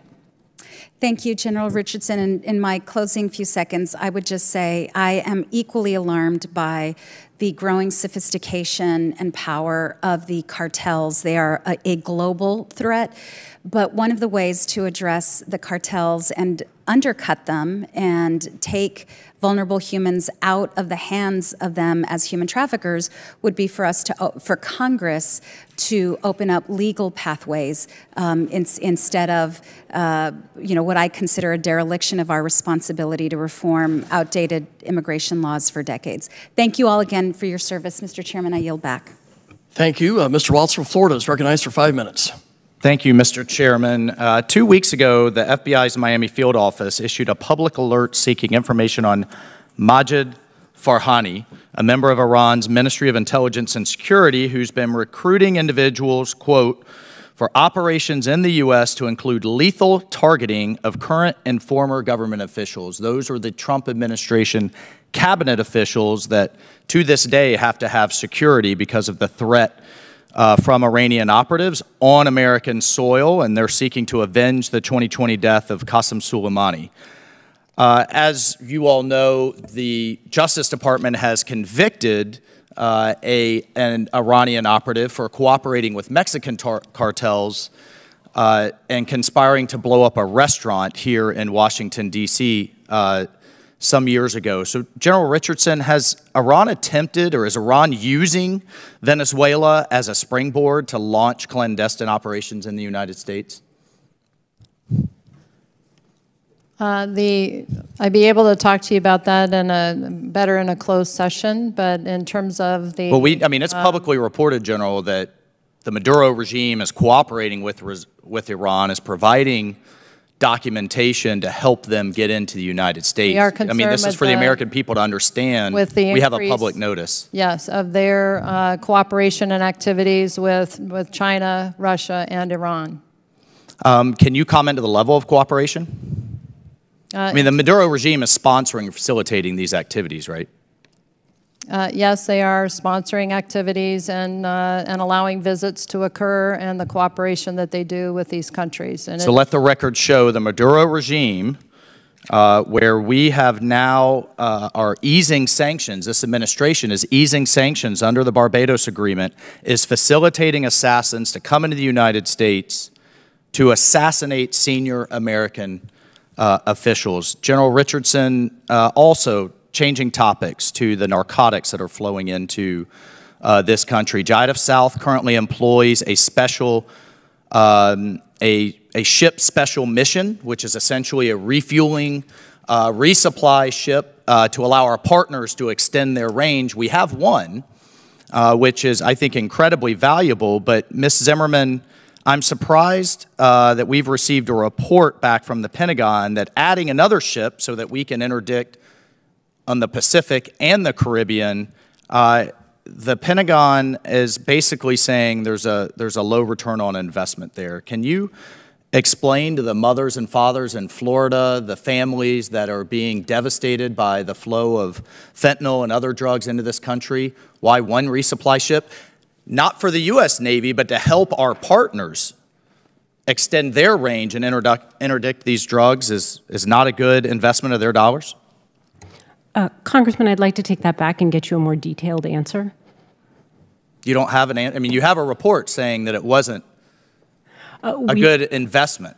Thank you, General Richardson. In, in my closing few seconds, I would just say I am equally alarmed by the growing sophistication and power of the cartels. They are a, a global threat, but one of the ways to address the cartels and undercut them and take vulnerable humans out of the hands of them as human traffickers would be for us to, for Congress to open up legal pathways um, in, instead of, uh, you know, what I consider a dereliction of our responsibility to reform outdated immigration laws for decades. Thank you all again for your service. Mister Chairman, I yield back. Thank you. Uh, Mister Waltz from Florida is recognized for five minutes. Thank you, Mister Chairman. Uh, two weeks ago, the F B I's Miami field office issued a public alert seeking information on Majid Farhani, a member of Iran's Ministry of Intelligence and Security who's been recruiting individuals, quote, for operations in the U S to include lethal targeting of current and former government officials. Those are the Trump administration cabinet officials that to this day have to have security because of the threat Uh, from Iranian operatives on American soil, and they're seeking to avenge the twenty twenty death of Qasem Soleimani. Uh, as you all know, the Justice Department has convicted uh, a, an Iranian operative for cooperating with Mexican tar cartels uh, and conspiring to blow up a restaurant here in Washington, D C uh, some years ago. So, General Richardson, has Iran attempted, or is Iran using Venezuela as a springboard to launch clandestine operations in the United States? Uh, the, I'd be able to talk to you about that in a better in a closed session, but in terms of the... Well, we, I mean, it's publicly um, reported, General, that the Maduro regime is cooperating with, with Iran, is providing documentation to help them get into the United States. I mean, this is for the, the American people to understand. With the increase, we have a public notice. Yes, of their uh, cooperation and activities with, with China, Russia, and Iran. Um, can you comment to the level of cooperation? Uh, I mean, the Maduro regime is sponsoring and facilitating these activities, right? Uh, yes, they are sponsoring activities and, uh, and allowing visits to occur and the cooperation that they do with these countries. And so let the record show the Maduro regime, uh, where we have now uh, are easing sanctions, this administration is easing sanctions under the Barbados Agreement, is facilitating assassins to come into the United States to assassinate senior American uh, officials. General Richardson uh, also changing topics to the narcotics that are flowing into uh, this country. G I D F South currently employs a special, um, a, a ship special mission, which is essentially a refueling, uh, resupply ship uh, to allow our partners to extend their range. We have one, uh, which is, I think, incredibly valuable, but Miz Zimmerman, I'm surprised uh, that we've received a report back from the Pentagon that adding another ship so that we can interdict on the Pacific and the Caribbean, uh, the Pentagon is basically saying there's a, there's a low return on investment there. Can you explain to the mothers and fathers in Florida, the families that are being devastated by the flow of fentanyl and other drugs into this country, why one resupply ship, not for the U S Navy, but to help our partners extend their range and interdict, interdict these drugs is, is not a good investment of their dollars? Uh, Congressman, I'd like to take that back and get you a more detailed answer. You don't have an answer? I mean, you have a report saying that it wasn't uh, we, a good investment.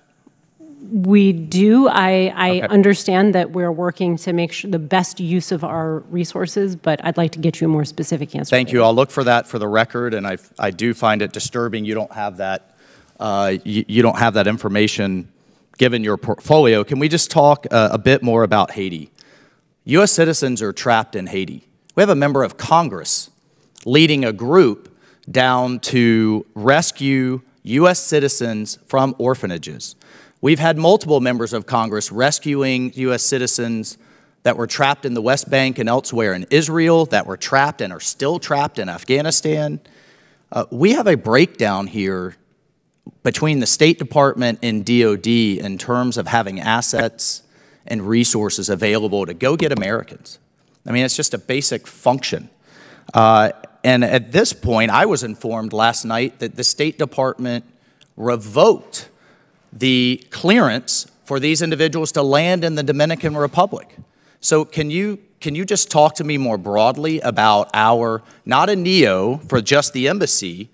We do. I, I okay. understand that we're working to make sure the best use of our resources, but I'd like to get you a more specific answer. Thank you. I'll look for that for the record, and I, I do find it disturbing you don't have that, uh, you, you don't have that information given your portfolio. Can we just talk uh, a bit more about Haiti? U S citizens are trapped in Haiti. We have a member of Congress leading a group down to rescue U S citizens from orphanages. We've had multiple members of Congress rescuing U S citizens that were trapped in the West Bank and elsewhere in Israel, that were trapped and are still trapped in Afghanistan. Uh, we have a breakdown here between the State Department and D O D in terms of having assets and resources available to go get Americans. I mean, it's just a basic function. Uh, and at this point, I was informed last night that the State Department revoked the clearance for these individuals to land in the Dominican Republic. So can you, can you just talk to me more broadly about our, not a neo for just the embassy,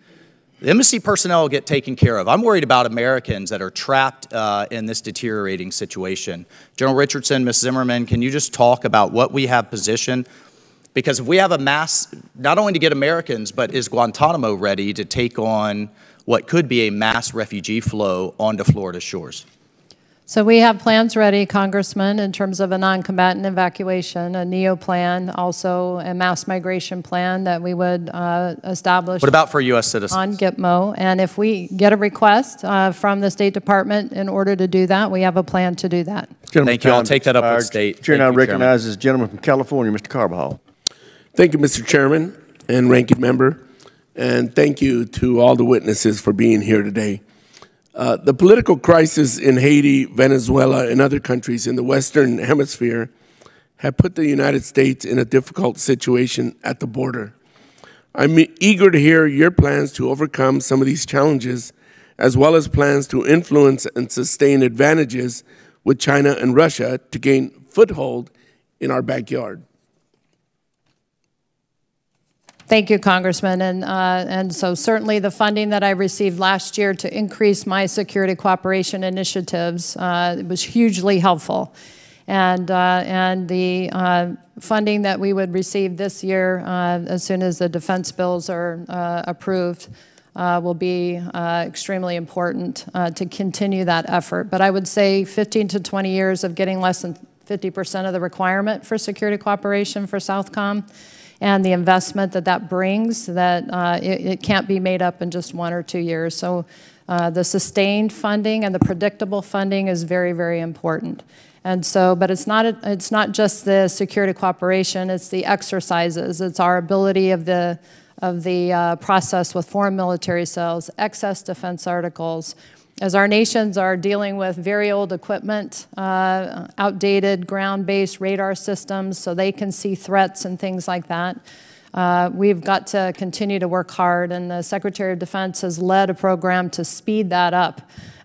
the embassy personnel will get taken care of. I'm worried about Americans that are trapped uh, in this deteriorating situation. General Richardson, Miz Zimmerman, can you just talk about what we have positioned? Because if we have a mass, not only to get Americans, but is Guantanamo ready to take on what could be a mass refugee flow onto Florida's shores? So we have plans ready, Congressman, in terms of a non-combatant evacuation, a NEO plan, also a mass migration plan that we would uh, establish. What about for U S citizens? On Gitmo. And if we get a request uh, from the State Department in order to do that, we have a plan to do that. Gentleman Thank you. I'll take that up with State. Chair now recognizes the gentleman from California, Mister Carbajal. Thank you, Mister Chairman and Ranking Member. And thank you to all the witnesses for being here today. Uh, the political crisis in Haiti, Venezuela, and other countries in the Western Hemisphere have put the United States in a difficult situation at the border. I'm eager to hear your plans to overcome some of these challenges, as well as plans to influence and sustain advantages with China and Russia to gain foothold in our backyard. Thank you, Congressman. And, uh, and so certainly the funding that I received last year to increase my security cooperation initiatives uh, was hugely helpful. And, uh, and the uh, funding that we would receive this year, uh, as soon as the defense bills are uh, approved, uh, will be uh, extremely important uh, to continue that effort. But I would say fifteen to twenty years of getting less than fifty percent of the requirement for security cooperation for Southcom, and the investment that that brings, that uh, it, it can't be made up in just one or two years. So uh, the sustained funding and the predictable funding is very, very important. And so, but it's not, a, it's not just the security cooperation, it's the exercises, it's our ability of the, of the uh, process with foreign military sales, excess defense articles, As our nations are dealing with very old equipment, uh, outdated ground-based radar systems so they can see threats and things like that, uh, we've got to continue to work hard, and the Secretary of Defense has led a program to speed that up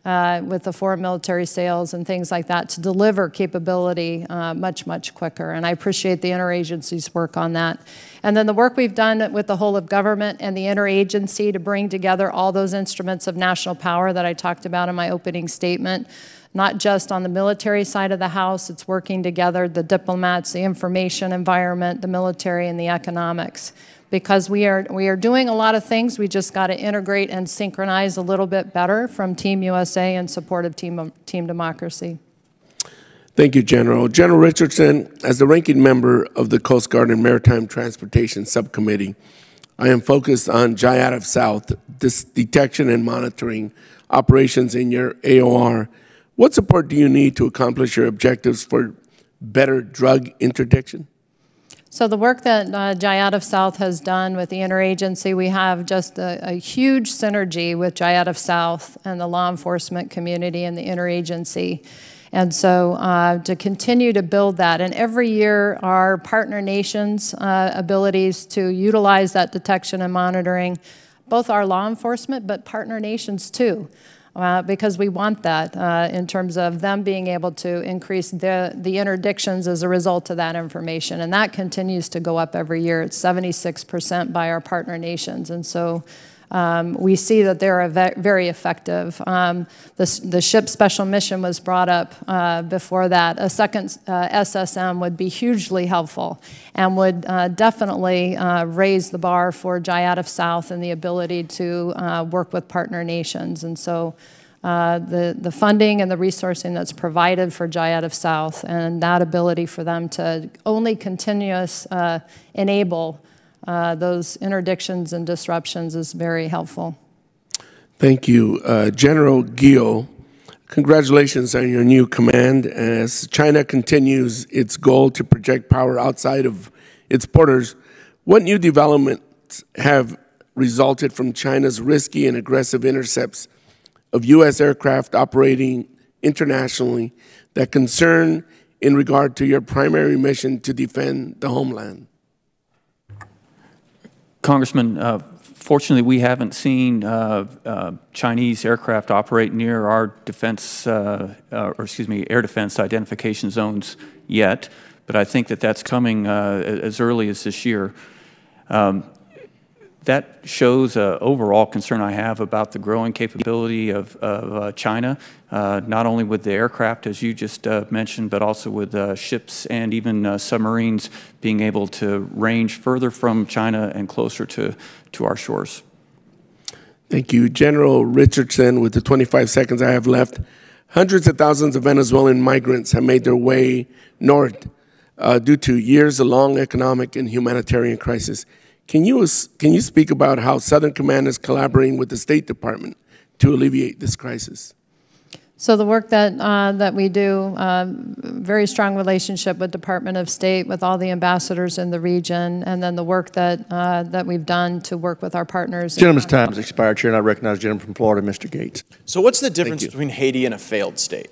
uh, with the foreign military sales and things like that to deliver capability uh, much, much quicker. And I appreciate the interagency's work on that. And then the work we've done with the whole of government and the interagency to bring together all those instruments of national power that I talked about in my opening statement, not just on the military side of the house, it's working together, the diplomats, the information environment, the military, and the economics. Because we are, we are doing a lot of things, we just got to integrate and synchronize a little bit better from Team U S A in support of Team, team Democracy. Thank you, General. General Richardson, as the ranking member of the Coast Guard and Maritime Transportation Subcommittee, I am focused on J I A T F South, this detection and monitoring operations in your A O R. What support do you need to accomplish your objectives for better drug interdiction? So the work that uh, J I A T F South has done with the interagency, we have just a, a huge synergy with J I A T F South and the law enforcement community and the interagency. And so uh, to continue to build that, and every year our partner nations' uh, abilities to utilize that detection and monitoring, both our law enforcement but partner nations too. Uh, because we want that uh, in terms of them being able to increase the, the interdictions as a result of that information. And that continues to go up every year. It's seventy-six percent by our partner nations. And so um, we see that they're very effective. Um, the, the ship special mission was brought up uh, before that. A second uh, S S M would be hugely helpful and would uh, definitely uh, raise the bar for J I A T F South and the ability to uh, work with partner nations. And so Uh, the, the funding and the resourcing that's provided for J I A T F South and that ability for them to only continuous uh, enable uh, those interdictions and disruptions is very helpful. Thank you. Uh, General Guillot, congratulations on your new command. As China continues its goal to project power outside of its borders, what new developments have resulted from China's risky and aggressive intercepts of U S aircraft operating internationally that concern in regard to your primary mission to defend the homeland? Congressman, uh, fortunately we haven't seen uh, uh, Chinese aircraft operate near our defense, uh, uh, or excuse me, air defense identification zones yet, but I think that that's coming uh, as early as this year. Um, That shows an overall concern I have about the growing capability of, of uh, China, uh, not only with the aircraft, as you just uh, mentioned, but also with uh, ships and even uh, submarines being able to range further from China and closer to, to our shores. Thank you. General Richardson, with the twenty-five seconds I have left, hundreds of thousands of Venezuelan migrants have made their way north uh, due to years-long economic and humanitarian crisis. Can you, can you speak about how Southern Command is collaborating with the State Department to alleviate this crisis? So the work that, uh, that we do, uh, very strong relationship with Department of State, with all the ambassadors in the region, and then the work that, uh, that we've done to work with our partners. Gentleman's time has expired, Chair, and I recognize the gentleman from Florida, Mister Gates. So what's the difference between Haiti and a failed state?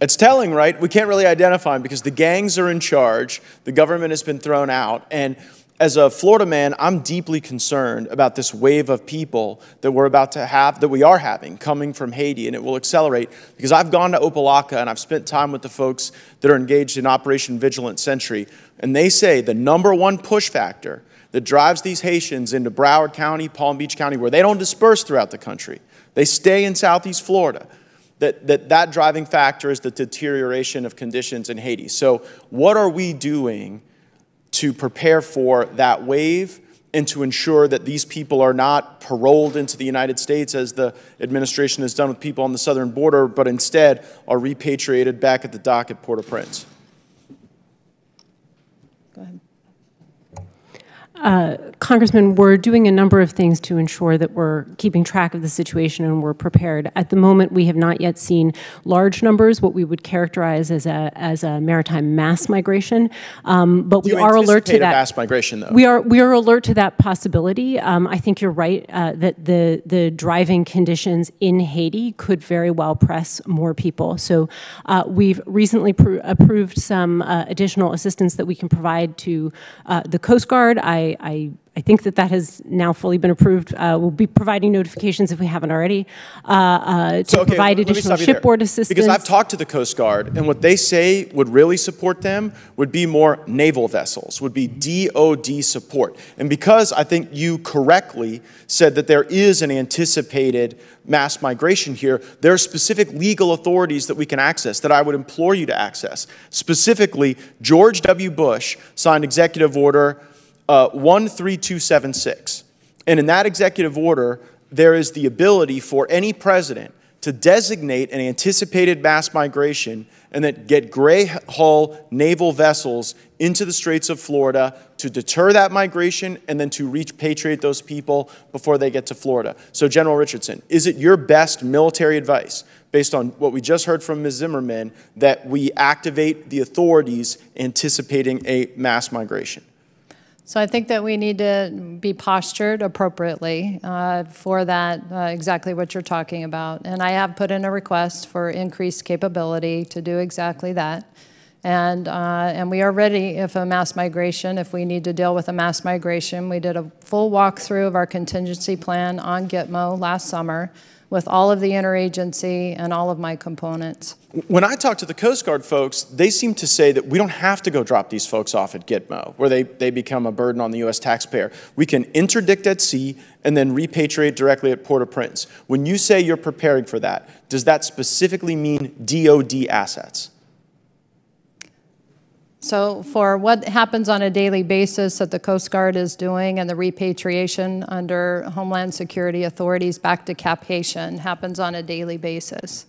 It's telling, right? We can't really identify them because the gangs are in charge, the government has been thrown out, and as a Florida man, I'm deeply concerned about this wave of people that we're about to have, that we are having, coming from Haiti, and it will accelerate because I've gone to Opa-locka and I've spent time with the folks that are engaged in Operation Vigilant Sentry, and they say the number one push factor that drives these Haitians into Broward County, Palm Beach County, where they don't disperse throughout the country. They stay in Southeast Florida. That, that that driving factor is the deterioration of conditions in Haiti. So what are we doing to prepare for that wave and to ensure that these people are not paroled into the United States as the administration has done with people on the southern border, but instead are repatriated back at the dock at Port-au-Prince? Go ahead. Uh, Congressman, we're doing a number of things to ensure that we're keeping track of the situation and we're prepared. At the moment, we have not yet seen large numbers, what we would characterize as a as a maritime mass migration. Um, but we are alert to that mass migration, though. We are we are alert to that possibility. Um, I think you're right uh, that the the driving conditions in Haiti could very well press more people. So uh, we've recently pr approved some uh, additional assistance that we can provide to uh, the Coast Guard. I I, I think that that has now fully been approved. Uh, we'll be providing notifications if we haven't already uh, uh, to so, okay, provide additional shipboard assistance. Because I've talked to the Coast Guard, and what they say would really support them would be more naval vessels, would be D O D support. And because I think you correctly said that there is an anticipated mass migration here, there are specific legal authorities that we can access, that I would implore you to access. Specifically, George W. Bush signed Executive Order Uh, one three two seven six. And in that executive order, there is the ability for any president to designate an anticipated mass migration and then get gray hull naval vessels into the Straits of Florida to deter that migration and then to repatriate those people before they get to Florida. So, General Richardson, is it your best military advice, based on what we just heard from Miz Zimmerman, that we activate the authorities anticipating a mass migration? So I think that we need to be postured appropriately uh, for that, uh, exactly what you're talking about. And I have put in a request for increased capability to do exactly that. And, uh, and we are ready if a mass migration, if we need to deal with a mass migration. We did a full walkthrough of our contingency plan on Gitmo last summer with all of the interagency and all of my components. When I talk to the Coast Guard folks, they seem to say that we don't have to go drop these folks off at Gitmo, where they, they become a burden on the U S taxpayer. We can interdict at sea and then repatriate directly at Port-au-Prince. When you say you're preparing for that, does that specifically mean D O D assets? So for what happens on a daily basis that the Coast Guard is doing and the repatriation under Homeland Security authorities back to Cap Haitian happens on a daily basis.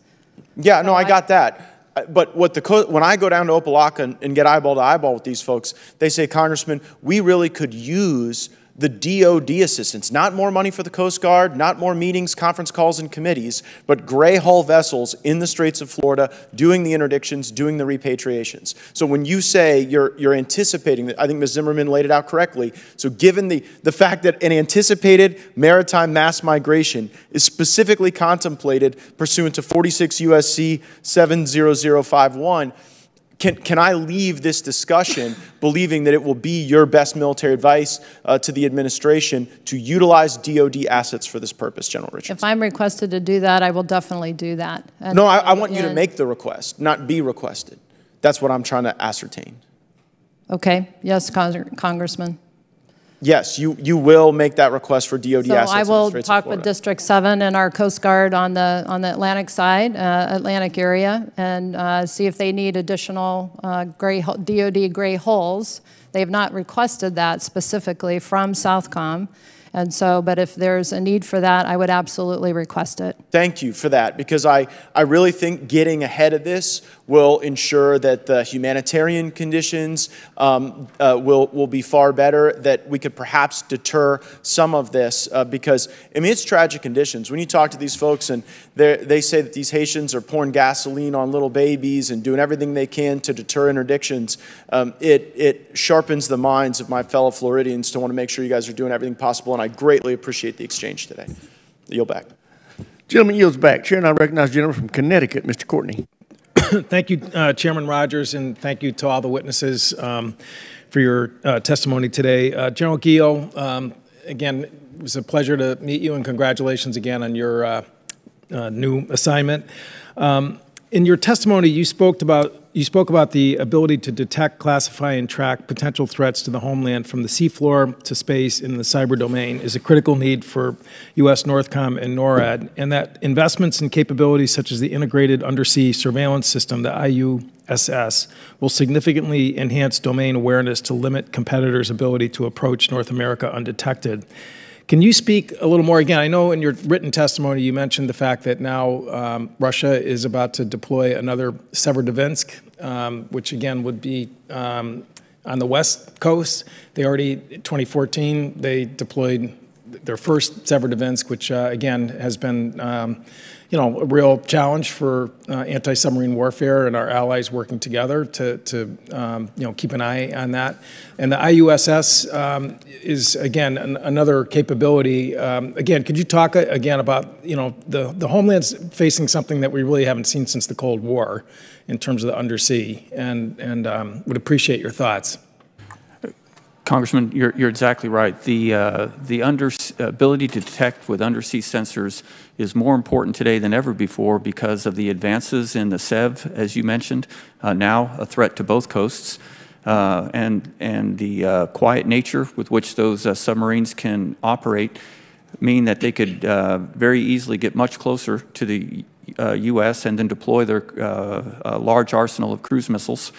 Yeah, so no, I, I got that. But what the when I go down to Opa-locka and, and get eyeball to eyeball with these folks, they say, Congressman, we really could use the D O D assistance, not more money for the Coast Guard, not more meetings, conference calls, and committees, but gray hull vessels in the Straits of Florida doing the interdictions, doing the repatriations. So when you say you're, you're anticipating, I think Miz Zimmerman laid it out correctly, so given the, the fact that an anticipated maritime mass migration is specifically contemplated pursuant to forty-six U S C seven zero zero five one, Can, can I leave this discussion believing that it will be your best military advice uh, to the administration to utilize D O D assets for this purpose, General Richardson? If I'm requested to do that, I will definitely do that. And no, I, I want you to make the request, not be requested. That's what I'm trying to ascertain. Okay. Yes, Cong Congressman. Yes, you, you will make that request for D O D so assets. So I will talk with District seven and our Coast Guard on the, on the Atlantic side, uh, Atlantic area, and uh, see if they need additional uh, gray, D O D gray hulls. They have not requested that specifically from Southcom. And so, but if there's a need for that, I would absolutely request it. Thank you for that, because I, I really think getting ahead of this will ensure that the humanitarian conditions um, uh, will, will be far better, that we could perhaps deter some of this, uh, because, I mean, it's tragic conditions. When you talk to these folks and they say that these Haitians are pouring gasoline on little babies and doing everything they can to deter interdictions, um, it, it sharpens the minds of my fellow Floridians to want to make sure you guys are doing everything possible, and I I greatly appreciate the exchange today. I yield back. Gentleman yields back. Chair, and I recognize the gentleman from Connecticut, Mister Courtney. Thank you, uh, Chairman Rogers, and thank you to all the witnesses um, for your uh, testimony today. Uh, General Guillot, um, again, it was a pleasure to meet you, and congratulations again on your uh, uh, new assignment. Um, in your testimony, you spoke about You spoke about the ability to detect, classify, and track potential threats to the homeland from the seafloor to space in the cyber domain is a critical need for U S NORTHCOM and NORAD, and that investments in capabilities such as the integrated undersea surveillance system, the I U S S, will significantly enhance domain awareness to limit competitors' ability to approach North America undetected. Can you speak a little more again? I know in your written testimony you mentioned the fact that now um, Russia is about to deploy another Severodvinsk, um, which again would be um, on the West Coast. They already, in twenty fourteen, they deployed their first severed events, which uh, again has been, um, you know, a real challenge for uh, anti-submarine warfare and our allies working together to, to um, you know, keep an eye on that. And the I U S S um, is again an, another capability. Um, again, could you talk again about, you know, the the homeland's facing something that we really haven't seen since the Cold War, in terms of the undersea, and and um, would appreciate your thoughts. Congressman, you're, you're exactly right. The, uh, the under, ability to detect with undersea sensors is more important today than ever before because of the advances in the S E V, as you mentioned, uh, now a threat to both coasts, uh, and, and the uh, quiet nature with which those uh, submarines can operate mean that they could uh, very easily get much closer to the uh, U S and then deploy their uh, uh, large arsenal of cruise missiles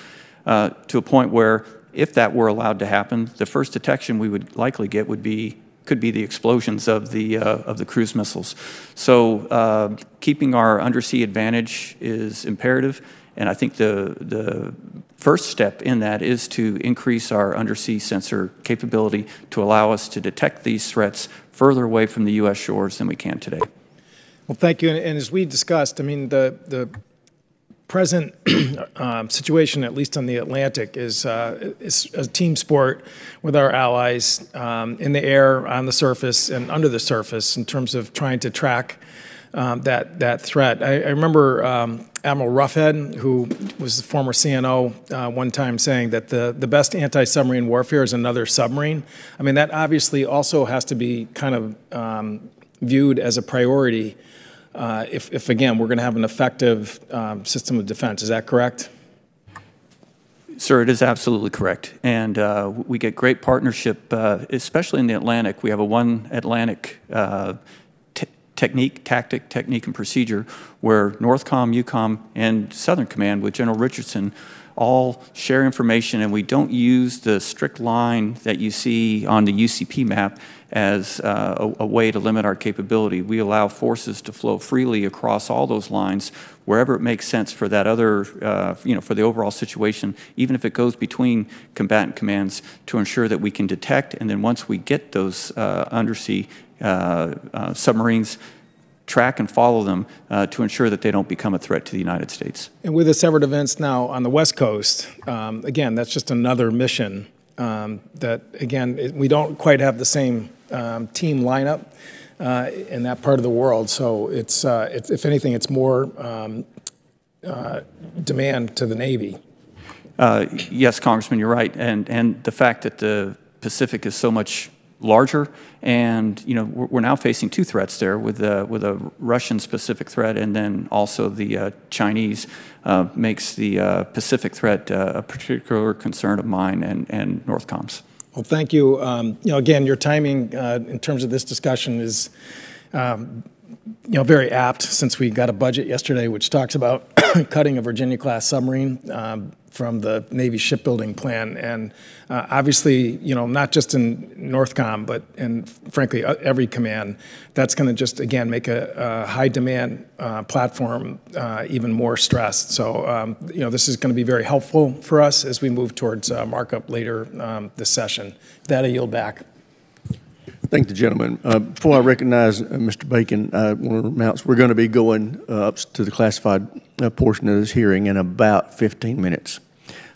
uh, to a point where, if that were allowed to happen, the first detection we would likely get would be, could be the explosions of the, uh, of the cruise missiles. So uh, keeping our undersea advantage is imperative, and I think the, the first step in that is to increase our undersea sensor capability to allow us to detect these threats further away from the U S shores than we can today. Well, thank you, and, and as we discussed, I mean, the, the present um, situation, at least on the Atlantic, is, uh, is a team sport with our allies um, in the air, on the surface, and under the surface in terms of trying to track um, that, that threat. I, I remember um, Admiral Roughead, who was the former C N O, uh, one time saying that the, the best anti-submarine warfare is another submarine. I mean, that obviously also has to be kind of um, viewed as a priority. Uh, if, if, again, we're going to have an effective um, system of defense. Is that correct? Sir, it is absolutely correct. And uh, we get great partnership, uh, especially in the Atlantic. We have a one Atlantic uh, t technique, tactic, technique, and procedure where NORTHCOM, EUCOM, and Southern Command with General Richardson all share information, and we don't use the strict line that you see on the U C P map as uh, a, a way to limit our capability. We allow forces to flow freely across all those lines wherever it makes sense for that other, uh, you know, for the overall situation, even if it goes between combatant commands, to ensure that we can detect, and then once we get those uh, undersea uh, uh, submarines, track and follow them uh, to ensure that they don't become a threat to the United States. And with the severed events now on the West Coast, um, again, that's just another mission um, that, again, it, we don't quite have the same um, team lineup uh, in that part of the world. So it's, uh, it's if anything, it's more um, uh, demand to the Navy. Uh, yes, Congressman, you're right. And, and the fact that the Pacific is so much larger, and you know we're now facing two threats there with a, with a Russian-specific threat, and then also the uh, Chinese uh, makes the uh, Pacific threat uh, a particular concern of mine and and NORTHCOM's. Well, thank you. Um, you know, again, your timing uh, in terms of this discussion is um, you know very apt, since we got a budget yesterday which talks about cutting a Virginia-class submarine Um, from the Navy shipbuilding plan, and uh, obviously, you know, not just in NORTHCOM, but in, frankly, every command, that's going to just, again, make a, a high-demand uh, platform uh, even more stressed. So, um, you know, this is going to be very helpful for us as we move towards uh, markup later um, this session. That I yield back. Thank the gentleman. Uh, before I recognize uh, Mister Bacon, I want to announce we're going to be going uh, up to the classified uh, portion of this hearing in about fifteen minutes.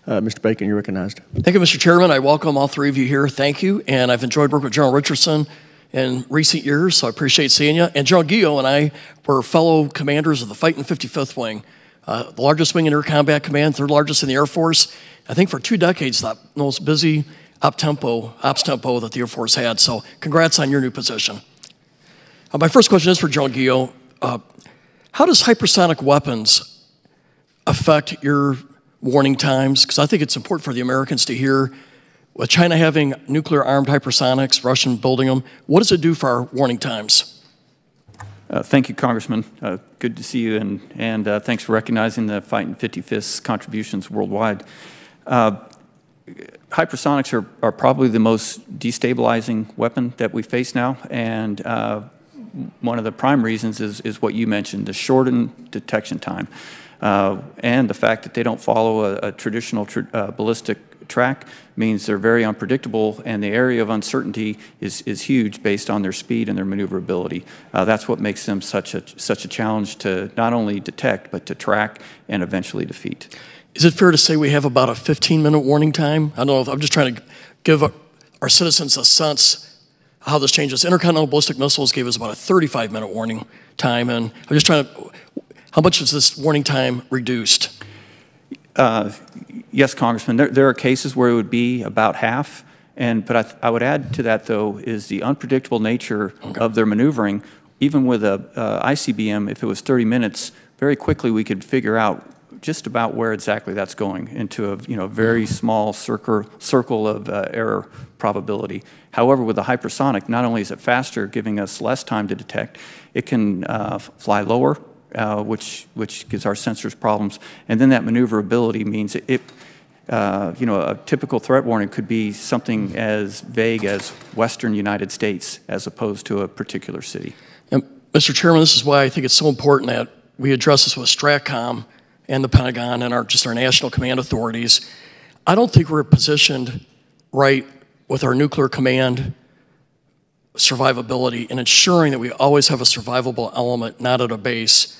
Uh, Mister Bacon, you're recognized. Thank you, Mister Chairman. I welcome all three of you here. Thank you. And I've enjoyed working with General Richardson in recent years, so I appreciate seeing you. And General Guillot and I were fellow commanders of the Fighting fifty-fifth Wing, uh, the largest wing in Air Combat Command, third largest in the Air Force. I think for two decades, the most busy op-tempo, ops-tempo that the Air Force had. So congrats on your new position. Uh, my first question is for General Guillot. Uh, how does hypersonic weapons affect your warning times? Because I think it's important for the Americans to hear, with China having nuclear-armed hypersonics, Russian building them, what does it do for our warning times? Uh, thank you, Congressman. Uh, good to see you, and, and uh, thanks for recognizing the Fighting fifty-fifth's contributions worldwide. Uh, Hypersonics are, are probably the most destabilizing weapon that we face now, and uh, one of the prime reasons is, is what you mentioned, the shortened detection time, uh, and the fact that they don't follow a, a traditional tr uh, ballistic track means they're very unpredictable, and the area of uncertainty is, is huge based on their speed and their maneuverability. Uh, that's what makes them such a, such a challenge to not only detect, but to track and eventually defeat. Is it fair to say we have about a fifteen minute warning time? I don't know, if I'm just trying to give our, our citizens a sense how this changes. Intercontinental ballistic missiles gave us about a thirty-five minute warning time, and I'm just trying to, how much is this warning time reduced? Uh, yes, Congressman, there, there are cases where it would be about half, and but I, th I would add to that, though, is the unpredictable nature okay. of their maneuvering. Even with a uh, I C B M, if it was thirty minutes, very quickly we could figure out just about where exactly that's going into a you know very small circle circle of uh, error probability. However, with the hypersonic, not only is it faster, giving us less time to detect, it can uh, fly lower, uh, which which gives our sensors problems. And then that maneuverability means it, it uh, you know, a typical threat warning could be something as vague as Western United States as opposed to a particular city. And Mister Chairman, this is why I think it's so important that we address this with STRATCOM and the Pentagon and our, just our national command authorities. I don't think we're positioned right with our nuclear command survivability and ensuring that we always have a survivable element, not at a base.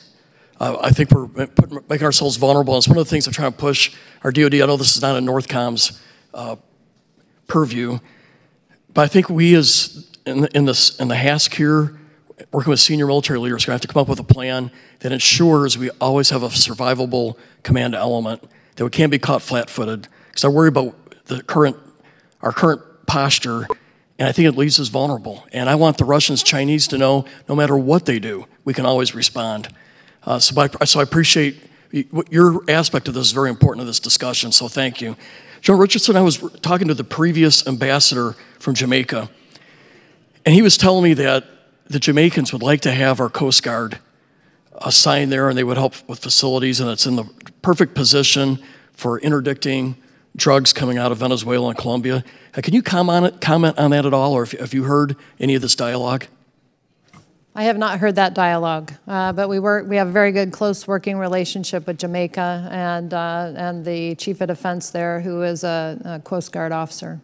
Uh, I think we're put, making ourselves vulnerable. It's one of the things I'm trying to push our D O D. I know this is not in NORTHCOM's uh, purview, but I think we as in, in, this, in the HASC here, working with senior military leaders, we're going to have to come up with a plan that ensures we always have a survivable command element, that we can't be caught flat-footed. Because I worry about the current, our current posture, and I think it leaves us vulnerable. And I want the Russians, Chinese to know, no matter what they do, we can always respond. Uh, so, by, so I appreciate your aspect of this is very important to this discussion, so thank you. John Richardson, I was talking to the previous ambassador from Jamaica, and he was telling me that the Jamaicans would like to have our Coast Guard assigned there, and they would help with facilities, and it's in the perfect position for interdicting drugs coming out of Venezuela and Colombia. Uh, can you comment, comment on that at all, or if, have you heard any of this dialogue? I have not heard that dialogue, uh, but we, work, we have a very good close working relationship with Jamaica and, uh, and the Chief of Defense there, who is a, a Coast Guard officer.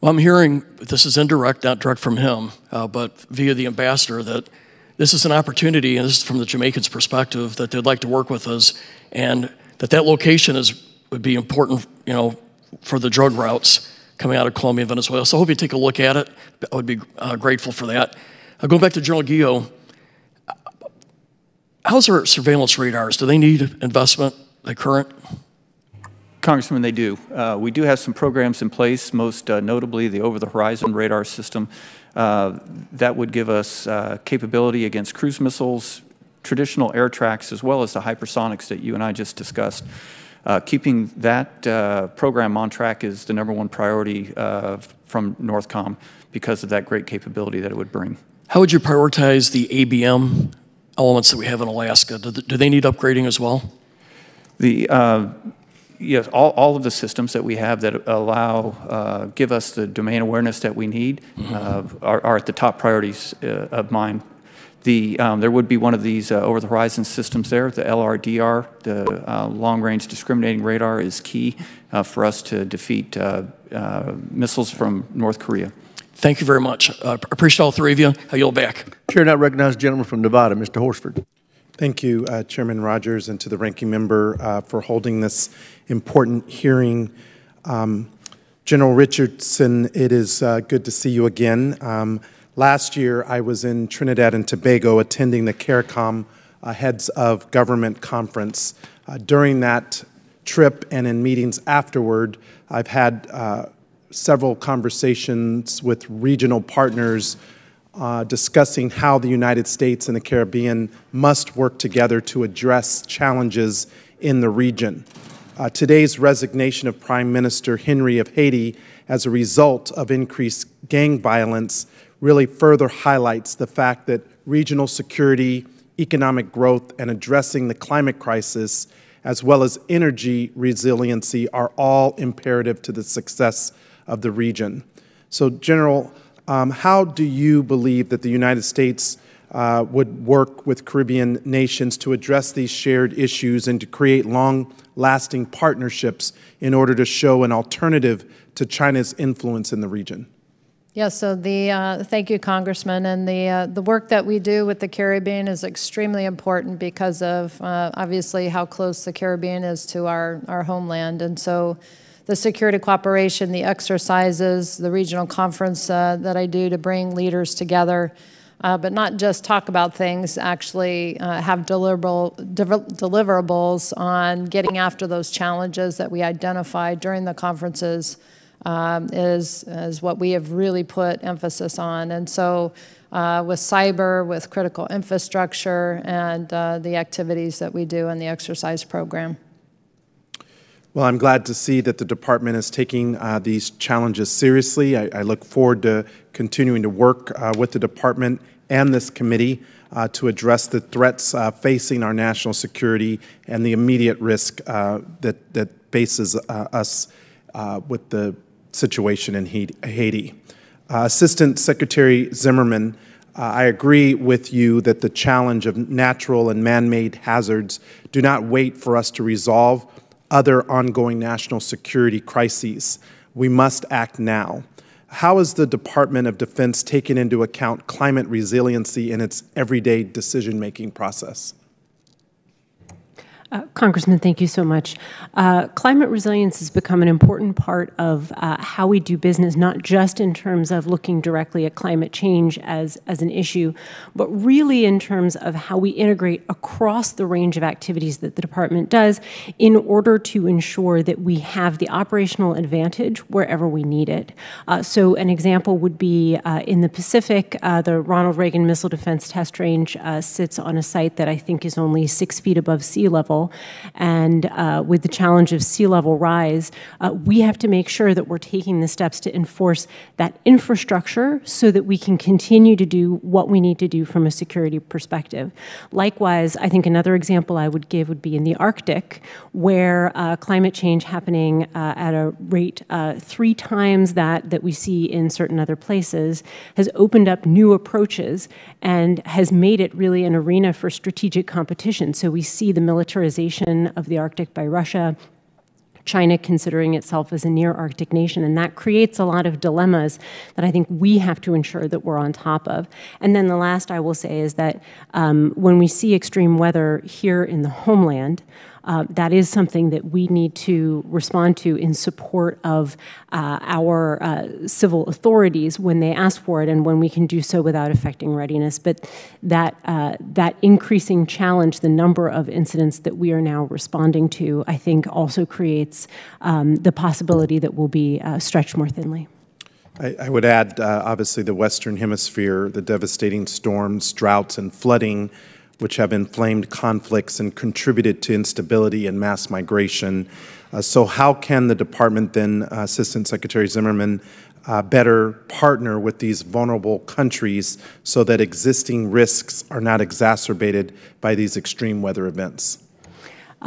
Well, I'm hearing, this is indirect, not direct from him, uh, but via the ambassador, that this is an opportunity, and this is from the Jamaicans' perspective, that they'd like to work with us, and that that location is, would be important, you know, for the drug routes coming out of Colombia and Venezuela. So I hope you take a look at it. I would be uh, grateful for that. Uh, going back to General Guillot, how's our surveillance radars? Do they need investment, the current? Congressman, they do. Uh, we do have some programs in place, most uh, notably the over-the-horizon radar system. Uh, that would give us uh, capability against cruise missiles, traditional air tracks, as well as the hypersonics that you and I just discussed. Uh, keeping that uh, program on track is the number one priority uh, from NORTHCOM because of that great capability that it would bring. How would you prioritize the A B M elements that we have in Alaska? Do, th do they need upgrading as well? The uh, Yes, all, all of the systems that we have that allow, uh, give us the domain awareness that we need uh, are, are at the top priorities uh, of mine. The, um, there would be one of these uh, over-the-horizon systems there, the L R D R, the uh, long-range discriminating radar is key uh, for us to defeat uh, uh, missiles from North Korea. Thank you very much. I uh, appreciate all three of you. I yield back. Chair, now recognize the gentleman from Nevada, Mister Horsford. Thank you, uh, Chairman Rogers, and to the ranking member uh, for holding this important hearing. Um, General Richardson, it is uh, good to see you again. Um, last year, I was in Trinidad and Tobago attending the CARICOM uh, Heads of Government Conference. Uh, during that trip and in meetings afterward, I've had uh, several conversations with regional partners Uh, discussing how the United States and the Caribbean must work together to address challenges in the region. Uh, today's resignation of Prime Minister Henry of Haiti as a result of increased gang violence really further highlights the fact that regional security, economic growth, and addressing the climate crisis, as well as energy resiliency, are all imperative to the success of the region. So, General, Um, how do you believe that the United States uh, would work with Caribbean nations to address these shared issues and to create long-lasting partnerships in order to show an alternative to China's influence in the region. Yeah, so the, uh, thank you, Congressman, and the, uh, the work that we do with the Caribbean is extremely important because of, uh, obviously, how close the Caribbean is to our, our homeland. And so the security cooperation, the exercises, the regional conference uh, that I do to bring leaders together, uh, but not just talk about things, actually uh, have deliverable, de deliverables on getting after those challenges that we identify during the conferences. Um, is, is what we have really put emphasis on. And so uh, with cyber, with critical infrastructure, and uh, the activities that we do in the exercise program. Well, I'm glad to see that the department is taking uh, these challenges seriously. I, I look forward to continuing to work uh, with the department and this committee uh, to address the threats uh, facing our national security and the immediate risk uh, that, that faces uh, us uh, with the situation in Haiti. Uh, Assistant Secretary Zimmerman, uh, I agree with you that the challenge of natural and man-made hazards do not wait for us to resolve other ongoing national security crises. We must act now. How is the Department of Defense taking into account climate resiliency in its everyday decision-making process? Uh, Congressman, thank you so much. Uh, climate resilience has become an important part of uh, how we do business, not just in terms of looking directly at climate change as, as an issue, but really in terms of how we integrate across the range of activities that the department does in order to ensure that we have the operational advantage wherever we need it. Uh, so an example would be uh, in the Pacific, uh, the Ronald Reagan Missile Defense Test Range uh, sits on a site that I think is only six feet above sea level. And uh, with the challenge of sea level rise, uh, we have to make sure that we're taking the steps to enforce that infrastructure so that we can continue to do what we need to do from a security perspective. Likewise, I think another example I would give would be in the Arctic, where uh, climate change happening uh, at a rate uh, three times that that we see in certain other places has opened up new approaches and has made it really an arena for strategic competition. So we see the military of the Arctic by Russia, China considering itself as a near-Arctic nation, and that creates a lot of dilemmas that I think we have to ensure that we're on top of. And then the last I will say is that um, when we see extreme weather here in the homeland, Uh, that is something that we need to respond to in support of uh, our uh, civil authorities when they ask for it and when we can do so without affecting readiness. But that, uh, that increasing challenge, the number of incidents that we are now responding to, I think also creates um, the possibility that we'll be uh, stretched more thinly. I, I would add, uh, obviously, the Western Hemisphere, the devastating storms, droughts, and flooding, which have inflamed conflicts and contributed to instability and mass migration. Uh, so how can the department then, uh, Assistant Secretary Zimmerman, uh, better partner with these vulnerable countries so that existing risks are not exacerbated by these extreme weather events?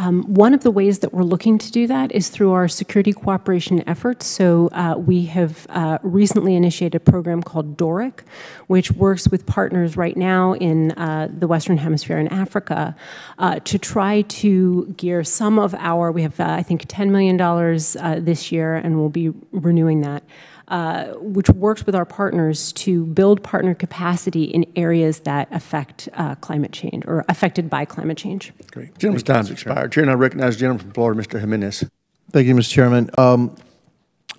Um, one of the ways that we're looking to do that is through our security cooperation efforts. So uh, we have uh, recently initiated a program called DORIC, which works with partners right now in uh, the Western Hemisphere and Africa uh, to try to gear some of our, we have uh, I think ten million dollars uh, this year, and we'll be renewing that. Uh, which works with our partners to build partner capacity in areas that affect uh, climate change or affected by climate change. Great. Gentleman's time has expired. Chair, and I recognize the gentleman from Florida, Mister Jimenez. Thank you, Mister Chairman. Um,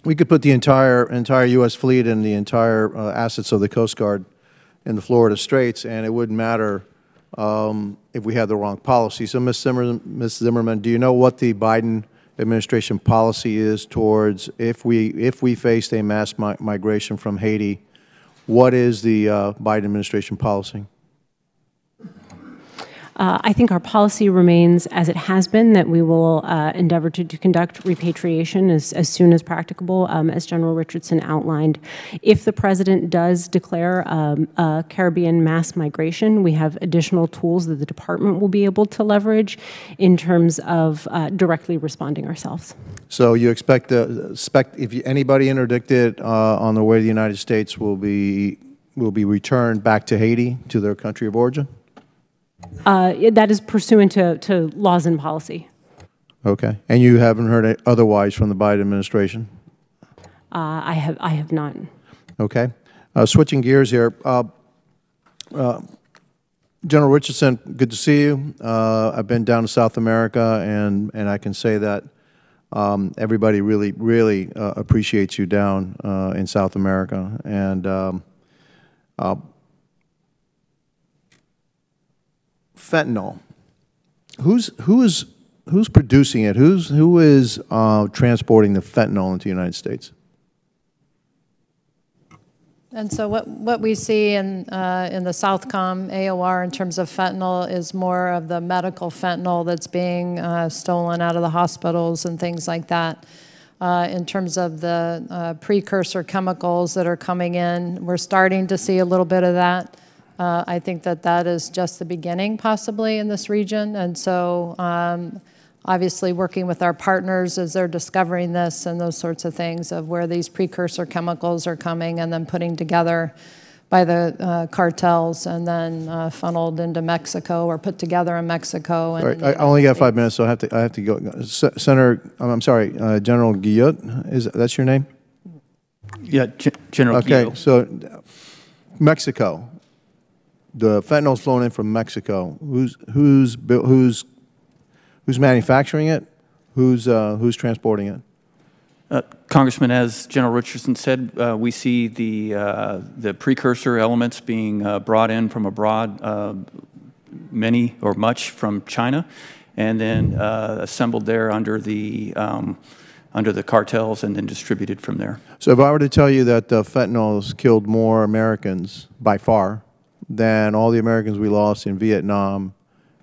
we could put the entire entire U S fleet and the entire uh, assets of the Coast Guard in the Florida Straits, and it wouldn't matter um, if we had the wrong policy. So, Miz Zimmerman, Miz Zimmerman, do you know what the Biden administration policy is towards if we if we faced a mass mi migration from Haiti? What is the uh, Biden administration policy? Uh, I think our policy remains as it has been, that we will uh, endeavor to, to conduct repatriation as, as soon as practicable, um, as General Richardson outlined. If the President does declare um, a Caribbean mass migration, we have additional tools that the Department will be able to leverage in terms of uh, directly responding ourselves. So you expect, uh, expect if you, anybody interdicted uh, on the way to the United States will be will be returned back to Haiti, to their country of origin? Uh, that is pursuant to, to laws and policy. Okay. And you haven't heard it otherwise from the Biden administration? Uh, I have I have not. Okay. Uh, switching gears here. Uh, uh, General Richardson, good to see you. Uh, I've been down to South America, and, and I can say that um, everybody really, really uh, appreciates you down uh, in South America. And um, uh, fentanyl, who's, who is, who's producing it? Who's, who is uh, transporting the fentanyl into the United States? And so what, what we see in, uh, in the Southcom A O R in terms of fentanyl is more of the medical fentanyl that's being uh, stolen out of the hospitals and things like that. Uh, in terms of the uh, precursor chemicals that are coming in, we're starting to see a little bit of that. Uh, I think that that is just the beginning possibly in this region. And so um, obviously working with our partners as they're discovering this and those sorts of things of where these precursor chemicals are coming and then putting together by the uh, cartels and then uh, funneled into Mexico or put together in Mexico. And right. I only got five minutes, so I have to, I have to go. Senator, I'm sorry, uh, General Guillot, is that's your name? Yeah, G General okay, Guillot. Okay, so Mexico, the fentanyl's flown in from Mexico. Who's, who's, who's, Who's manufacturing it? Who's, uh, who's transporting it? Uh, Congressman, as General Richardson said, uh, we see the, uh, the precursor elements being uh, brought in from abroad, uh, many or much from China, and then uh, assembled there under the, um, under the cartels and then distributed from there. So if I were to tell you that uh, fentanyl has killed more Americans by far than all the Americans we lost in Vietnam,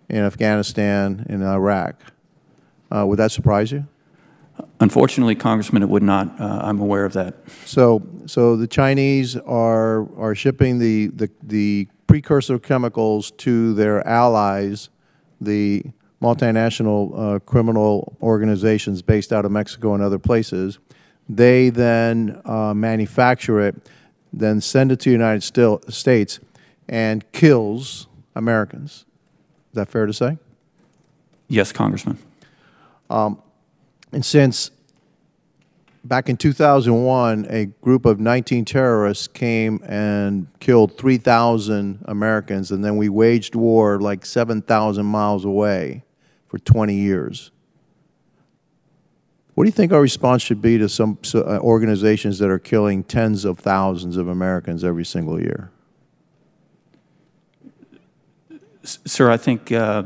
in Afghanistan, in Iraq. Uh, would that surprise you? Unfortunately, Congressman, it would not. Uh, I'm aware of that. So, so the Chinese are, are shipping the, the, the precursor chemicals to their allies, the multinational uh, criminal organizations based out of Mexico and other places. They then uh, manufacture it, then send it to the United Stil- States and kills Americans. Is that fair to say? Yes, Congressman. Um, and since back in two thousand one, a group of nineteen terrorists came and killed three thousand Americans, and then we waged war like seven thousand miles away for twenty years. What do you think our response should be to some uh, organizations that are killing tens of thousands of Americans every single year? Sir, I think uh,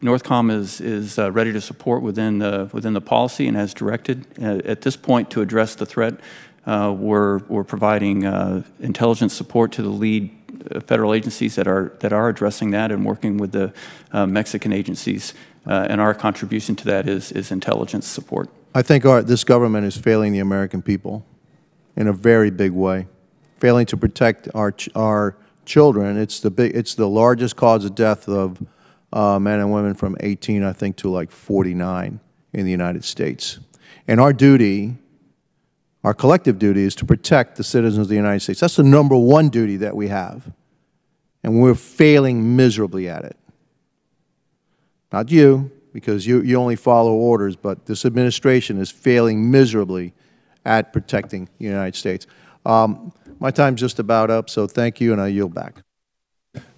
NORTHCOM is, is uh, ready to support within the, within the policy and as directed. Uh, at this point, to address the threat, uh, we're, we're providing uh, intelligence support to the lead federal agencies that are, that are addressing that and working with the uh, Mexican agencies. Uh, and our contribution to that is, is intelligence support. I think our, this government is failing the American people in a very big way, failing to protect our, our children. It's the big, it's the largest cause of death of uh, men and women from eighteen, I think, to like forty-nine in the United States. And our duty, our collective duty, is to protect the citizens of the United States. That's the number one duty that we have. And we're failing miserably at it. Not you, because you, you only follow orders, but this administration is failing miserably at protecting the United States. Um, My time's just about up, so thank you, and I yield back.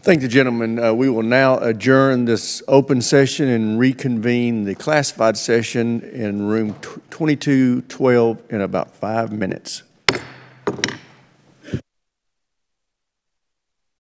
Thank the gentleman. Uh, we will now adjourn this open session and reconvene the classified session in room twenty-two twelve in about five minutes.